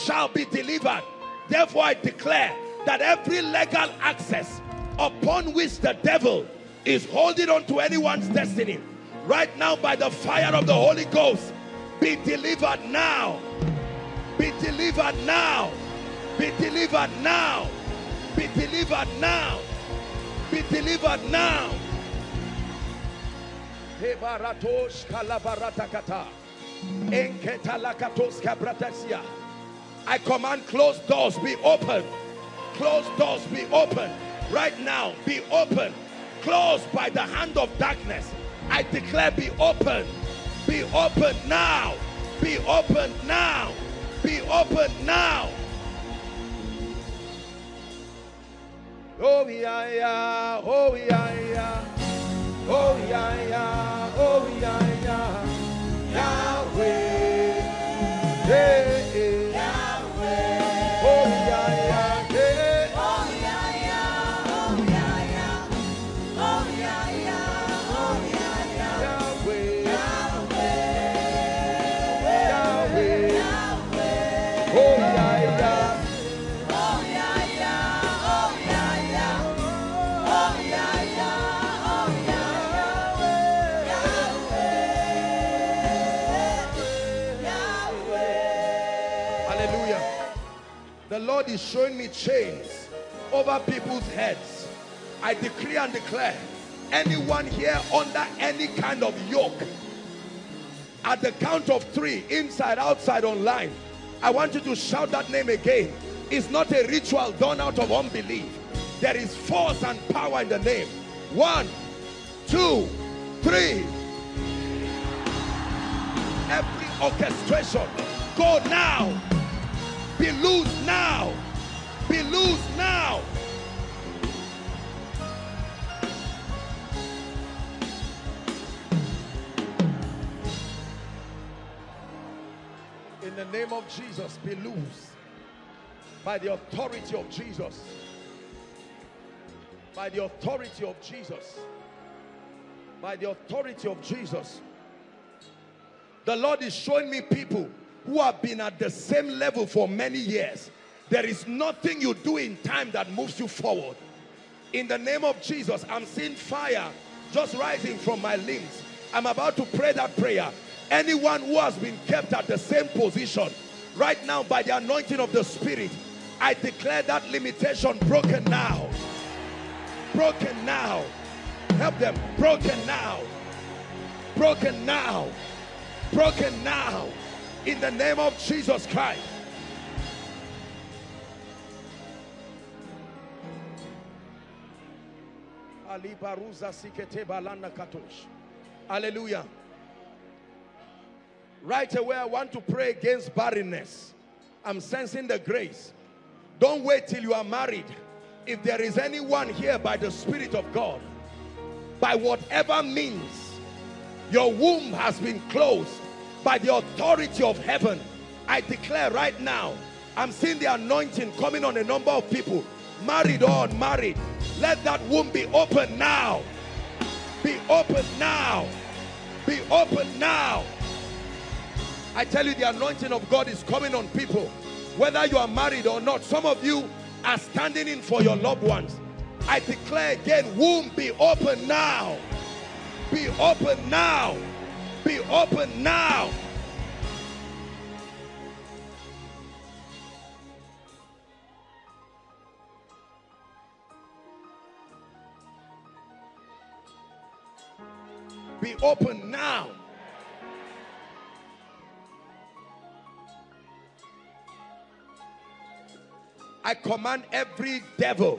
shall be delivered. Therefore, I declare that every legal access upon which the devil is holding on to anyone's destiny, right now by the fire of the Holy Ghost, be delivered now. Be delivered now. Be delivered now. Be delivered now. Be delivered now. I command closed doors be open. Closed doors be open. Right now, be open. Closed by the hand of darkness, I declare be open. Be open now. Be open now. Be open now. Oh yeah, yeah. Oh yeah, yeah. Oh yeah, yeah, oh yeah, yeah, Yahweh, hey, Yahweh, oh yeah, yeah, hey, oh yeah, yeah, oh yeah, yeah, oh yeah, yeah, oh yeah, yeah, Yahweh, Yahweh, Yahweh, Yahweh, oh yeah, yeah. is showing me chains over people's heads. I decree and declare, anyone here under any kind of yoke, at the count of three, inside, outside, online, I want you to shout that name again. It's not a ritual done out of unbelief. There is force and power in the name. 1, 2, 3. Every orchestration, go now. Be loose now. Be loose now. In the name of Jesus, be loose. By the authority of Jesus. By the authority of Jesus. By the authority of Jesus. The Lord is showing me people who have been at the same level for many years. There is nothing you do in time that moves you forward. In the name of Jesus, I'm seeing fire just rising from my limbs. I'm about to pray that prayer. Anyone who has been kept at the same position, right now by the anointing of the Spirit, I declare that limitation broken now. Broken now. Help them. Broken now. Broken now. Broken now. In the name of Jesus Christ. Hallelujah. Right away, I want to pray against barrenness. I'm sensing the grace. Don't wait till you are married. If there is anyone here by the Spirit of God, by whatever means, your womb has been closed by the authority of heaven, I declare right now, I'm seeing the anointing coming on a number of people, married or unmarried. Let that womb be open now. Be open now. Be open now. I tell you, the anointing of God is coming on people, whether you are married or not. Some of you are standing in for your loved ones. I declare again, womb, be open now. Be open now. Be open now. Be open now. I command every devil.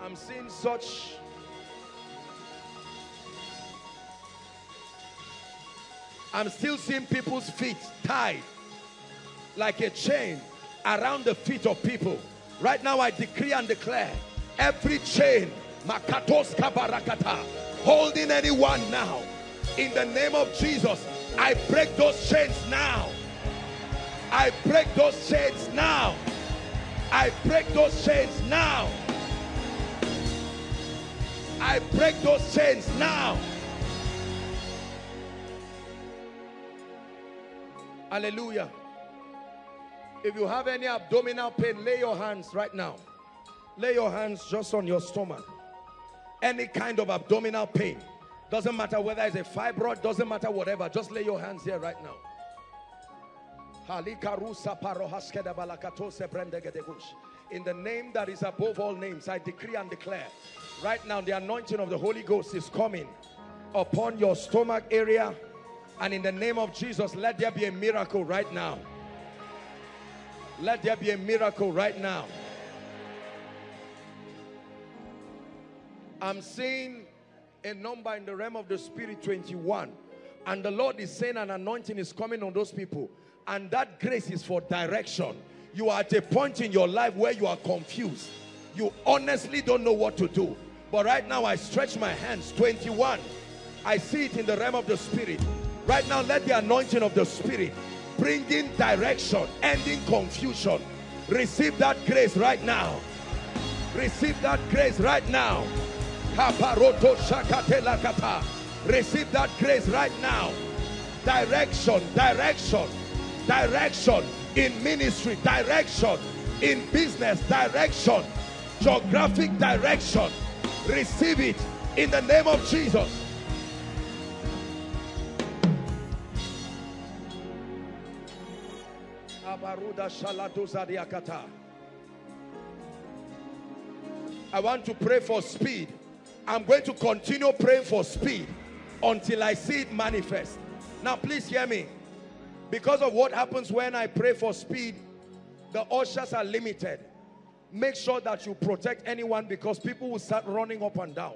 I'm seeing such. I'm still seeing people's feet tied like a chain around the feet of people. Right now, I decree and declare every chain, makatos kabarakata, holding anyone now. In the name of Jesus, I break those chains now. I break those chains now. I break those chains now. I break those chains now. Hallelujah. If you have any abdominal pain, lay your hands right now. Lay your hands just on your stomach. Any kind of abdominal pain. Doesn't matter whether it's a fibroid, doesn't matter whatever. Just lay your hands here right now. In the name that is above all names, I decree and declare right now, the anointing of the Holy Ghost is coming upon your stomach area, and in the name of Jesus, let there be a miracle right now. Let there be a miracle right now. I'm seeing a number in the realm of the Spirit, 21, and the Lord is saying an anointing is coming on those people. And that grace is for direction. You are at a point in your life where you are confused. You honestly don't know what to do. But right now, I stretch my hands. 21. I see it in the realm of the Spirit. Right now, let the anointing of the Spirit bring in direction, ending confusion. Receive that grace right now. Receive that grace right now. Receive that grace right now. Direction, direction. Direction in ministry, direction in business, direction, geographic direction. Receive it in the name of Jesus. I want to pray for speed. I'm going to continue praying for speed until I see it manifest. Now please hear me. Because of what happens when I pray for speed, the ushers are limited. Make sure that you protect anyone, because people will start running up and down.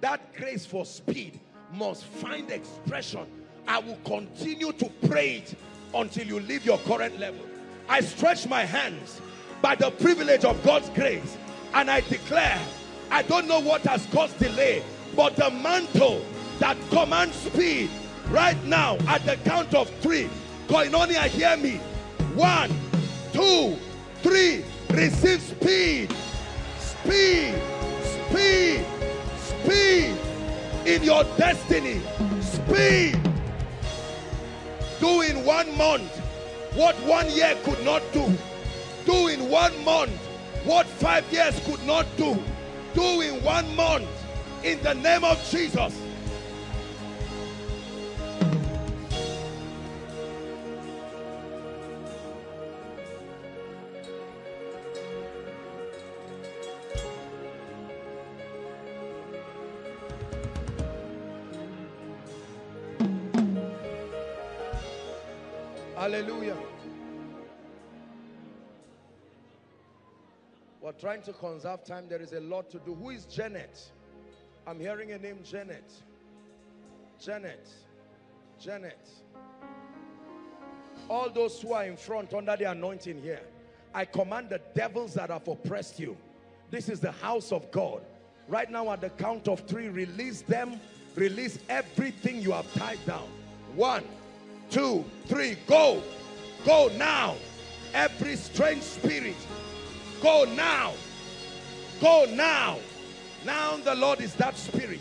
That grace for speed must find expression. I will continue to pray it until you leave your current level. I stretch my hands by the privilege of God's grace, and I declare, I don't know what has caused delay, but the mantle that commands speed right now, at the count of 3, Koinonia, hear me. 1, 2, 3, receive speed, speed, speed, speed in your destiny, speed. Do in 1 month what 1 year could not do. Do in 1 month what 5 years could not do. Do in 1 month in the name of Jesus. Hallelujah. We're trying to conserve time. There is a lot to do. Who is Janet? I'm hearing a name, Janet. Janet. Janet. All those who are in front under the anointing here, I command the devils that have oppressed you. This is the house of God. Right now at the count of 3, release them. Release everything you have tied down. 1, 2, 3, go. Go now. Every strange spirit, go now. Go now. Now the Lord is that spirit.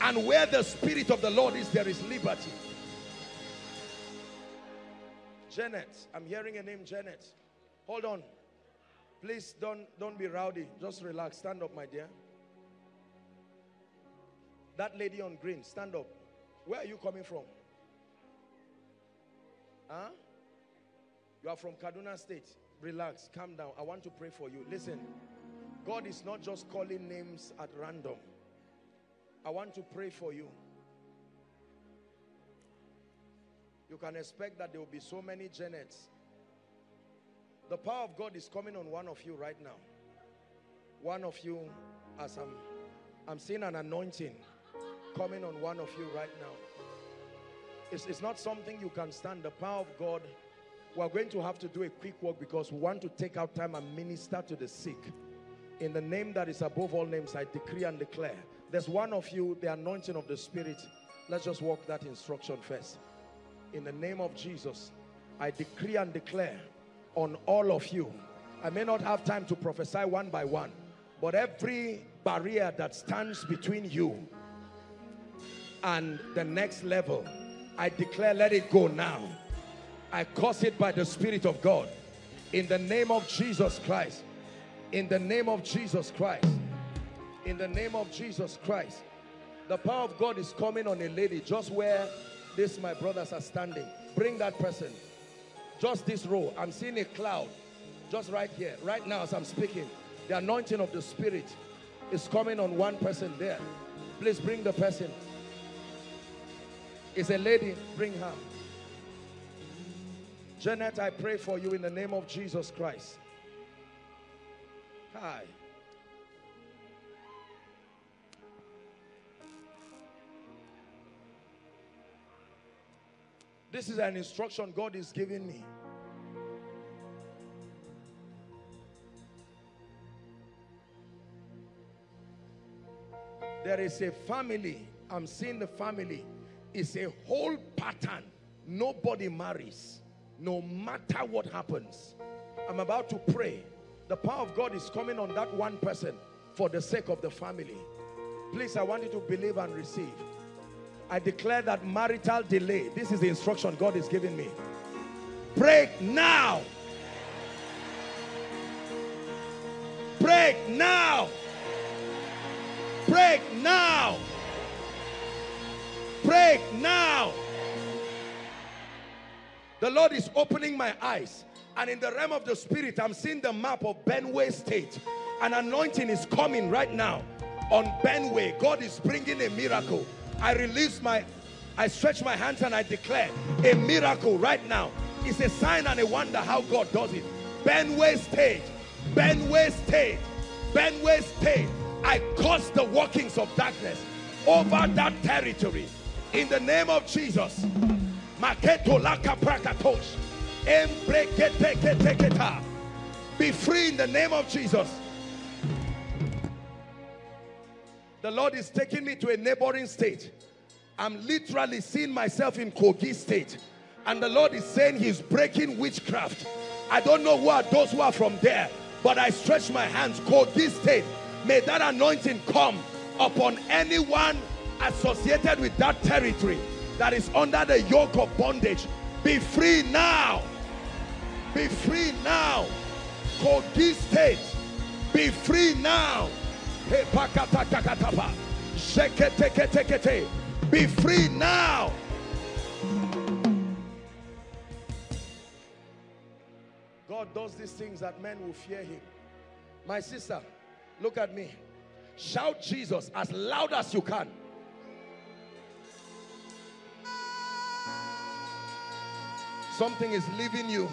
And where the spirit of the Lord is, there is liberty. Janet, I'm hearing a name, Janet. Hold on. Please don't be rowdy. Just relax. Stand up, my dear. That lady on green, stand up. Where are you coming from? Huh? You are from Kaduna State. Relax, calm down. I want to pray for you. Listen, God is not just calling names at random. I want to pray for you. You can expect that there will be so many Janets. The power of God is coming on one of you right now. One of you, as I'm seeing an anointing coming on one of you right now. It's not something you can stand. The power of God. We're going to have to do a quick walk because we want to take out time and minister to the sick. In the name that is above all names, I decree and declare. There's one of you, the anointing of the Spirit. Let's just walk that instruction first. In the name of Jesus, I decree and declare on all of you. I may not have time to prophesy one by one, but every barrier that stands between you and the next level, I declare, let it go now. I curse it by the Spirit of God. In the name of Jesus Christ. In the name of Jesus Christ. In the name of Jesus Christ. The power of God is coming on a lady just where this, my brothers, are standing. Bring that person. Just this row. I'm seeing a cloud. Just right here. Right now as I'm speaking. The anointing of the Spirit is coming on one person there. Please bring the person. Is a lady, bring her. Janet, I pray for you in the name of Jesus Christ. Hi. This is an instruction God is giving me. There is a family, I'm seeing the family. It's a whole pattern. Nobody marries, no matter what happens. I'm about to pray. The power of God is coming on that one person for the sake of the family. Please, I want you to believe and receive. I declare that marital delay, this is the instruction God is giving me. Break now. Break now. Break now. Break now. The Lord is opening my eyes. And in the realm of the spirit, I'm seeing the map of Benue State. An anointing is coming right now on Benue. God is bringing a miracle. I stretch my hands and I declare a miracle right now. It's a sign and a wonder how God does it. Benue State, Benue State, Benue State. I curse the workings of darkness over that territory in the name of Jesus. Be free in the name of Jesus. The Lord is taking me to a neighboring state. I'm literally seeing myself in Kogi State. And the Lord is saying he's breaking witchcraft. I don't know who are those who are from there, but I stretch my hands. Kogi State, may that anointing come upon anyone associated with that territory that is under the yoke of bondage. Be free now. Be free now. Kogi State, be free now. Be free now. God does these things that men will fear him. My sister, look at me. Shout Jesus as loud as you can. Something is leaving you.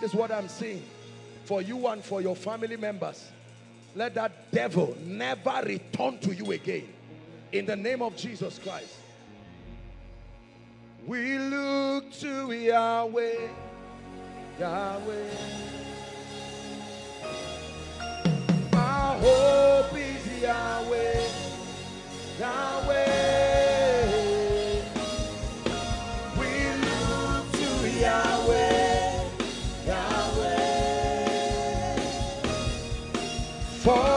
This is what I'm seeing. For you and for your family members, let that devil never return to you again. In the name of Jesus Christ. We look to Yahweh, Yahweh. My hope is Yahweh, Yahweh. We look to Yahweh, Yahweh. For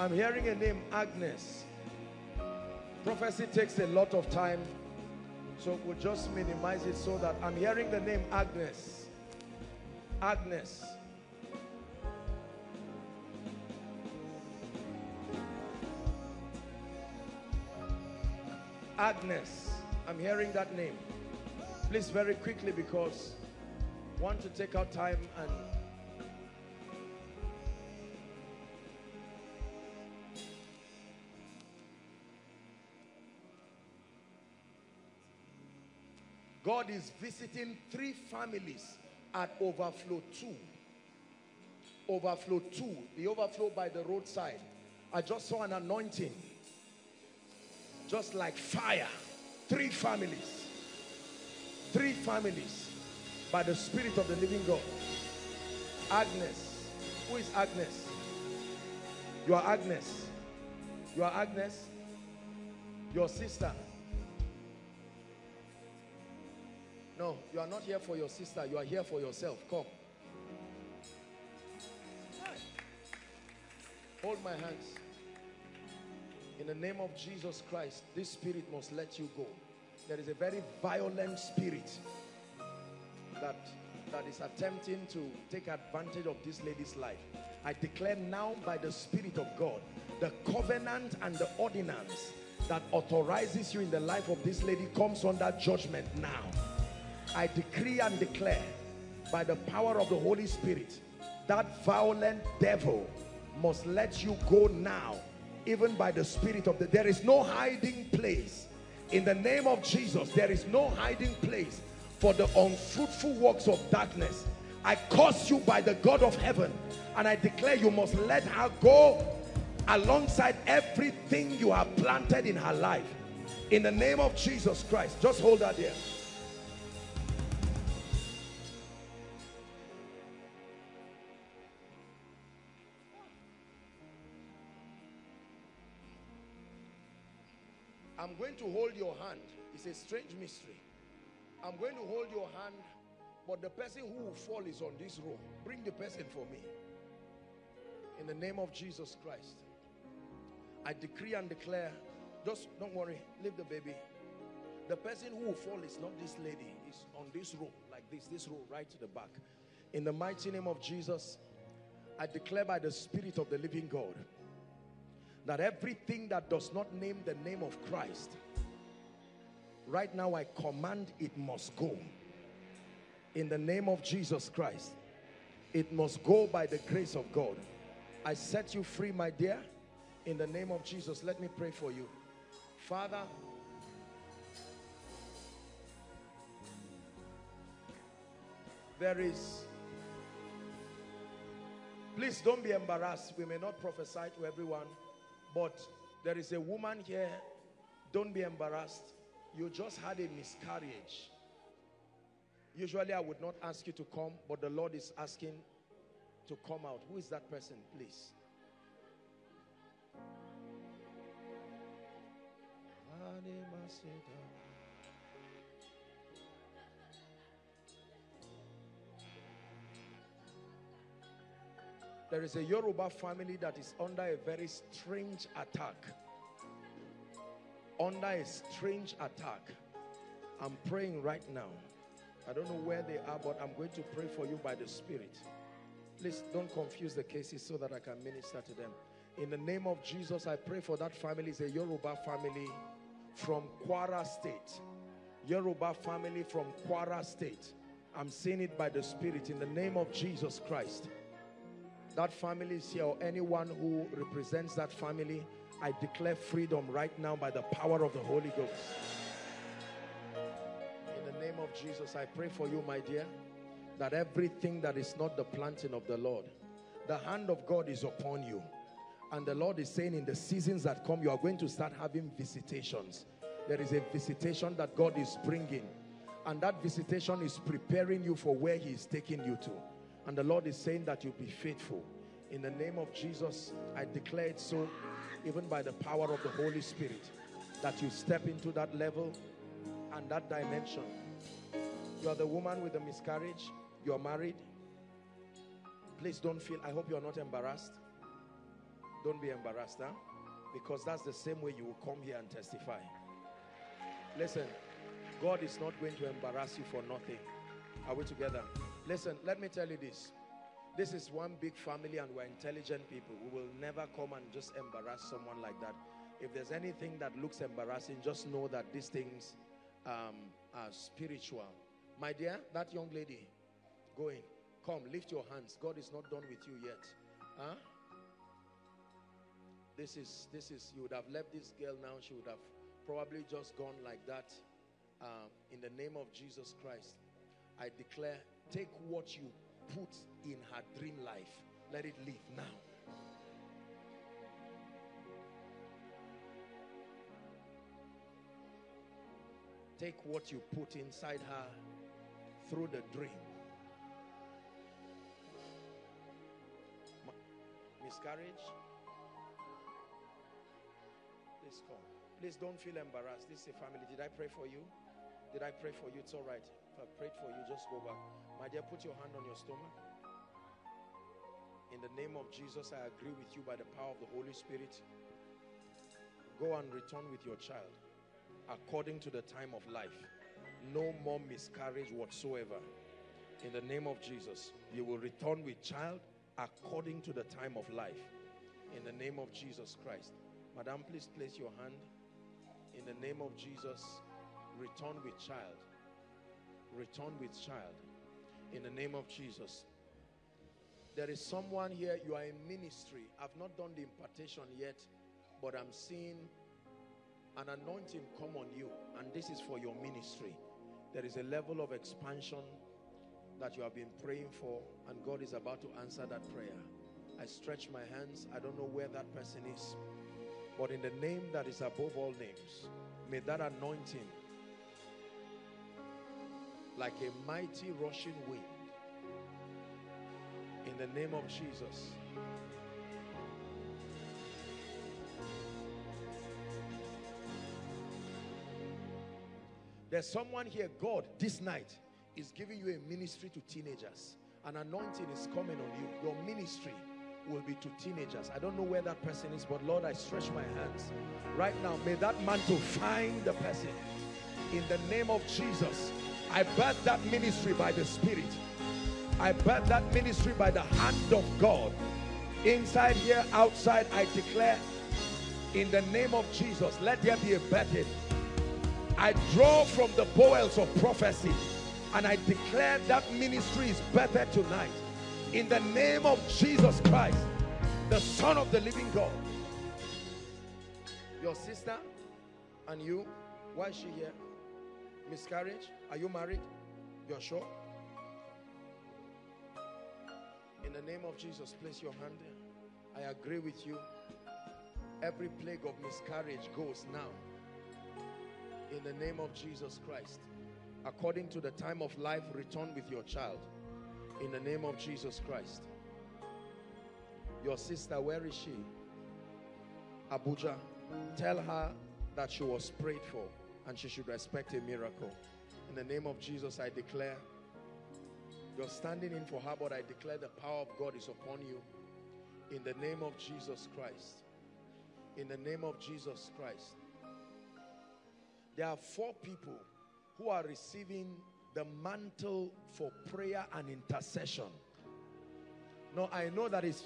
I'm hearing a name, Agnes. Prophecy takes a lot of time, so we'll just minimize it so that I'm hearing the name Agnes. Agnes. Agnes. I'm hearing that name. Please, very quickly, because I want to take our time and God is visiting 3 families at Overflow 2. Overflow 2, the overflow by the roadside. I just saw an anointing, just like fire. 3 families. 3 families by the Spirit of the living God. Agnes. Who is Agnes? You are Agnes. You are Agnes. Your sister. No, you are not here for your sister. You are here for yourself. Come. Hold my hands. In the name of Jesus Christ, this spirit must let you go. There is a very violent spirit that is attempting to take advantage of this lady's life. I declare now by the Spirit of God, the covenant and the ordinance that authorizes you in the life of this lady comes under judgment now. I decree and declare by the power of the Holy Spirit, that violent devil must let you go now, even by the Spirit of the... There is no hiding place. In the name of Jesus, there is no hiding place for the unfruitful works of darkness. I curse you by the God of heaven, and I declare you must let her go alongside everything you have planted in her life. In the name of Jesus Christ, just hold her there. I'm going to hold your hand. It's a strange mystery. I'm going to hold your hand, but the person who will fall is on this row. Bring the person for me. In the name of Jesus Christ, I decree and declare Just don't worry, leave the baby. The person who will fall is not this lady, it's on this rope, like this rope right to the back. In the mighty name of Jesus, I declare by the Spirit of the living God that everything that does not name the name of Christ, right now I command it must go. In the name of Jesus Christ, it must go by the grace of God. I set you free, my dear. In the name of Jesus, let me pray for you. Father, there is... Please don't be embarrassed. We may not prophesy to everyone, but there is a woman here. Don't be embarrassed. You just had a miscarriage. Usually I would not ask you to come, but the Lord is asking to come out. Who is that person, please? There is a Yoruba family that is under a very strange attack. Under a strange attack. I'm praying right now. I don't know where they are, but I'm going to pray for you by the Spirit. Please don't confuse the cases so that I can minister to them. In the name of Jesus, I pray for that family. It's a Yoruba family from Kwara State. Yoruba family from Kwara State. I'm seeing it by the Spirit in the name of Jesus Christ. That family is here, or anyone who represents that family, I declare freedom right now by the power of the Holy Ghost. In the name of Jesus, I pray for you, my dear, that everything that is not the planting of the Lord, the hand of God is upon you. And the Lord is saying in the seasons that come, you are going to start having visitations. There is a visitation that God is bringing. And that visitation is preparing you for where he is taking you to. And the Lord is saying that you'll be faithful. In the name of Jesus, I declare it so, even by the power of the Holy Spirit, that you step into that level and that dimension. You are the woman with the miscarriage. You are married. Please don't feel, I hope you are not embarrassed. Don't be embarrassed, huh? Because that's the same way you will come here and testify. Listen, God is not going to embarrass you for nothing. Are we together? Listen, let me tell you this. This is one big family and we're intelligent people. We will never come and just embarrass someone like that. If there's anything that looks embarrassing, just know that these things are spiritual. My dear, that young lady, go in. Come, lift your hands. God is not done with you yet. Huh? This is, you would have left this girl now. She would have probably just gone like that. In the name of Jesus Christ, I declare, take what you put in her dream life. Let it live now. Take what you put inside her through the dream. Miscarriage. Please come. Please don't feel embarrassed. This is a family. Did I pray for you? Did I pray for you? It's all right. If I prayed for you, just go back. My dear, put your hand on your stomach. In the name of Jesus, I agree with you by the power of the Holy Spirit. Go and return with your child according to the time of life. No more miscarriage whatsoever. In the name of Jesus, you will return with child according to the time of life. In the name of Jesus Christ. Madam, please place your hand. In the name of Jesus, return with child. Return with child. In the name of Jesus. There is someone here, you are in ministry. I've not done the impartation yet, but I'm seeing an anointing come on you, and this is for your ministry. There is a level of expansion that you have been praying for, and God is about to answer that prayer. I stretch my hands. I don't know where that person is. But in the name that is above all names, may that anointing, like a mighty rushing wind, in the name of Jesus. There's someone here, God, this night, is giving you a ministry to teenagers. An anointing is coming on you. Your ministry will be to teenagers. I don't know where that person is, but Lord, I stretch my hands right now. May that mantle find the person. In the name of Jesus, I birth that ministry by the Spirit. I birth that ministry by the hand of God. Inside here, outside, I declare, in the name of Jesus, let there be a birthing. I draw from the bowels of prophecy, and I declare that ministry is birthed tonight. In the name of Jesus Christ, the Son of the living God. Your sister and you, why is she here? Miscarriage? Are you married? You're sure? In the name of Jesus, place your hand there. I agree with you. Every plague of miscarriage goes now. In the name of Jesus Christ. According to the time of life, return with your child. In the name of Jesus Christ. Your sister, where is she? Abuja. Tell her that she was prayed for and she should expect a miracle. In the name of Jesus, I declare, you're standing in for her, but I declare the power of God is upon you. In the name of Jesus Christ. In the name of Jesus Christ. There are 4 people who are receiving the mantle for prayer and intercession. Now, I know that it's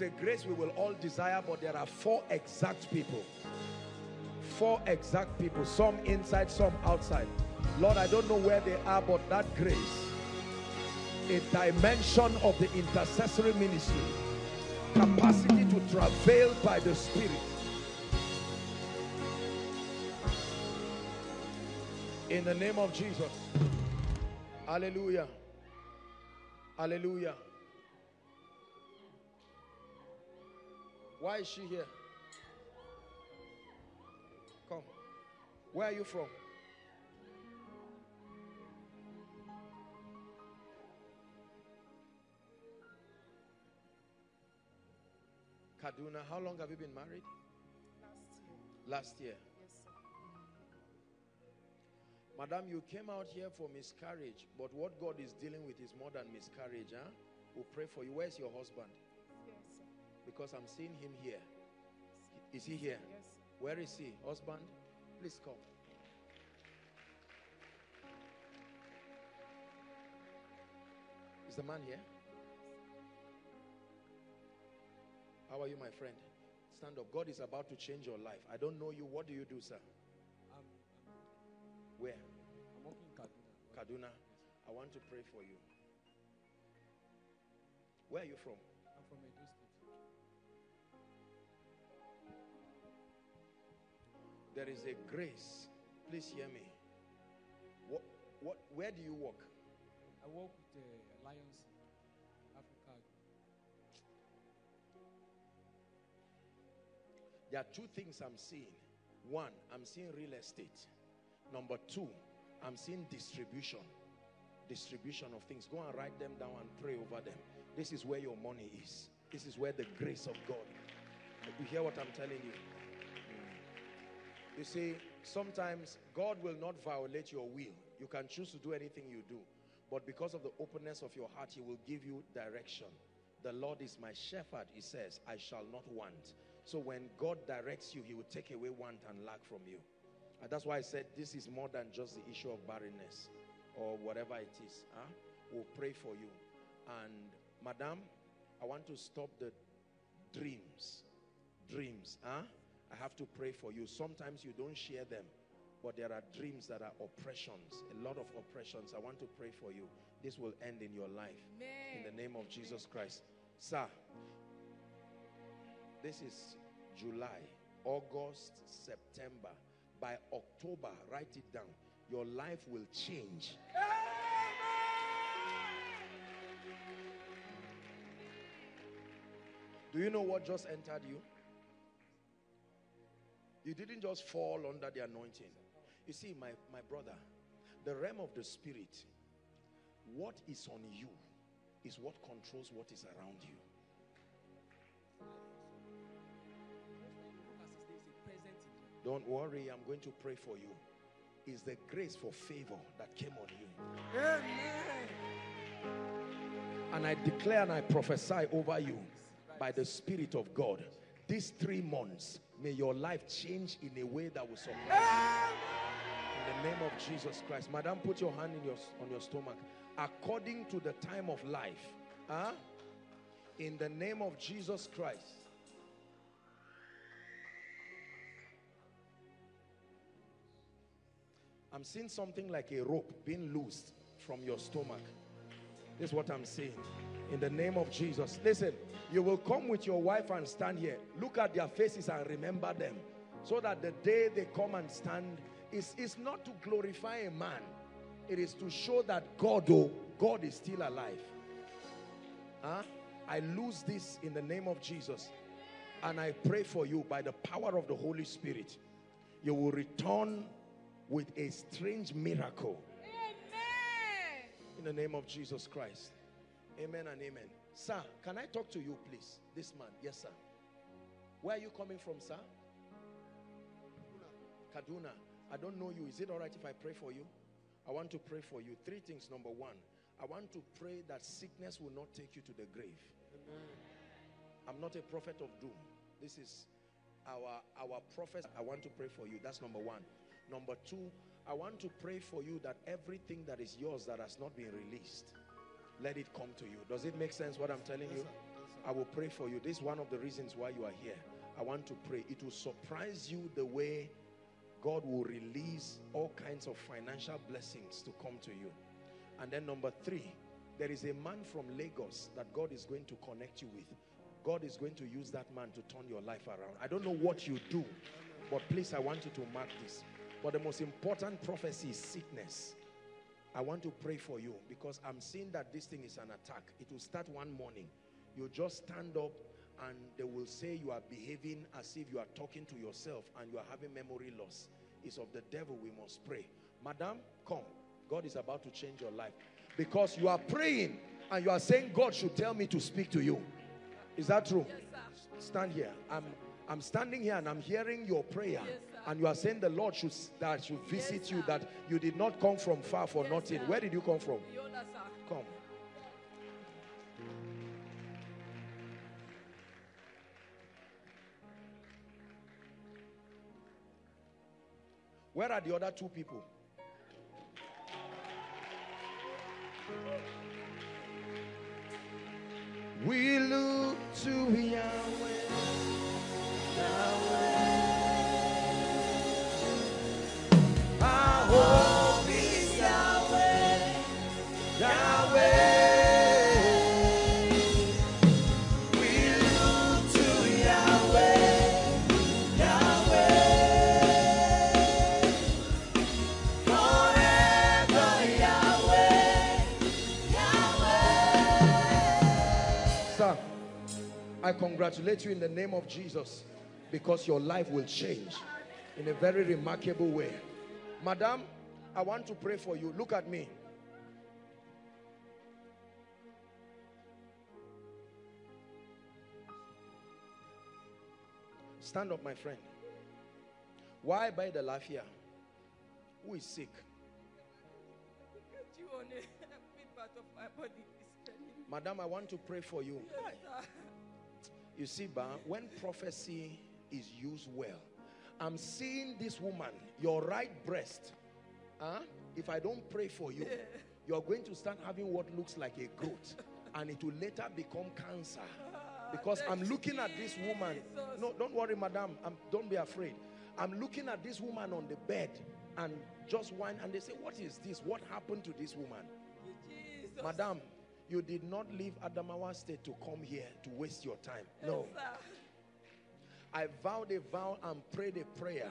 a grace we will all desire, but there are 4 exact people. 4 exact people, some inside, some outside. Lord, I don't know where they are, but that grace, a dimension of the intercessory ministry, capacity to travail by the Spirit. In the name of Jesus. Hallelujah. Hallelujah. Why is she here? Come. Where are you from? Kaduna. How long have you been married? Last year. Last year. Madam, you came out here for miscarriage, but what God is dealing with is more than miscarriage, huh? We'll pray for you. Where's your husband? Yes, sir. Because I'm seeing him here. Is he here? Yes. Where is he? Husband, please come. Is the man here? How are you, my friend? Stand up. God is about to change your life. I don't know you. What do you do, sir? Where? I'm working in Kaduna. Kaduna. I want to pray for you. Where are you from? I'm from Edo State. There is a grace. Please hear me. Where do you work? I work with the Lions Africa. There are 2 things I'm seeing. 1, I'm seeing real estate. Number 2, I'm seeing distribution. Distribution of things. Go and write them down and pray over them. This is where your money is. This is where the grace of God is. You hear what I'm telling you? You see, sometimes God will not violate your will. You can choose to do anything you do. But because of the openness of your heart, He will give you direction. The Lord is my shepherd, He says, I shall not want. So when God directs you, He will take away want and lack from you. And that's why I said this is more than just the issue of barrenness or whatever it is. Huh? We'll pray for you. And madam, I want to stop the dreams. Dreams. Huh? I have to pray for you. Sometimes you don't share them, but there are dreams that are oppressions. A lot of oppressions. I want to pray for you. This will end in your life. Amen. In the name of Jesus Christ. Sir, this is July, August, September. By October, write it down. Your life will change. Do you know what just entered you? You didn't just fall under the anointing. You see, my brother, the realm of the Spirit, what is on you is what controls what is around you. Don't worry, I'm going to pray for you. It's the grace for favor that came on you. Amen. And I declare and I prophesy over you. by the Spirit of God. These 3 months, may your life change in a way that will surprise you. In the name of Jesus Christ. Madam, put your hand on your stomach. According to the time of life. In the name of Jesus Christ. I'm seeing something like a rope being loosed from your stomach. This is what I'm seeing. In the name of Jesus. Listen, you will come with your wife and stand here. Look at their faces and remember them. So that the day they come and stand, it's not to glorify a man. It is to show that God, oh, God is still alive. I lose this in the name of Jesus. And I pray for you by the power of the Holy Spirit. You will return with a strange miracle. Amen. In the name of Jesus Christ. Amen and amen. Sir, can I talk to you, please? This man. Yes, sir. Where are you coming from, sir? Kaduna. I don't know you. Is it all right if I pray for you? I want to pray for you. 3 things. Number 1, I want to pray that sickness will not take you to the grave. Amen. I'm not a prophet of doom. This is our prophet. I want to pray for you. That's number 1. Number 2, I want to pray for you that everything that is yours that has not been released, let it come to you. Does it make sense what I'm telling you? Yes, sir. Yes, sir. I will pray for you. This is one of the reasons why you are here. I want to pray. It will surprise you the way God will release all kinds of financial blessings to come to you. And then number 3, there is a man from Lagos that God is going to connect you with. God is going to use that man to turn your life around. I don't know what you do, but please, I want you to mark this. But the most important prophecy is sickness. I want to pray for you because I'm seeing that this thing is an attack. It will start one morning. You just stand up and they will say you are behaving as if you are talking to yourself and you are having memory loss. It's of the devil. We must pray. Madam, come. God is about to change your life because you are praying and you are saying God should tell me to speak to you. Is that true? Yes, sir. Stand here. I'm standing here and I'm hearing your prayer. Yes, and you are saying the Lord should visit you, that you did not come from far for nothing. Sir. Where did you come from? Yola, sir. Come. Where are the other 2 people? We look to Yahweh. I congratulate you in the name of Jesus because your life will change in a very remarkable way. Madam, I want to pray for you. Look at me. Stand up, my friend. Why by the laugh here? Who is sick? You on a part of my body. Madam, I want to pray for you. Yes, sir. You see, Ba, when prophecy is used well, I'm seeing this woman, your right breast. If I don't pray for you, you're going to start having what looks like a growth. And it will later become cancer. Because I'm looking at this woman. No, don't worry, madam. Don't be afraid. I'm looking at this woman on the bed and just whine. And they say, what is this? What happened to this woman? Jesus. Madam, you did not leave Adamawa State to come here to waste your time. No. Yes, I vowed a vow and prayed a prayer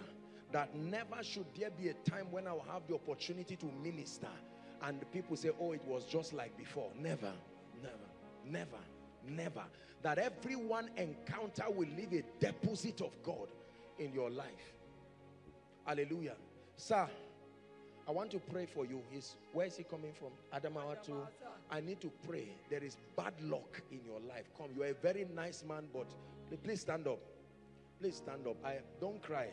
that never should there be a time when I will have the opportunity to minister and the people say, oh, it was just like before. Never, never, never, never. That everyone encounter will leave a deposit of God in your life. Hallelujah. Sir, I want to pray for you. Where is he coming from? Adamawa too. I need to pray. There is bad luck in your life. Come, you are a very nice man, but please stand up. Please stand up. Don't cry.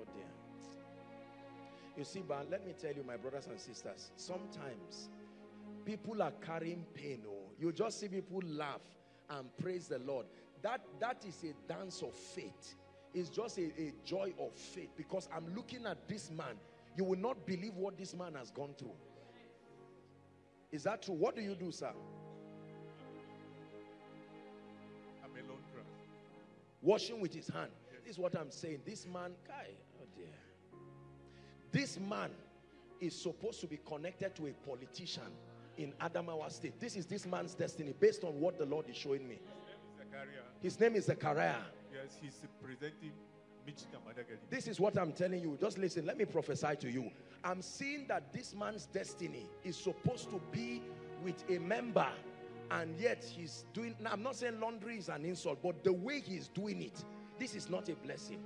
Oh dear. You see, but let me tell you, my brothers and sisters, sometimes people are carrying pain. You just see people laugh and praise the Lord. That is a dance of faith. It's just a joy of faith, because I'm looking at this man. You will not believe what this man has gone through. Is that true? What do you do, sir? I'm a lone drafter. Washing with his hand. Yes. This is what I'm saying. This man, guy, oh dear. This man is supposed to be connected to a politician in Adamawa State. This is this man's destiny, based on what the Lord is showing me. His name is Zechariah. Yes, he's presenting. This is what I'm telling you. Just listen, let me prophesy to you. I'm seeing that this man's destiny is supposed to be with a member, and yet he's doing, now I'm not saying laundry is an insult, but the way he's doing it, this is not a blessing.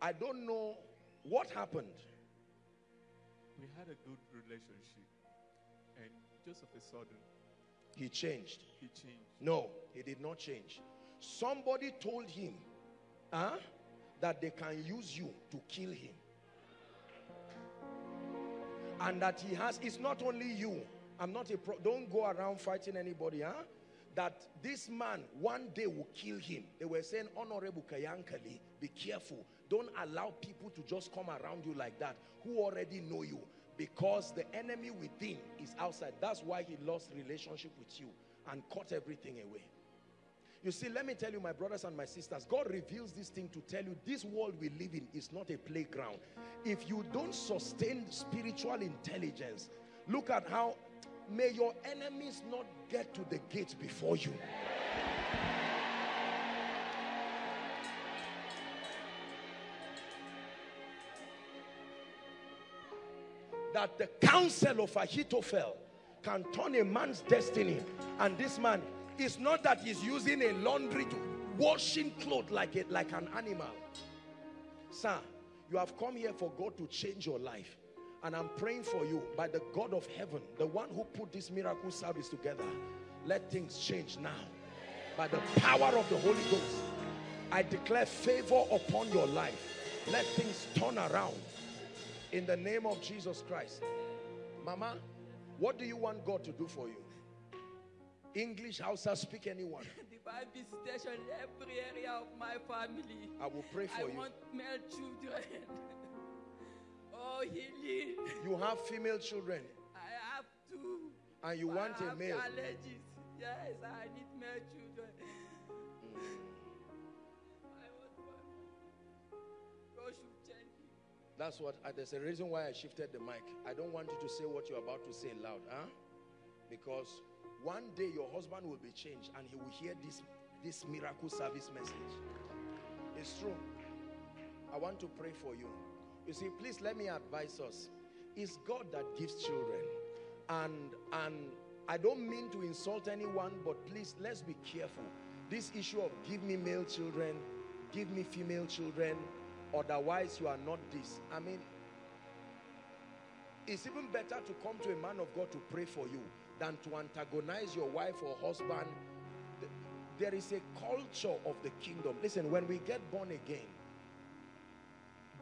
I don't know what happened. We had a good relationship, and just of a sudden, he changed. He changed. No, he did not change. Somebody told him that they can use you to kill him. And that he has, it's not only you. I'm not a pro, don't go around fighting anybody. That this man one day will kill him. They were saying, Honorable Kayankali, be careful. Don't allow people to just come around you like that who already know you. Because the enemy within is outside. That's why he lost relationship with you and cut everything away. You see, let me tell you, my brothers and my sisters, God reveals this thing to tell you this world we live in is not a playground. If you don't sustain spiritual intelligence, look at how, may your enemies not get to the gates before you. That the counsel of Ahithophel can turn a man's destiny. And this man, it's not that he's using a laundry to washing clothes like an animal. Sir, you have come here for God to change your life. And I'm praying for you by the God of heaven, the one who put this miracle service together. Let things change now. By the power of the Holy Ghost, I declare favor upon your life. Let things turn around. In the name of Jesus Christ. Mama, what do you want God to do for you? English, Hausa, speak anyone. Divine visitation in every area of my family. I will pray for you. I want male children. Oh, healing. You have female children. I have two. And you want a male. Allergies. Yes, I need male children. That's what, there's a reason why I shifted the mic. I don't want you to say what you're about to say loud. Because one day your husband will be changed and he will hear this miracle service message. It's true. I want to pray for you. You see, please let me advise us. It's God that gives children. And I don't mean to insult anyone, but please, let's be careful. This issue of give me male children, give me female children, otherwise you are not this. I mean, it's even better to come to a man of God to pray for you than to antagonize your wife or husband. There is a culture of the kingdom. Listen, when we get born again,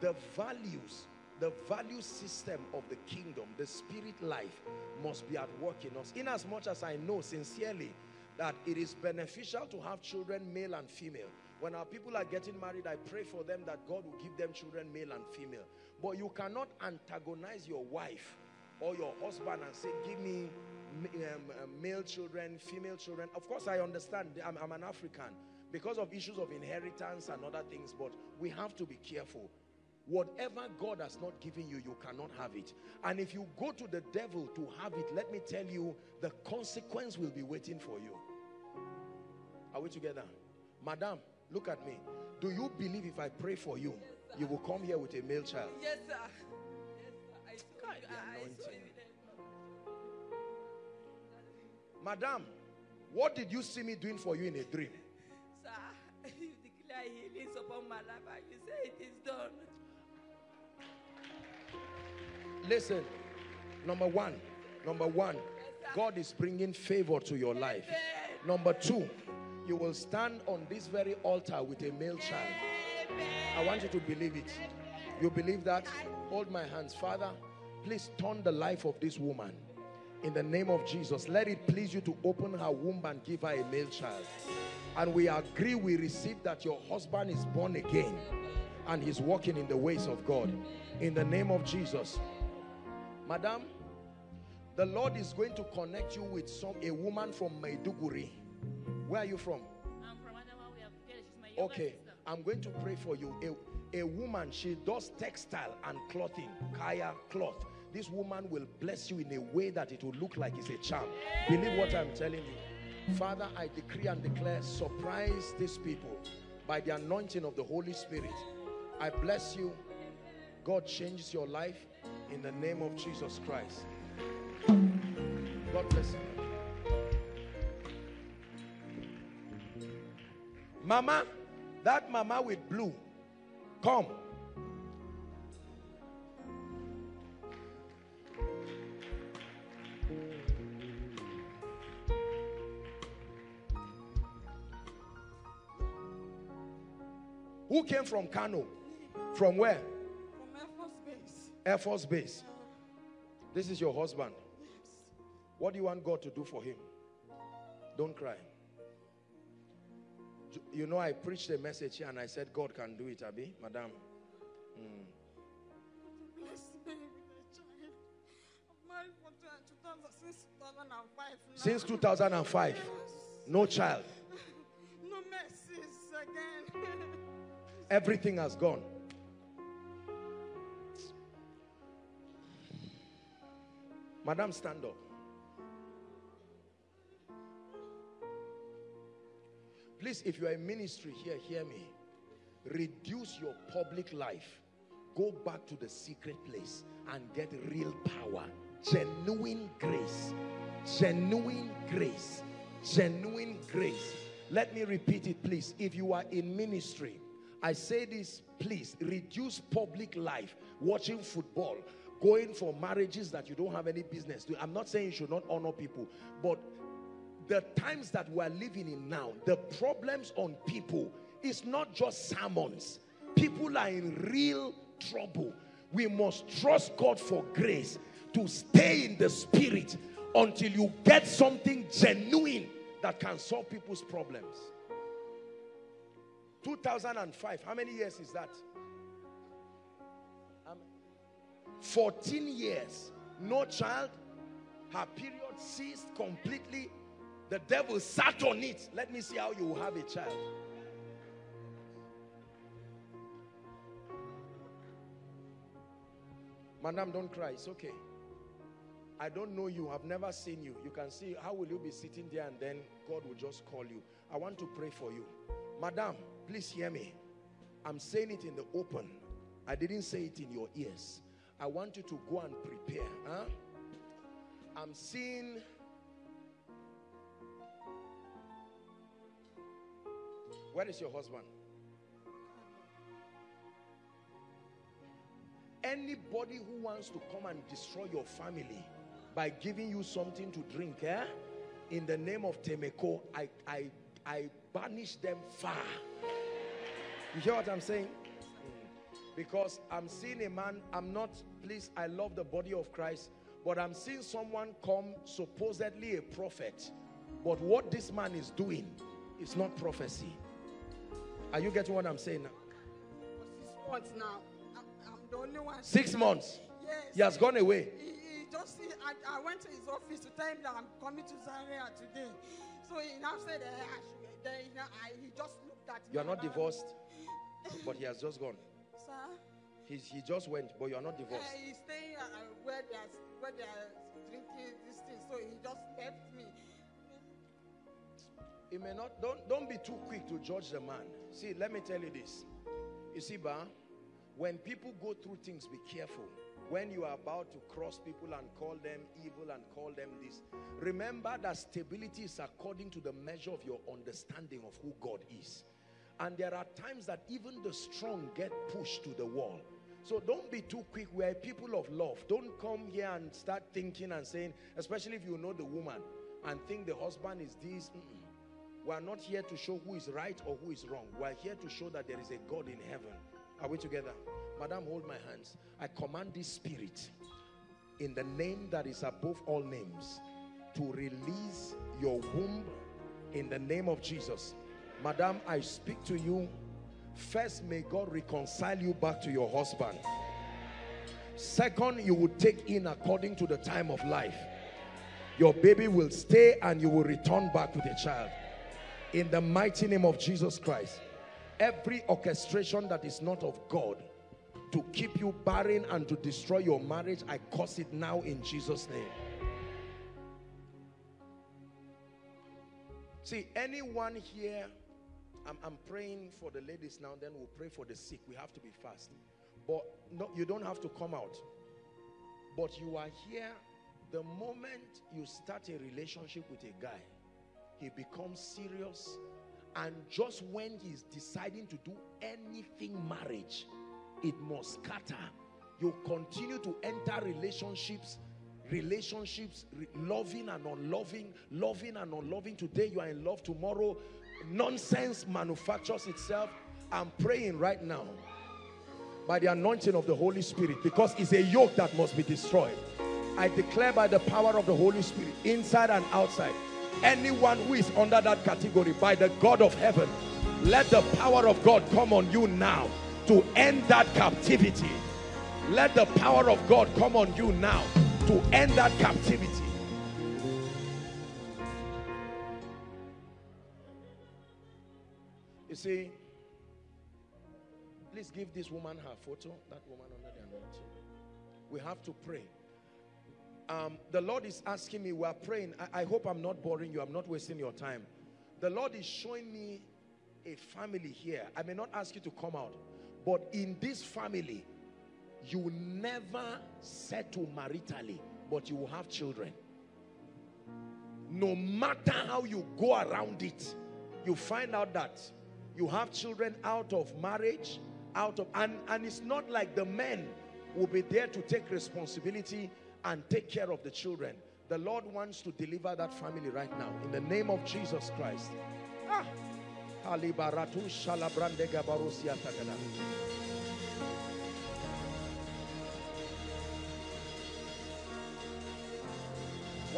the value system of the kingdom, the spirit life, must be at work in us. Inasmuch as I know sincerely that it is beneficial to have children, male and female. When our people are getting married, I pray for them that God will give them children, male and female. But you cannot antagonize your wife or your husband and say, give me male children, female children. Of course, I understand. I'm an African. Because of issues of inheritance and other things, but we have to be careful. Whatever God has not given you, you cannot have it. And if you go to the devil to have it, let me tell you, the consequence will be waiting for you. Are we together? Madam, look at me. Do you believe if I pray for you, yes, you will come here with a male child? Yes, sir. Yes, sir. I saw God, the anointing. Madam, what did you see me doing for you in a dream? Sir, you declare healing upon my life and you say it is done. Listen, number one, yes, God is bringing favor to your life. Number two, you will stand on this very altar with a male child. Amen. I want you to believe it. You believe that? Hold my hands. Father, please turn the life of this woman In the name of Jesus, let it please you to open her womb and give her a male child. And we agree, we receive that your husband is born again and he's walking in the ways of God. In the name of Jesus. Madam, the Lord is going to connect you with a woman from Maiduguri. Where are you from? I'm from Adamawa. Okay, I'm going to pray for you. A woman, she does textile and clothing, kaya cloth. This woman will bless you in a way that it will look like it's a charm. Believe what I'm telling you. Father, I decree and declare, surprise these people by the anointing of the Holy Spirit. I bless you. God changes your life in the name of Jesus Christ. God bless you. Mama, that mama with blue, come. Who came from Kano? From where? From Air Force Base. Air Force Base. This is your husband. Yes. What do you want God to do for him? Don't cry. You know, I preached a message here and I said God can do it, Abi, Madam. Since 2005, no child. No messes again. Everything has gone. Madam, stand up. Please, if you are in ministry here, hear me. Reduce your public life. Go back to the secret place and get real power. Genuine grace. Genuine grace. Genuine grace. Let me repeat it, please. If you are in ministry, I say this, please, reduce public life, watching football, going for marriages that you don't have any business to. I'm not saying you should not honor people, but the times that we're living in now, the problems on people, it's not just sermons. People are in real trouble. We must trust God for grace to stay in the spirit until you get something genuine that can solve people's problems. 2005, how many years is that? 14 years, no child, her period ceased completely. The devil sat on it. Let me see how you will have a child. Madam, don't cry, it's okay. I don't know you, I've never seen you. You can see, how will you be sitting there and then God will just call you? I want to pray for you. Madam, please hear me. I'm saying it in the open. I didn't say it in your ears. I want you to go and prepare. Huh? I'm seeing where is your husband? Anybody who wants to come and destroy your family by giving you something to drink, eh? In the name of Temeko, I banish them far. You hear what I'm saying? Because I'm seeing a man, please, I love the body of Christ, but I'm seeing someone come, supposedly a prophet, but what this man is doing is not prophecy. Are you getting what I'm saying now? 6 months now. I'm the only one. 6 months? Yes. He has gone away. He just, I went to his office to tell him that I'm coming to Zaria today. So he now said, he just looked at me. You are not divorced, but he has just gone. Sir? He just went, but you are not divorced. He's staying where they are drinking this thing, so he just left me. He may not, don't be too quick to judge the man. See, let me tell you this. You see, Ba, when people go through things, be careful. When you are about to cross people and call them evil and call them this, remember that stability is according to the measure of your understanding of who God is. And there are times that even the strong get pushed to the wall. So don't be too quick. We are people of love. Don't come here and start thinking and saying, especially if you know the woman and think the husband is this. We are not here to show who is right or who is wrong. We are here to show that there is a God in heaven. Are we together? Madam, hold my hands. I command this spirit in the name that is above all names to release your womb in the name of Jesus. Madam, I speak to you. First, may God reconcile you back to your husband. Second, you will take in according to the time of life. Your baby will stay and you will return back with a child. In the mighty name of Jesus Christ, every orchestration that is not of God to keep you barren and to destroy your marriage, I curse it now in Jesus' name. See, anyone here, I'm praying for the ladies now, then we'll pray for the sick. We have to be fast. But no, you don't have to come out. But you are here, the moment you start a relationship with a guy, he becomes serious, and just when he's deciding to do anything marriage, it must scatter. You continue to enter relationships, loving and unloving, loving and unloving. Today you are in love, tomorrow nonsense manufactures itself. I'm praying right now by the anointing of the Holy Spirit, because it's a yoke that must be destroyed. I declare by the power of the Holy Spirit, inside and outside, anyone who is under that category, by the God of heaven, let the power of God come on you now to end that captivity. Let the power of God come on you now to end that captivity. You see, please give this woman her photo, that woman under the anointing. We have to pray. The Lord is asking me, we are praying. I hope I'm not boring you, I'm not wasting your time. The Lord is showing me a family here. I may not ask you to come out, but in this family, you will never settle maritally, but you will have children. No matter how you go around it, you find out that you have children out of marriage, out of, and it's not like the men will be there to take responsibility and take care of the children. The Lord wants to deliver that family right now in the name of Jesus Christ. Ah. Why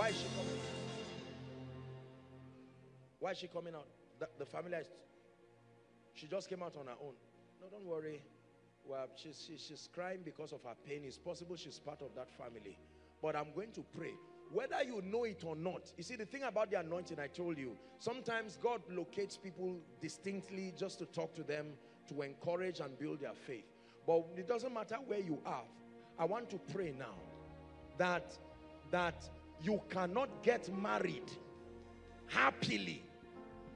is she coming? Why is she coming out? The family, she just came out on her own. No, don't worry. Well, she's crying because of her pain. It's possible she's part of that family. But I'm going to pray. Whether you know it or not, you see, the thing about the anointing, I told you, sometimes God locates people distinctly just to talk to them, to encourage and build their faith. But it doesn't matter where you are. I want to pray now that you cannot get married happily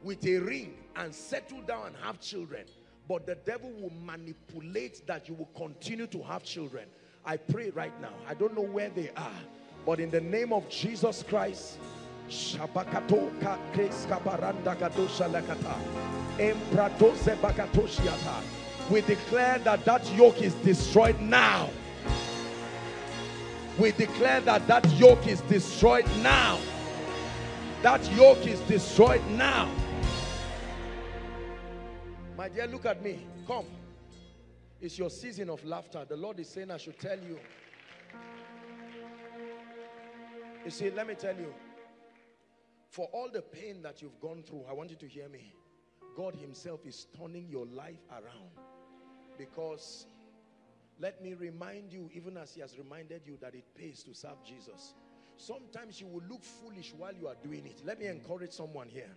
with a ring and settle down and have children, but the devil will manipulate that you will continue to have children. I pray right now. I don't know where they are, but in the name of Jesus Christ, we declare that that yoke is destroyed now. We declare that that yoke is destroyed now. That yoke is destroyed now. My dear, look at me. Come. It's your season of laughter. The Lord is saying, I should tell you. You see, let me tell you. For all the pain that you've gone through, I want you to hear me. God himself is turning your life around. Because let me remind you, even as he has reminded you, that it pays to serve Jesus. Sometimes you will look foolish while you are doing it. Let me encourage someone here.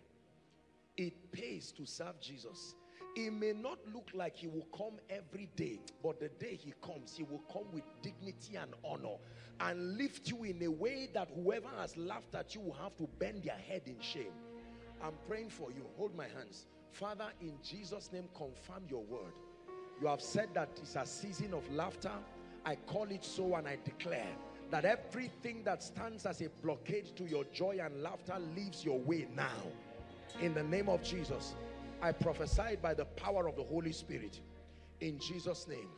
It pays to serve Jesus. It may not look like he will come every day, but the day he comes, he will come with dignity and honor and lift you in a way that whoever has laughed at you will have to bend their head in shame. I'm praying for you. Hold my hands. Father, in Jesus' name, confirm your word. You have said that it's a season of laughter. I call it so, and I declare that everything that stands as a blockade to your joy and laughter leaves your way now. In the name of Jesus. I prophesied by the power of the Holy Spirit in Jesus' name.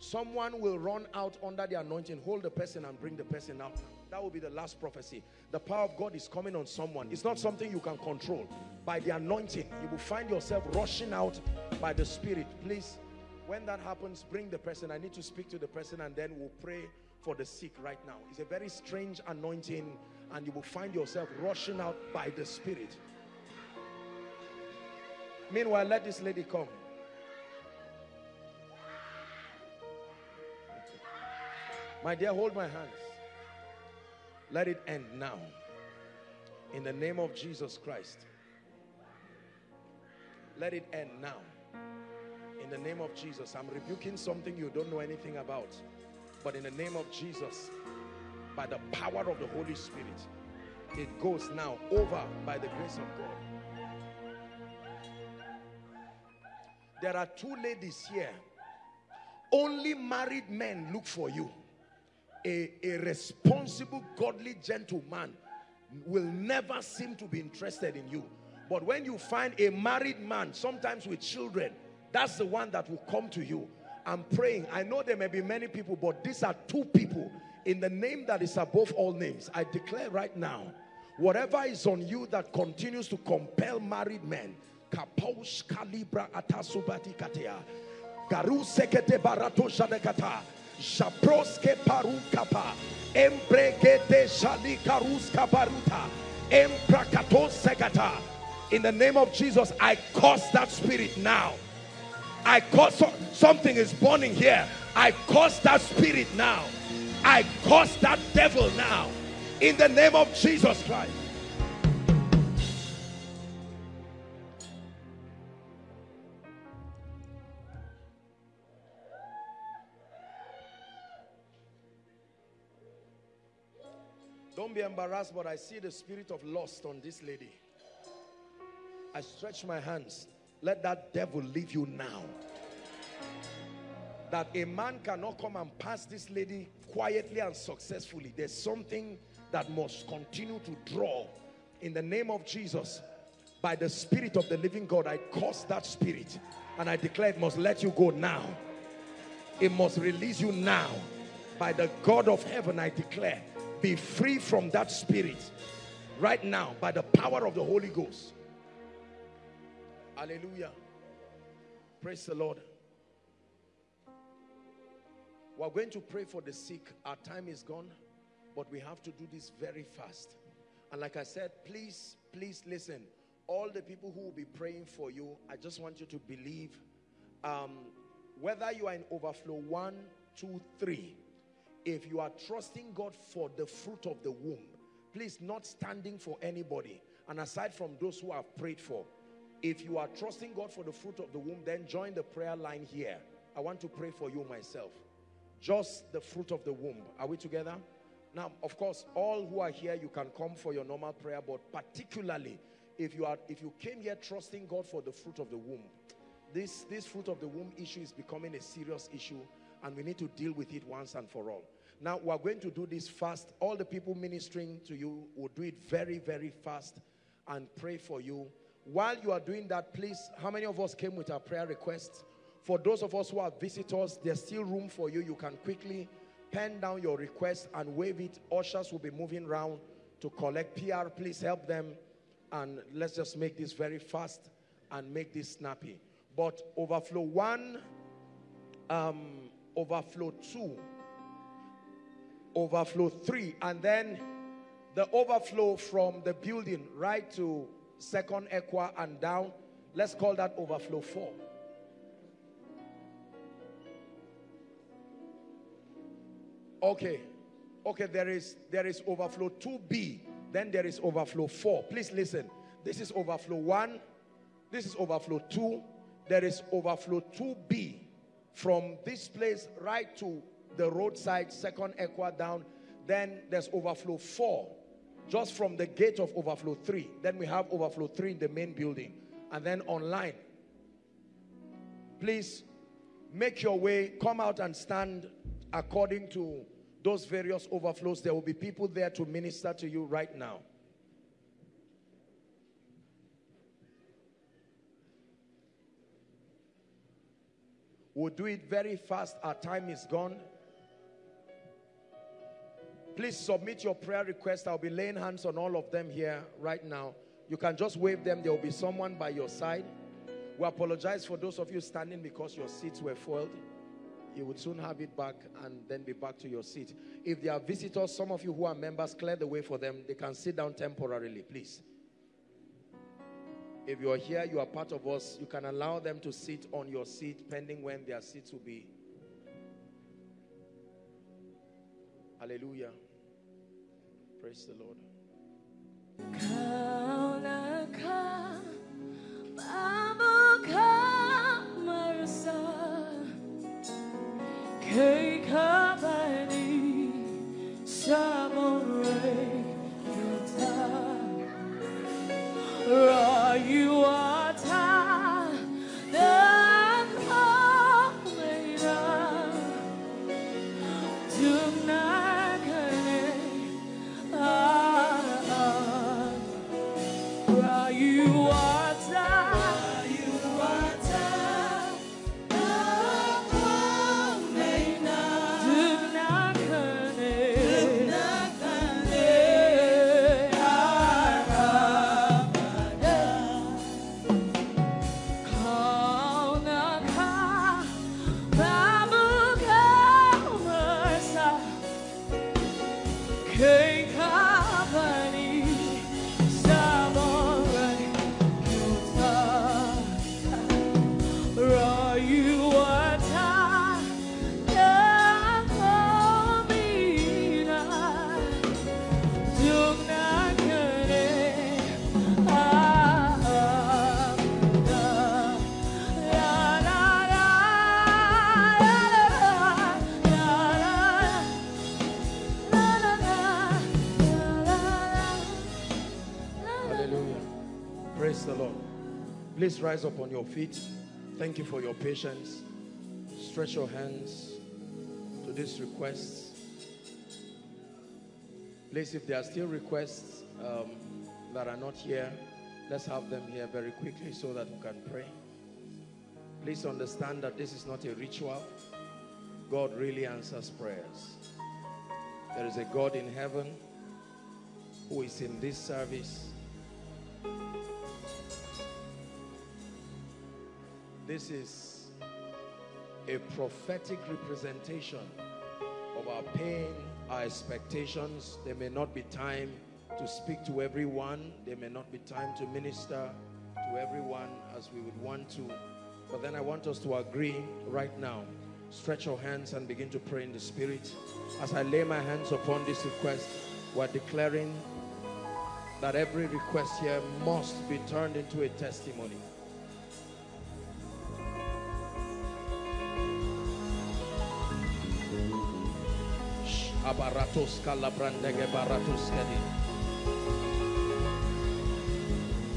Someone will run out under the anointing. Hold the person and bring the person out. That will be the last prophecy. The power of God is coming on someone. It's not something you can control. By the anointing, you will find yourself rushing out by the Spirit. Please, when that happens, bring the person. I need to speak to the person, and then we'll pray for the sick right now. It's a very strange anointing, and you will find yourself rushing out by the Spirit. Meanwhile, let this lady come. My dear, hold my hands. Let it end now. In the name of Jesus Christ. Let it end now. In the name of Jesus. I'm rebuking something you don't know anything about. But in the name of Jesus, by the power of the Holy Spirit, it goes now over by the grace of God. There are two ladies here. Only married men look for you. A responsible, godly, gentleman will never seem to be interested in you. But when you find a married man, sometimes with children, that's the one that will come to you. I'm praying. I know there may be many people, but these are two people. In the name that is above all names, I declare right now, whatever is on you that continues to compel married men, Kapos Kalibra Atasubati Katea, Garu Sekete Barato Shadekata, Shaproske Parukapa, Embregete Shalikaruska Baruta, Emprakato Sekata. In the name of Jesus, I curse that spirit now. I curse, something is burning here. I curse that spirit now. I curse that devil now. In the name of Jesus Christ. Don't be embarrassed, but I see the spirit of lust on this lady. I stretch my hands. Let that devil leave you now. That a man cannot come and pass this lady quietly and successfully. There's something that must continue to draw. In the name of Jesus, by the Spirit of the living God, I curse that spirit. And I declare it must let you go now. It must release you now. By the God of heaven, I declare, be free from that spirit right now by the power of the Holy Ghost. Hallelujah. Praise the Lord. We're going to pray for the sick. Our time is gone, but we have to do this very fast. And like I said, please, please listen. All the people who will be praying for you, I just want you to believe, whether you are in overflow 1, 2, 3, if you are trusting God for the fruit of the womb, please, not standing for anybody. And aside from those who have prayed for, if you are trusting God for the fruit of the womb, then join the prayer line here. I want to pray for you myself. Just the fruit of the womb. Are we together? Now, of course, all who are here, you can come for your normal prayer, but particularly if you came here trusting God for the fruit of the womb, this fruit of the womb issue is becoming a serious issue, and we need to deal with it once and for all. Now, we're going to do this fast. All the people ministering to you will do it very, very fast and pray for you. While you are doing that, please, how many of us came with our prayer requests? For those of us who are visitors, there's still room for you. You can quickly pen down your request and wave it. Ushers will be moving around to collect PR. Please help them. And let's just make this very fast and make this snappy. But overflow 1, overflow 2, overflow 3, and then the overflow from the building right to Second Equa and down, let's call that overflow 4. Okay, there is overflow 2B, then there is overflow 4. Please listen. This is overflow 1, this is overflow 2, there is overflow 2B from this place right to the roadside, Second Equa down, then there's overflow 4. Just from the gate of overflow 3. Then we have overflow 3 in the main building. And then online. Please make your way. Come out and stand according to those various overflows. There will be people there to minister to you right now. We'll do it very fast. Our time is gone. Please submit your prayer request. I'll be laying hands on all of them here right now. You can just wave them. There will be someone by your side. We apologize for those of you standing because your seats were filled. you would soon have it back and then be back to your seat. If there are visitors, some of you who are members, clear the way for them. They can sit down temporarily, please. If you are here, you are part of us, you can allow them to sit on your seat pending when their seats will be. Hallelujah. Praise the Lord. You are time that coming up tonight, you are time, that coming up Please rise up on your feet. Thank you for your patience. Stretch your hands to this request. Please, if there are still requests that are not here, let's have them here very quickly so that we can pray. Please understand that this is not a ritual. God really answers prayers. There is a God in heaven who is in this service. This is a prophetic representation of our pain, our expectations. There may not be time to speak to everyone. There may not be time to minister to everyone as we would want to. But then I want us to agree right now. Stretch your hands and begin to pray in the Spirit. As I lay my hands upon this request, we're declaring that every request here must be turned into a testimony. Abaratoska labrandege baratoskedi.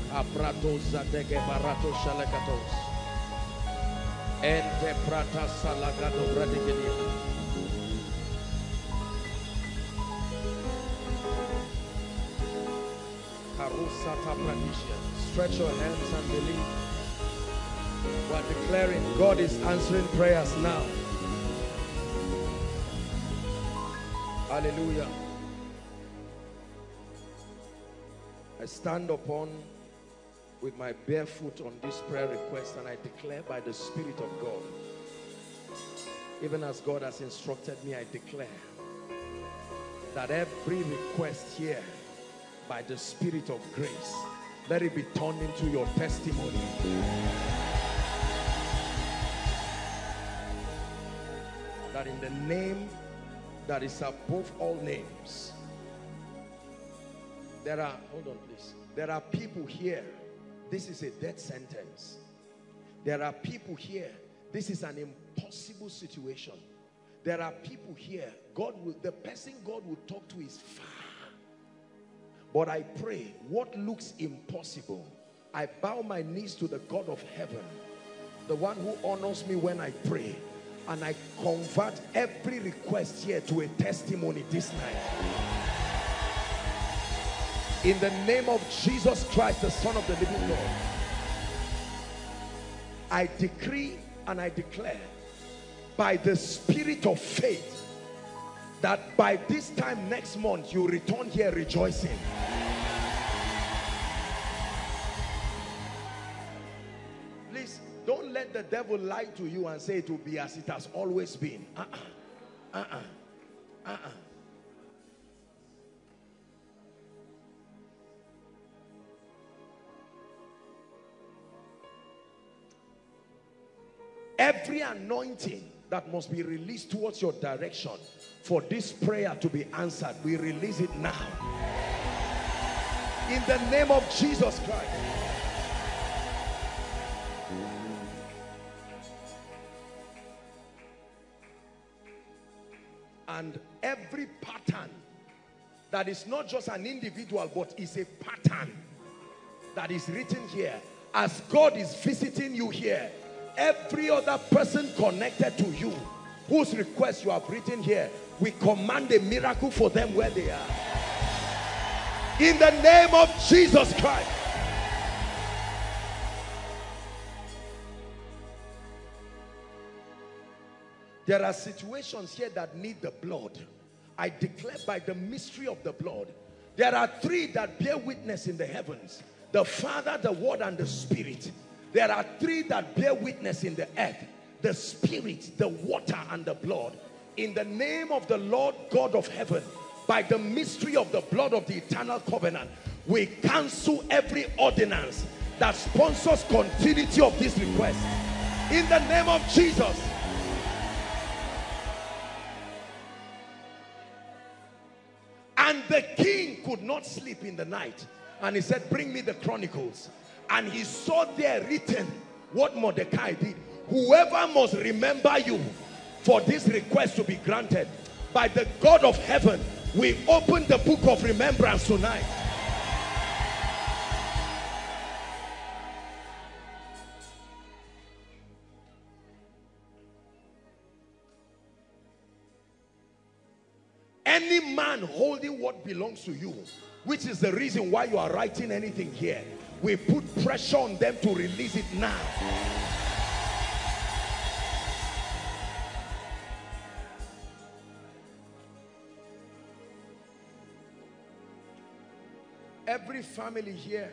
Abratosa dege baratosha lekatos. Ente prata salagato bradigedi. Karusa tabradisha. Stretch your hands and believe. We are declaring God is answering prayers now. Hallelujah. I stand upon with my bare foot on this prayer request and I declare by the Spirit of God, even as God has instructed me, I declare that every request here by the Spirit of grace, let it be turned into your testimony. That in the name that is above all names. There are, hold on please, there are people here, this is a death sentence. There are people here, this is an impossible situation. There are people here, God will, the person God will talk to is far. But I pray, what looks impossible, I bow my knees to the God of heaven, the one who honors me when I pray. And I convert every request here to a testimony this night. In the name of Jesus Christ, the Son of the living God, I decree and I declare by the Spirit of faith that by this time next month, you return here rejoicing. the devil lie to you and say it will be as it has always been. Every anointing that must be released towards your direction for this prayer to be answered, we release it now. In the name of Jesus Christ. And every pattern that is not just an individual, but is a pattern that is written here. As God is visiting you here, every other person connected to you whose request you have written here, we command a miracle for them where they are. In the name of Jesus Christ. There are situations here that need the blood. I declare by the mystery of the blood, there are three that bear witness in the heavens: the Father, the Word, and the Spirit. There are three that bear witness in the earth: the Spirit, the water, and the blood. In the name of the Lord God of heaven, by the mystery of the blood of the eternal covenant, we cancel every ordinance that sponsors continuity of this request. In the name of Jesus. And the king could not sleep in the night, and he said, "Bring me the Chronicles." And he saw there written what Mordecai did. Whoever must remember you for this request to be granted, by the God of heaven, we open the book of remembrance tonight. Any man holding what belongs to you, which is the reason why you are writing anything here, we put pressure on them to release it now. Every family here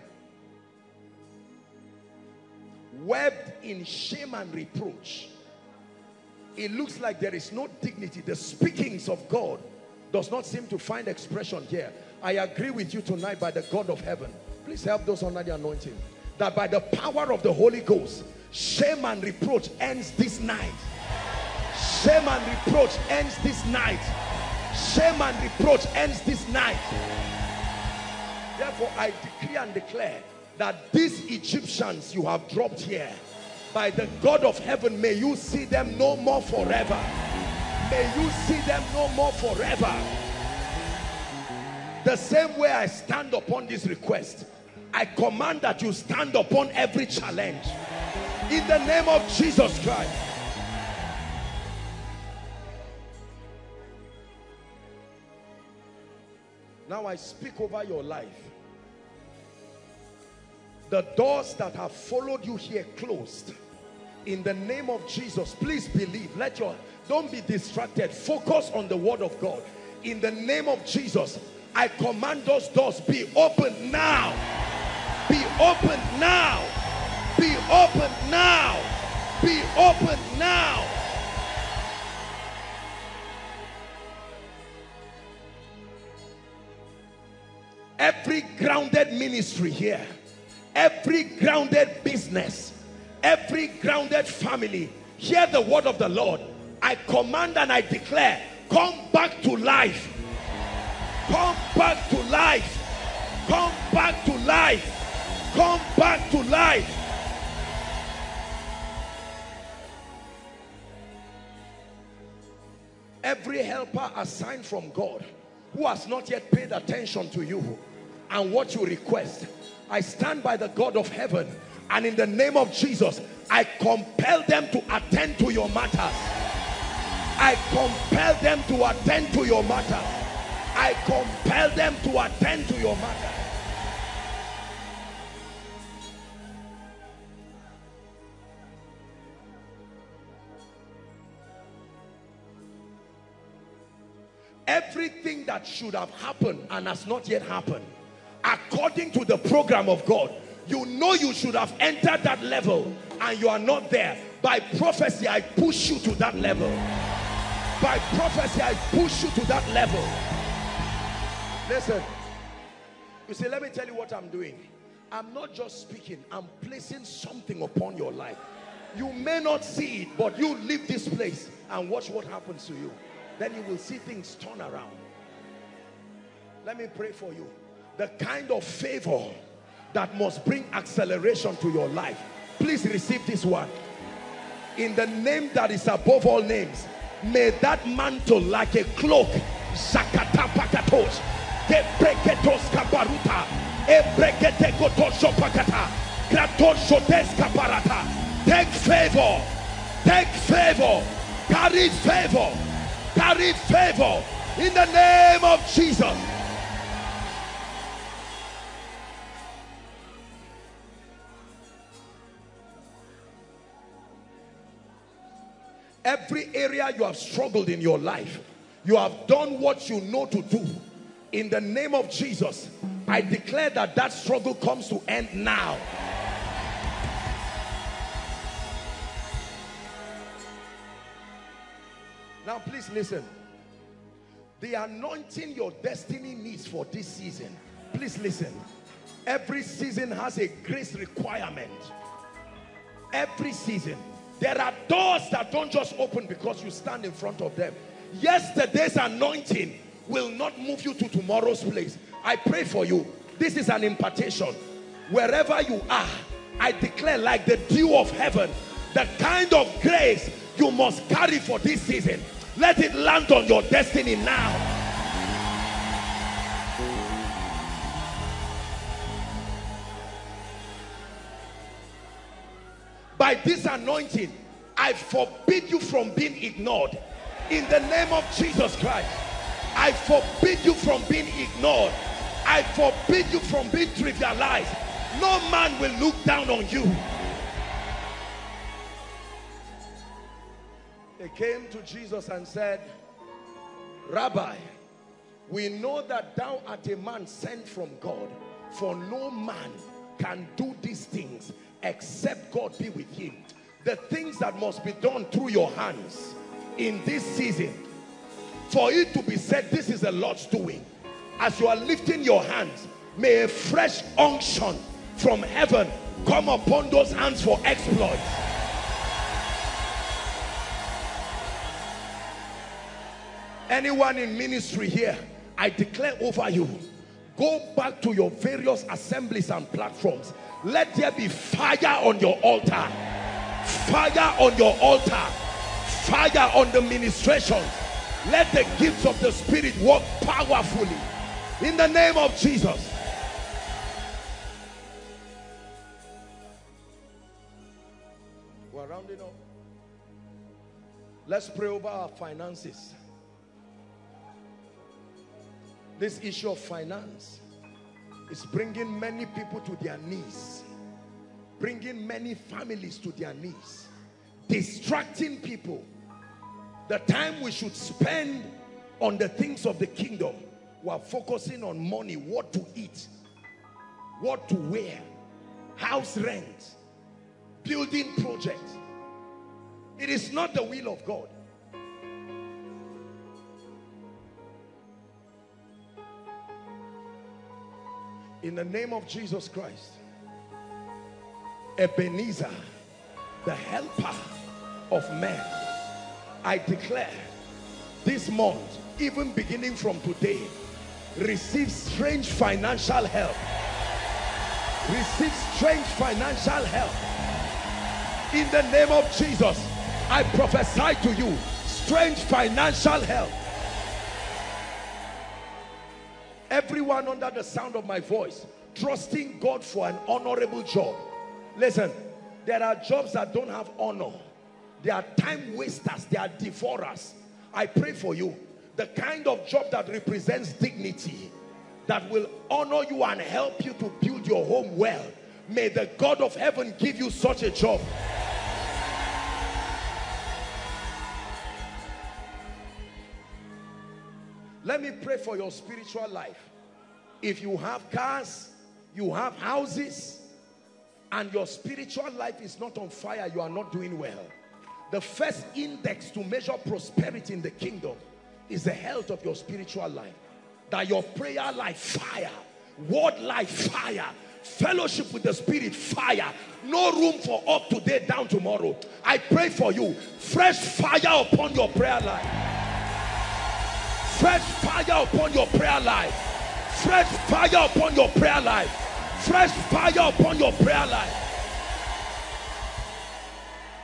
wept in shame and reproach. It looks like there is no dignity. The speakings of God does not seem to find expression here. I agree with you tonight by the God of heaven. Please help those under the anointing, that by the power of the Holy Ghost, shame and reproach ends this night. Shame and reproach ends this night. Shame and reproach ends this night. Therefore, I decree and declare that these Egyptians you have dropped here, by the God of heaven, may you see them no more forever. May you see them no more forever. The same way I stand upon this request, I command that you stand upon every challenge. In the name of Jesus Christ. Now I speak over your life. The doors that have followed you here closed. In the name of Jesus, please believe. Don't be distracted. Focus on the word of God. In the name of Jesus, I command those doors, be open now. Be open now. Be open now. Be open now. Every grounded ministry here, every grounded business, every grounded family, hear the word of the Lord. I command and I declare, come back to life. Come back to life. Come back to life. Come back to life. Every helper assigned from God who has not yet paid attention to you and what you request, I stand by the God of heaven, and in the name of Jesus, I compel them to attend to your matters. I compel them to attend to your matters. I compel them to attend to your matter. Everything that should have happened and has not yet happened, according to the program of God, you know you should have entered that level and you are not there. By prophecy, I push you to that level. By prophecy, I push you to that level. Listen. You say, let me tell you what I'm doing. I'm not just speaking. I'm placing something upon your life. You may not see it, but you leave this place and watch what happens to you. Then you will see things turn around. Let me pray for you. The kind of favor that must bring acceleration to your life. Please receive this one. In the name that is above all names, may that mantle like a cloak, Zakatapakatos, Kepreketos Kabaruta, Ebreketekotosopakata, Gratosoteskaparata. Take favor, take favor, carry favor, carry favor in the name of Jesus. Every area you have struggled in your life, you have done what you know to do. In the name of Jesus, I declare that that struggle comes to end now. Now please listen. The anointing your destiny needs for this season. Please listen. Every season has a grace requirement. Every season. There are doors that don't just open because you stand in front of them. Yesterday's anointing will not move you to tomorrow's place. I pray for you. This is an impartation. Wherever you are, I declare like the dew of heaven, the kind of grace you must carry for this season. Let it land on your destiny now. By this anointing, I forbid you from being ignored. In the name of Jesus Christ, I forbid you from being ignored. I forbid you from being trivialized. No man will look down on you. They came to Jesus and said, Rabbi, we know that thou art a man sent from God, for no man can do these things except God be with him. The things that must be done through your hands in this season, for it to be said, this is the Lord's doing. As you are lifting your hands, may a fresh unction from heaven come upon those hands for exploits. Anyone in ministry here, I declare over you, go back to your various assemblies and platforms. Let there be fire on your altar. Fire on your altar. Fire on the ministrations. Let the gifts of the Spirit work powerfully. In the name of Jesus. We're rounding up. Let's pray over our finances. This issue of finance is bringing many people to their knees, bringing many families to their knees, distracting people. The time we should spend on the things of the kingdom, we are focusing on money, what to eat, what to wear, house rent, building projects. It is not the will of God. In the name of Jesus Christ, Ebenezer, the helper of men, I declare this month, even beginning from today, receive strange financial help. Receive strange financial help. In the name of Jesus, I prophesy to you, strange financial help. Everyone under the sound of my voice, trusting God for an honorable job. Listen, there are jobs that don't have honor. They are time wasters. They are devourers. I pray for you. The kind of job that represents dignity, that will honor you and help you to build your home well. May the God of heaven give you such a job. Let me pray for your spiritual life. If you have cars, you have houses, and your spiritual life is not on fire, you are not doing well. The first index to measure prosperity in the kingdom is the health of your spiritual life. That your prayer life, fire. Word life, fire. Fellowship with the Spirit, fire. No room for up today, down tomorrow. I pray for you. Fresh fire upon your prayer life. Fresh fire upon your prayer life. Fresh fire upon your prayer life. Fresh fire upon your prayer life.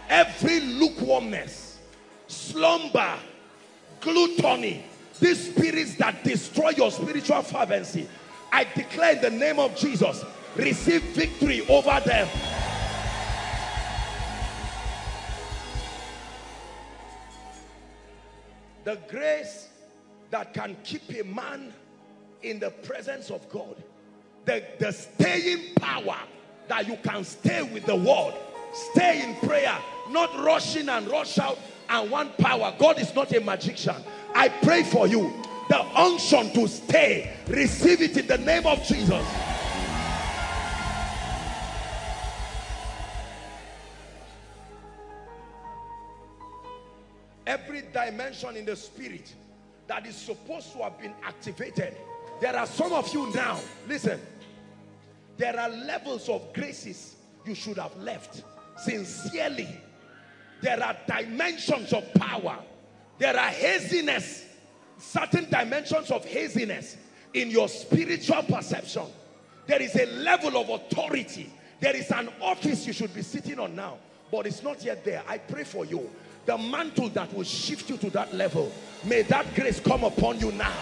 Every lukewarmness, slumber, gluttony, these spirits that destroy your spiritual fervency, I declare in the name of Jesus, receive victory over them. The grace that can keep a man in the presence of God, the staying power that you can stay with the word, stay in prayer, not rush in and rush out and one power. God is not a magician. I pray for you. The unction to stay, receive it in the name of Jesus. Every dimension in the spirit that is supposed to have been activated. There are some of you now, listen, there are levels of graces you should have left. Sincerely, there are dimensions of power. There are haziness, certain dimensions of haziness in your spiritual perception. There is a level of authority. There is an office you should be sitting on now, but it's not yet there. I pray for you. The mantle that will shift you to that level, may that grace come upon you now.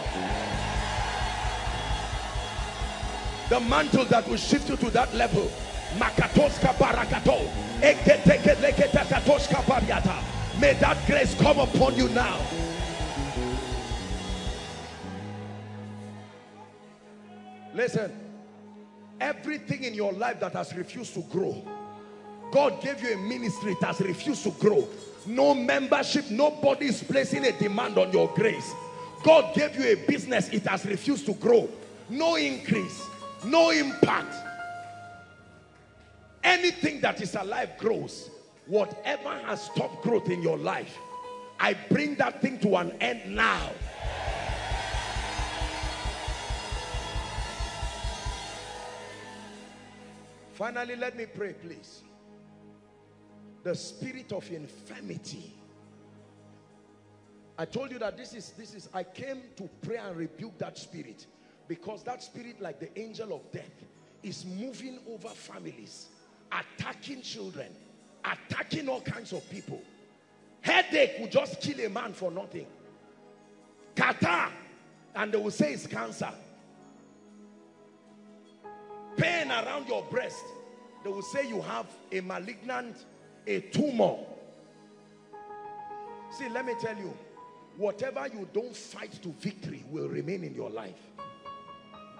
The mantle that will shift you to that level. May that grace come upon you now. Listen, everything in your life that has refused to grow, God gave you a ministry that has refused to grow. No membership, nobody is placing a demand on your grace. God gave you a business, it has refused to grow. No increase, no impact. Anything that is alive grows. Whatever has stopped growth in your life, I bring that thing to an end now. Finally, let me pray, please. The spirit of infirmity. I told you that this is I came to pray and rebuke that spirit, because that spirit, like the angel of death, is moving over families, attacking children, attacking all kinds of people. Headache will just kill a man for nothing. Catarrh, and they will say it's cancer. Pain around your breast, they will say you have a malignant, a tumor. See, let me tell you, whatever you don't fight to victory will remain in your life.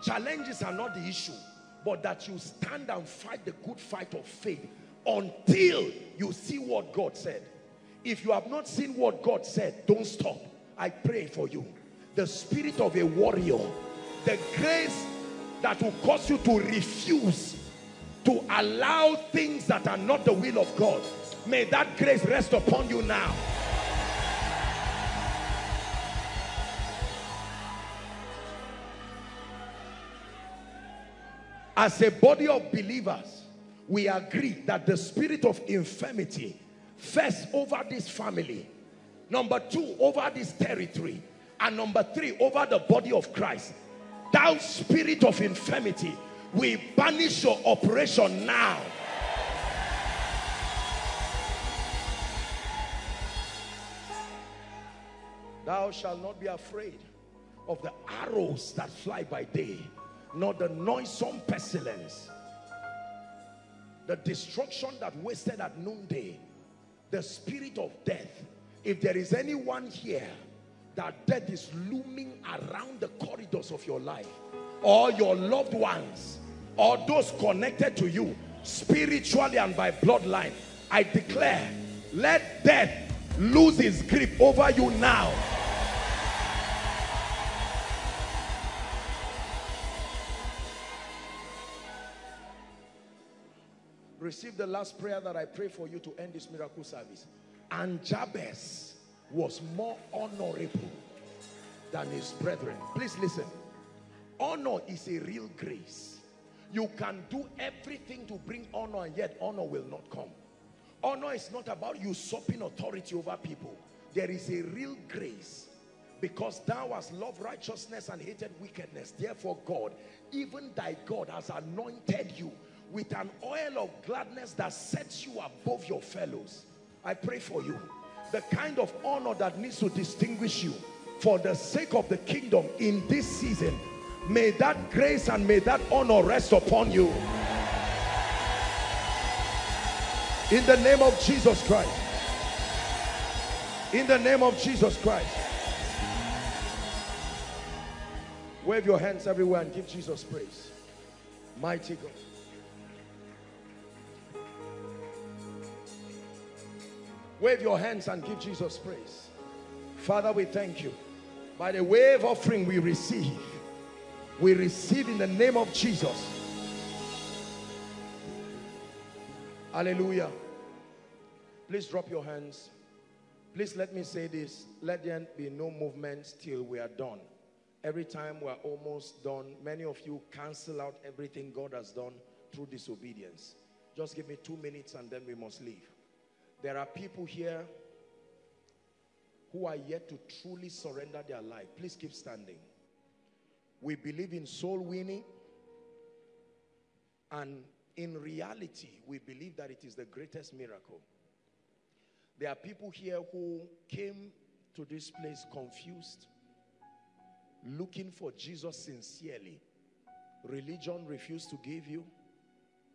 Challenges are not the issue, but that you stand and fight the good fight of faith until you see what God said. If you have not seen what God said, don't stop. I pray for you. The spirit of a warrior, the grace that will cause you to refuse to allow things that are not the will of God, may that grace rest upon you now. As a body of believers, we agree that the spirit of infirmity, first over this family, number two over this territory, and number three over the body of Christ. Thou spirit of infirmity, we banish your operation now. Thou shalt not be afraid of the arrows that fly by day, nor the noisome pestilence, the destruction that wasted at noonday, the spirit of death. If there is anyone here that death is looming around the corridors of your life, or your loved ones, or those connected to you spiritually and by bloodline, I declare, let death lose its grip over you now. receive the last prayer that I pray for you to end this miracle service. And Jabez was more honorable than his brethren. Please listen. Honor is a real grace. You can do everything to bring honor, and yet honor will not come. Honor is not about usurping authority over people. There is a real grace. Because thou hast loved righteousness and hated wickedness, therefore God, even thy God, has anointed you with an oil of gladness that sets you above your fellows. I pray for you. The kind of honor that needs to distinguish you for the sake of the kingdom in this season, may that grace and may that honor rest upon you. In the name of Jesus Christ. In the name of Jesus Christ. Wave your hands everywhere and give Jesus praise. Mighty God. Wave your hands and give Jesus praise. Father, we thank you. By the wave offering we receive. We receive in the name of Jesus. Hallelujah. Please drop your hands. Please let me say this. Let there be no movements till we are done. Every time we're almost done, many of you cancel out everything God has done through disobedience. Just give me 2 minutes and then we must leave. There are people here who are yet to truly surrender their life. Please keep standing. We believe in soul winning, and in reality, we believe that it is the greatest miracle. There are people here who came to this place confused, looking for Jesus sincerely. Religion refused to give you.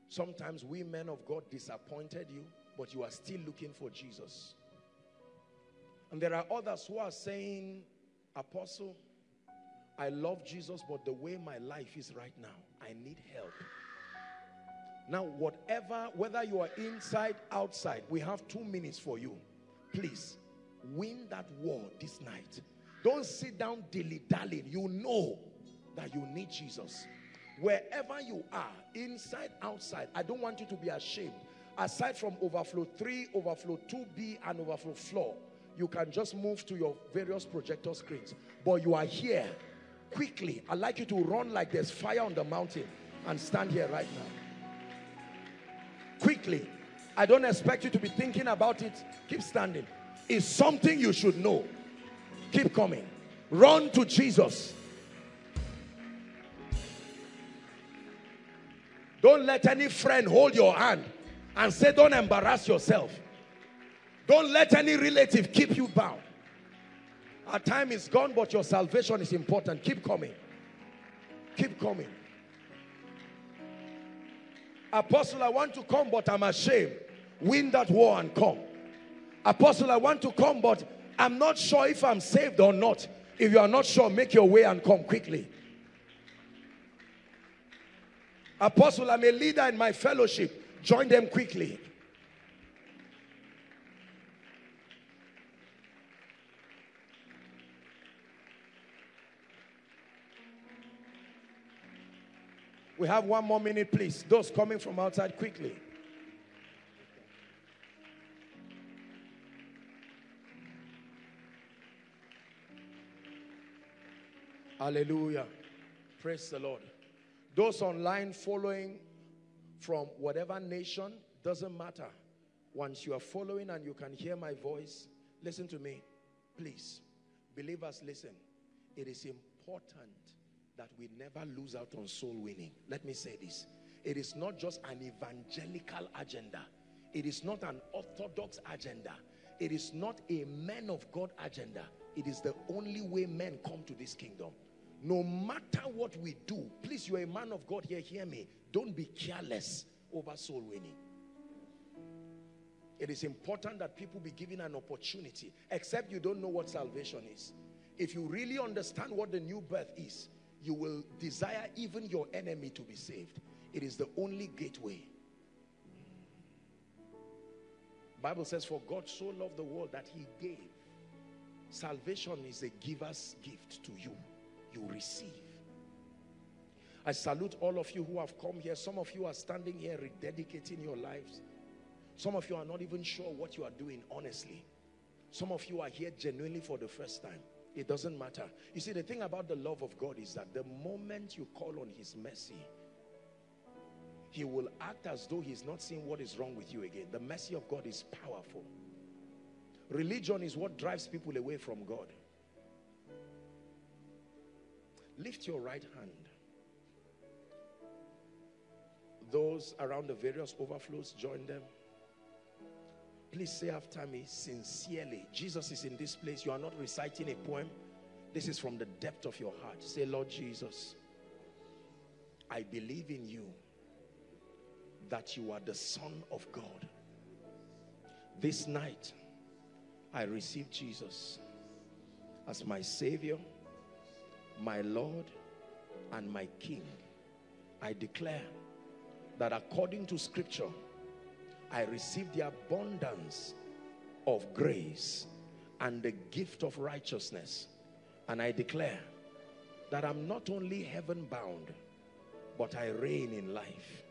Sometimes we men of God disappointed you, but you are still looking for Jesus. And there are others who are saying, Apostle, I love Jesus, but the way my life is right now, I need help. Now, whatever, whether you are inside, outside, we have 2 minutes for you. Please, win that war this night. Don't sit down dilly-dallying. You know that you need Jesus. Wherever you are, inside, outside, I don't want you to be ashamed. Aside from overflow 3, overflow 2B, and overflow floor, you can just move to your various projector screens. But you are here. Quickly, I'd like you to run like there's fire on the mountain and stand here right now. Quickly. I don't expect you to be thinking about it. Keep standing. It's something you should know. Keep coming. Run to Jesus. Don't let any friend hold your hand and say, don't embarrass yourself. Don't let any relative keep you bound. Our time is gone, but your salvation is important. Keep coming. Keep coming. Apostle, I want to come, but I'm ashamed. Win that war and come. Apostle, I want to come, but I'm not sure if I'm saved or not. If you are not sure, make your way and come quickly. Apostle, I'm a leader in my fellowship. Join them quickly. We have 1 more minute, please. Those coming from outside, quickly. Hallelujah. Praise the Lord. Those online following from whatever nation, doesn't matter. Once you are following and you can hear my voice, listen to me. Please, believers, listen. It is important that we never lose out on soul winning. Let me say this. It is not just an evangelical agenda. It is not an orthodox agenda. It is not a man of God agenda. It is the only way men come to this kingdom. No matter what we do, please, you're a man of God here, hear me. Don't be careless over soul winning. It is important that people be given an opportunity, except you don't know what salvation is. If you really understand what the new birth is, you will desire even your enemy to be saved. It is the only gateway. Bible says, for God so loved the world that he gave. Salvation is a giver's gift to you. You receive. I salute all of you who have come here. Some of you are standing here rededicating your lives. Some of you are not even sure what you are doing, honestly. Some of you are here genuinely for the first time. It doesn't matter. You see, the thing about the love of God is that the moment you call on his mercy, he will act as though he's not seeing what is wrong with you again. The mercy of God is powerful. Religion is what drives people away from God. Lift your right hand. Those around the various overflows, join them. Please say after me, sincerely. Jesus is in this place. You are not reciting a poem. This is from the depth of your heart. Say, Lord Jesus, I believe in you, that you are the Son of God. This night, I received Jesus as my Savior, my Lord, and my King. I declare that according to Scripture, I received the abundance of grace and the gift of righteousness. And I declare that I'm not only heaven-bound, but I reign in life.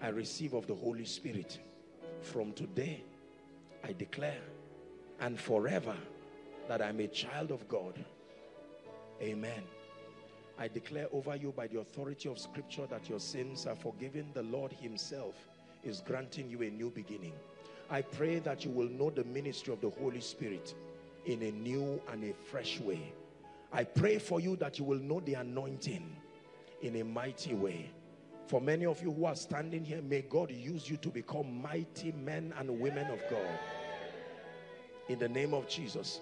I receive of the Holy Spirit. From today, I declare and forever that I'm a child of God. Amen. I declare over you by the authority of Scripture that your sins are forgiven. The Lord himself is granting you a new beginning. I pray that you will know the ministry of the Holy Spirit in a new and a fresh way. I pray for you that you will know the anointing in a mighty way. For many of you who are standing here, may God use you to become mighty men and women of God. In the name of Jesus,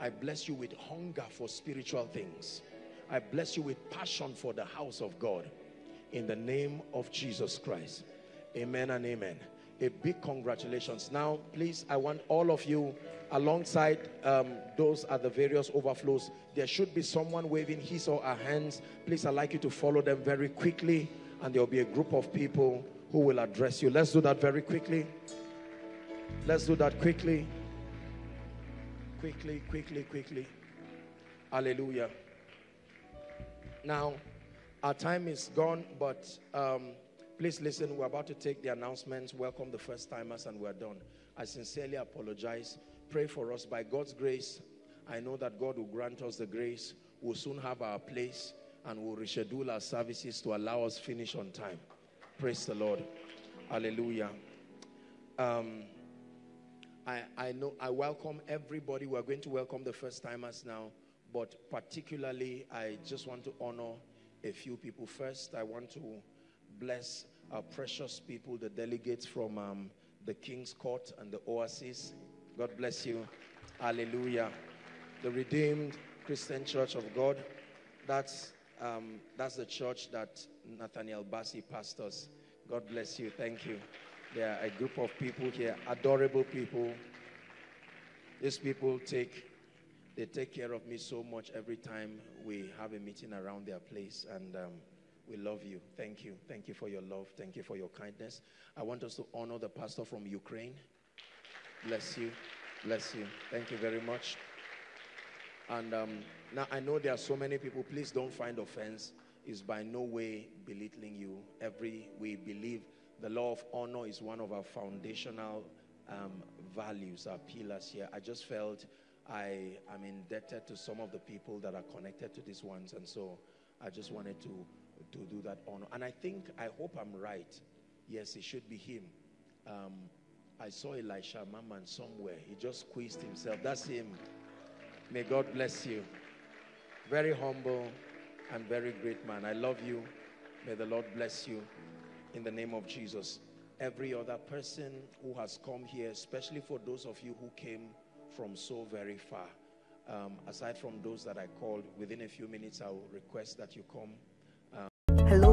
I bless you with hunger for spiritual things. I bless you with passion for the house of God. In the name of Jesus Christ. Amen and amen. A big congratulations. Now, please, I want all of you, alongside those at the various overflows, there should be someone waving his or her hands. Please, I'd like you to follow them very quickly. And there will be a group of people who will address you. Let's do that very quickly. Let's do that quickly. Quickly, quickly, quickly. Hallelujah. Now, our time is gone, but please listen. We're about to take the announcements. Welcome the first-timers, and we're done. I sincerely apologize. Pray for us. By God's grace, I know that God will grant us the grace. We'll soon have our place. And we'll reschedule our services to allow us finish on time. Praise the Lord. Hallelujah. I know I welcome everybody. We're going to welcome the first-timers now. But particularly, I just want to honor a few people. First, I want to bless our precious people, the delegates from the King's Court and the Oasis. God bless you. Hallelujah. The Redeemed Christian Church of God. That's the church that Nathaniel Bassi pastors. God bless you. Thank you. There are a group of people here, adorable people. These people take care of me so much every time we have a meeting around their place, and we love you. Thank you. Thank you for your love. Thank you for your kindness. I want us to honor the pastor from Ukraine. Bless you. Bless you. Thank you very much. And now, I know there are so many people. Please don't find offense. It's by no way belittling you. We believe the law of honor is one of our foundational values, our pillars here. I just felt I am indebted to some of the people that are connected to these ones. And so I just wanted to do that honor. And I hope I'm right. Yes, it should be him. I saw Elisha Maman somewhere. He just squeezed himself. That's him. May God bless you. Very humble and very great man. I love you. May the Lord bless you in the name of Jesus. Every other person who has come here, especially for those of you who came from so very far, aside from those that I called, within a few minutes, I will request that you come. Hello,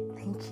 Thank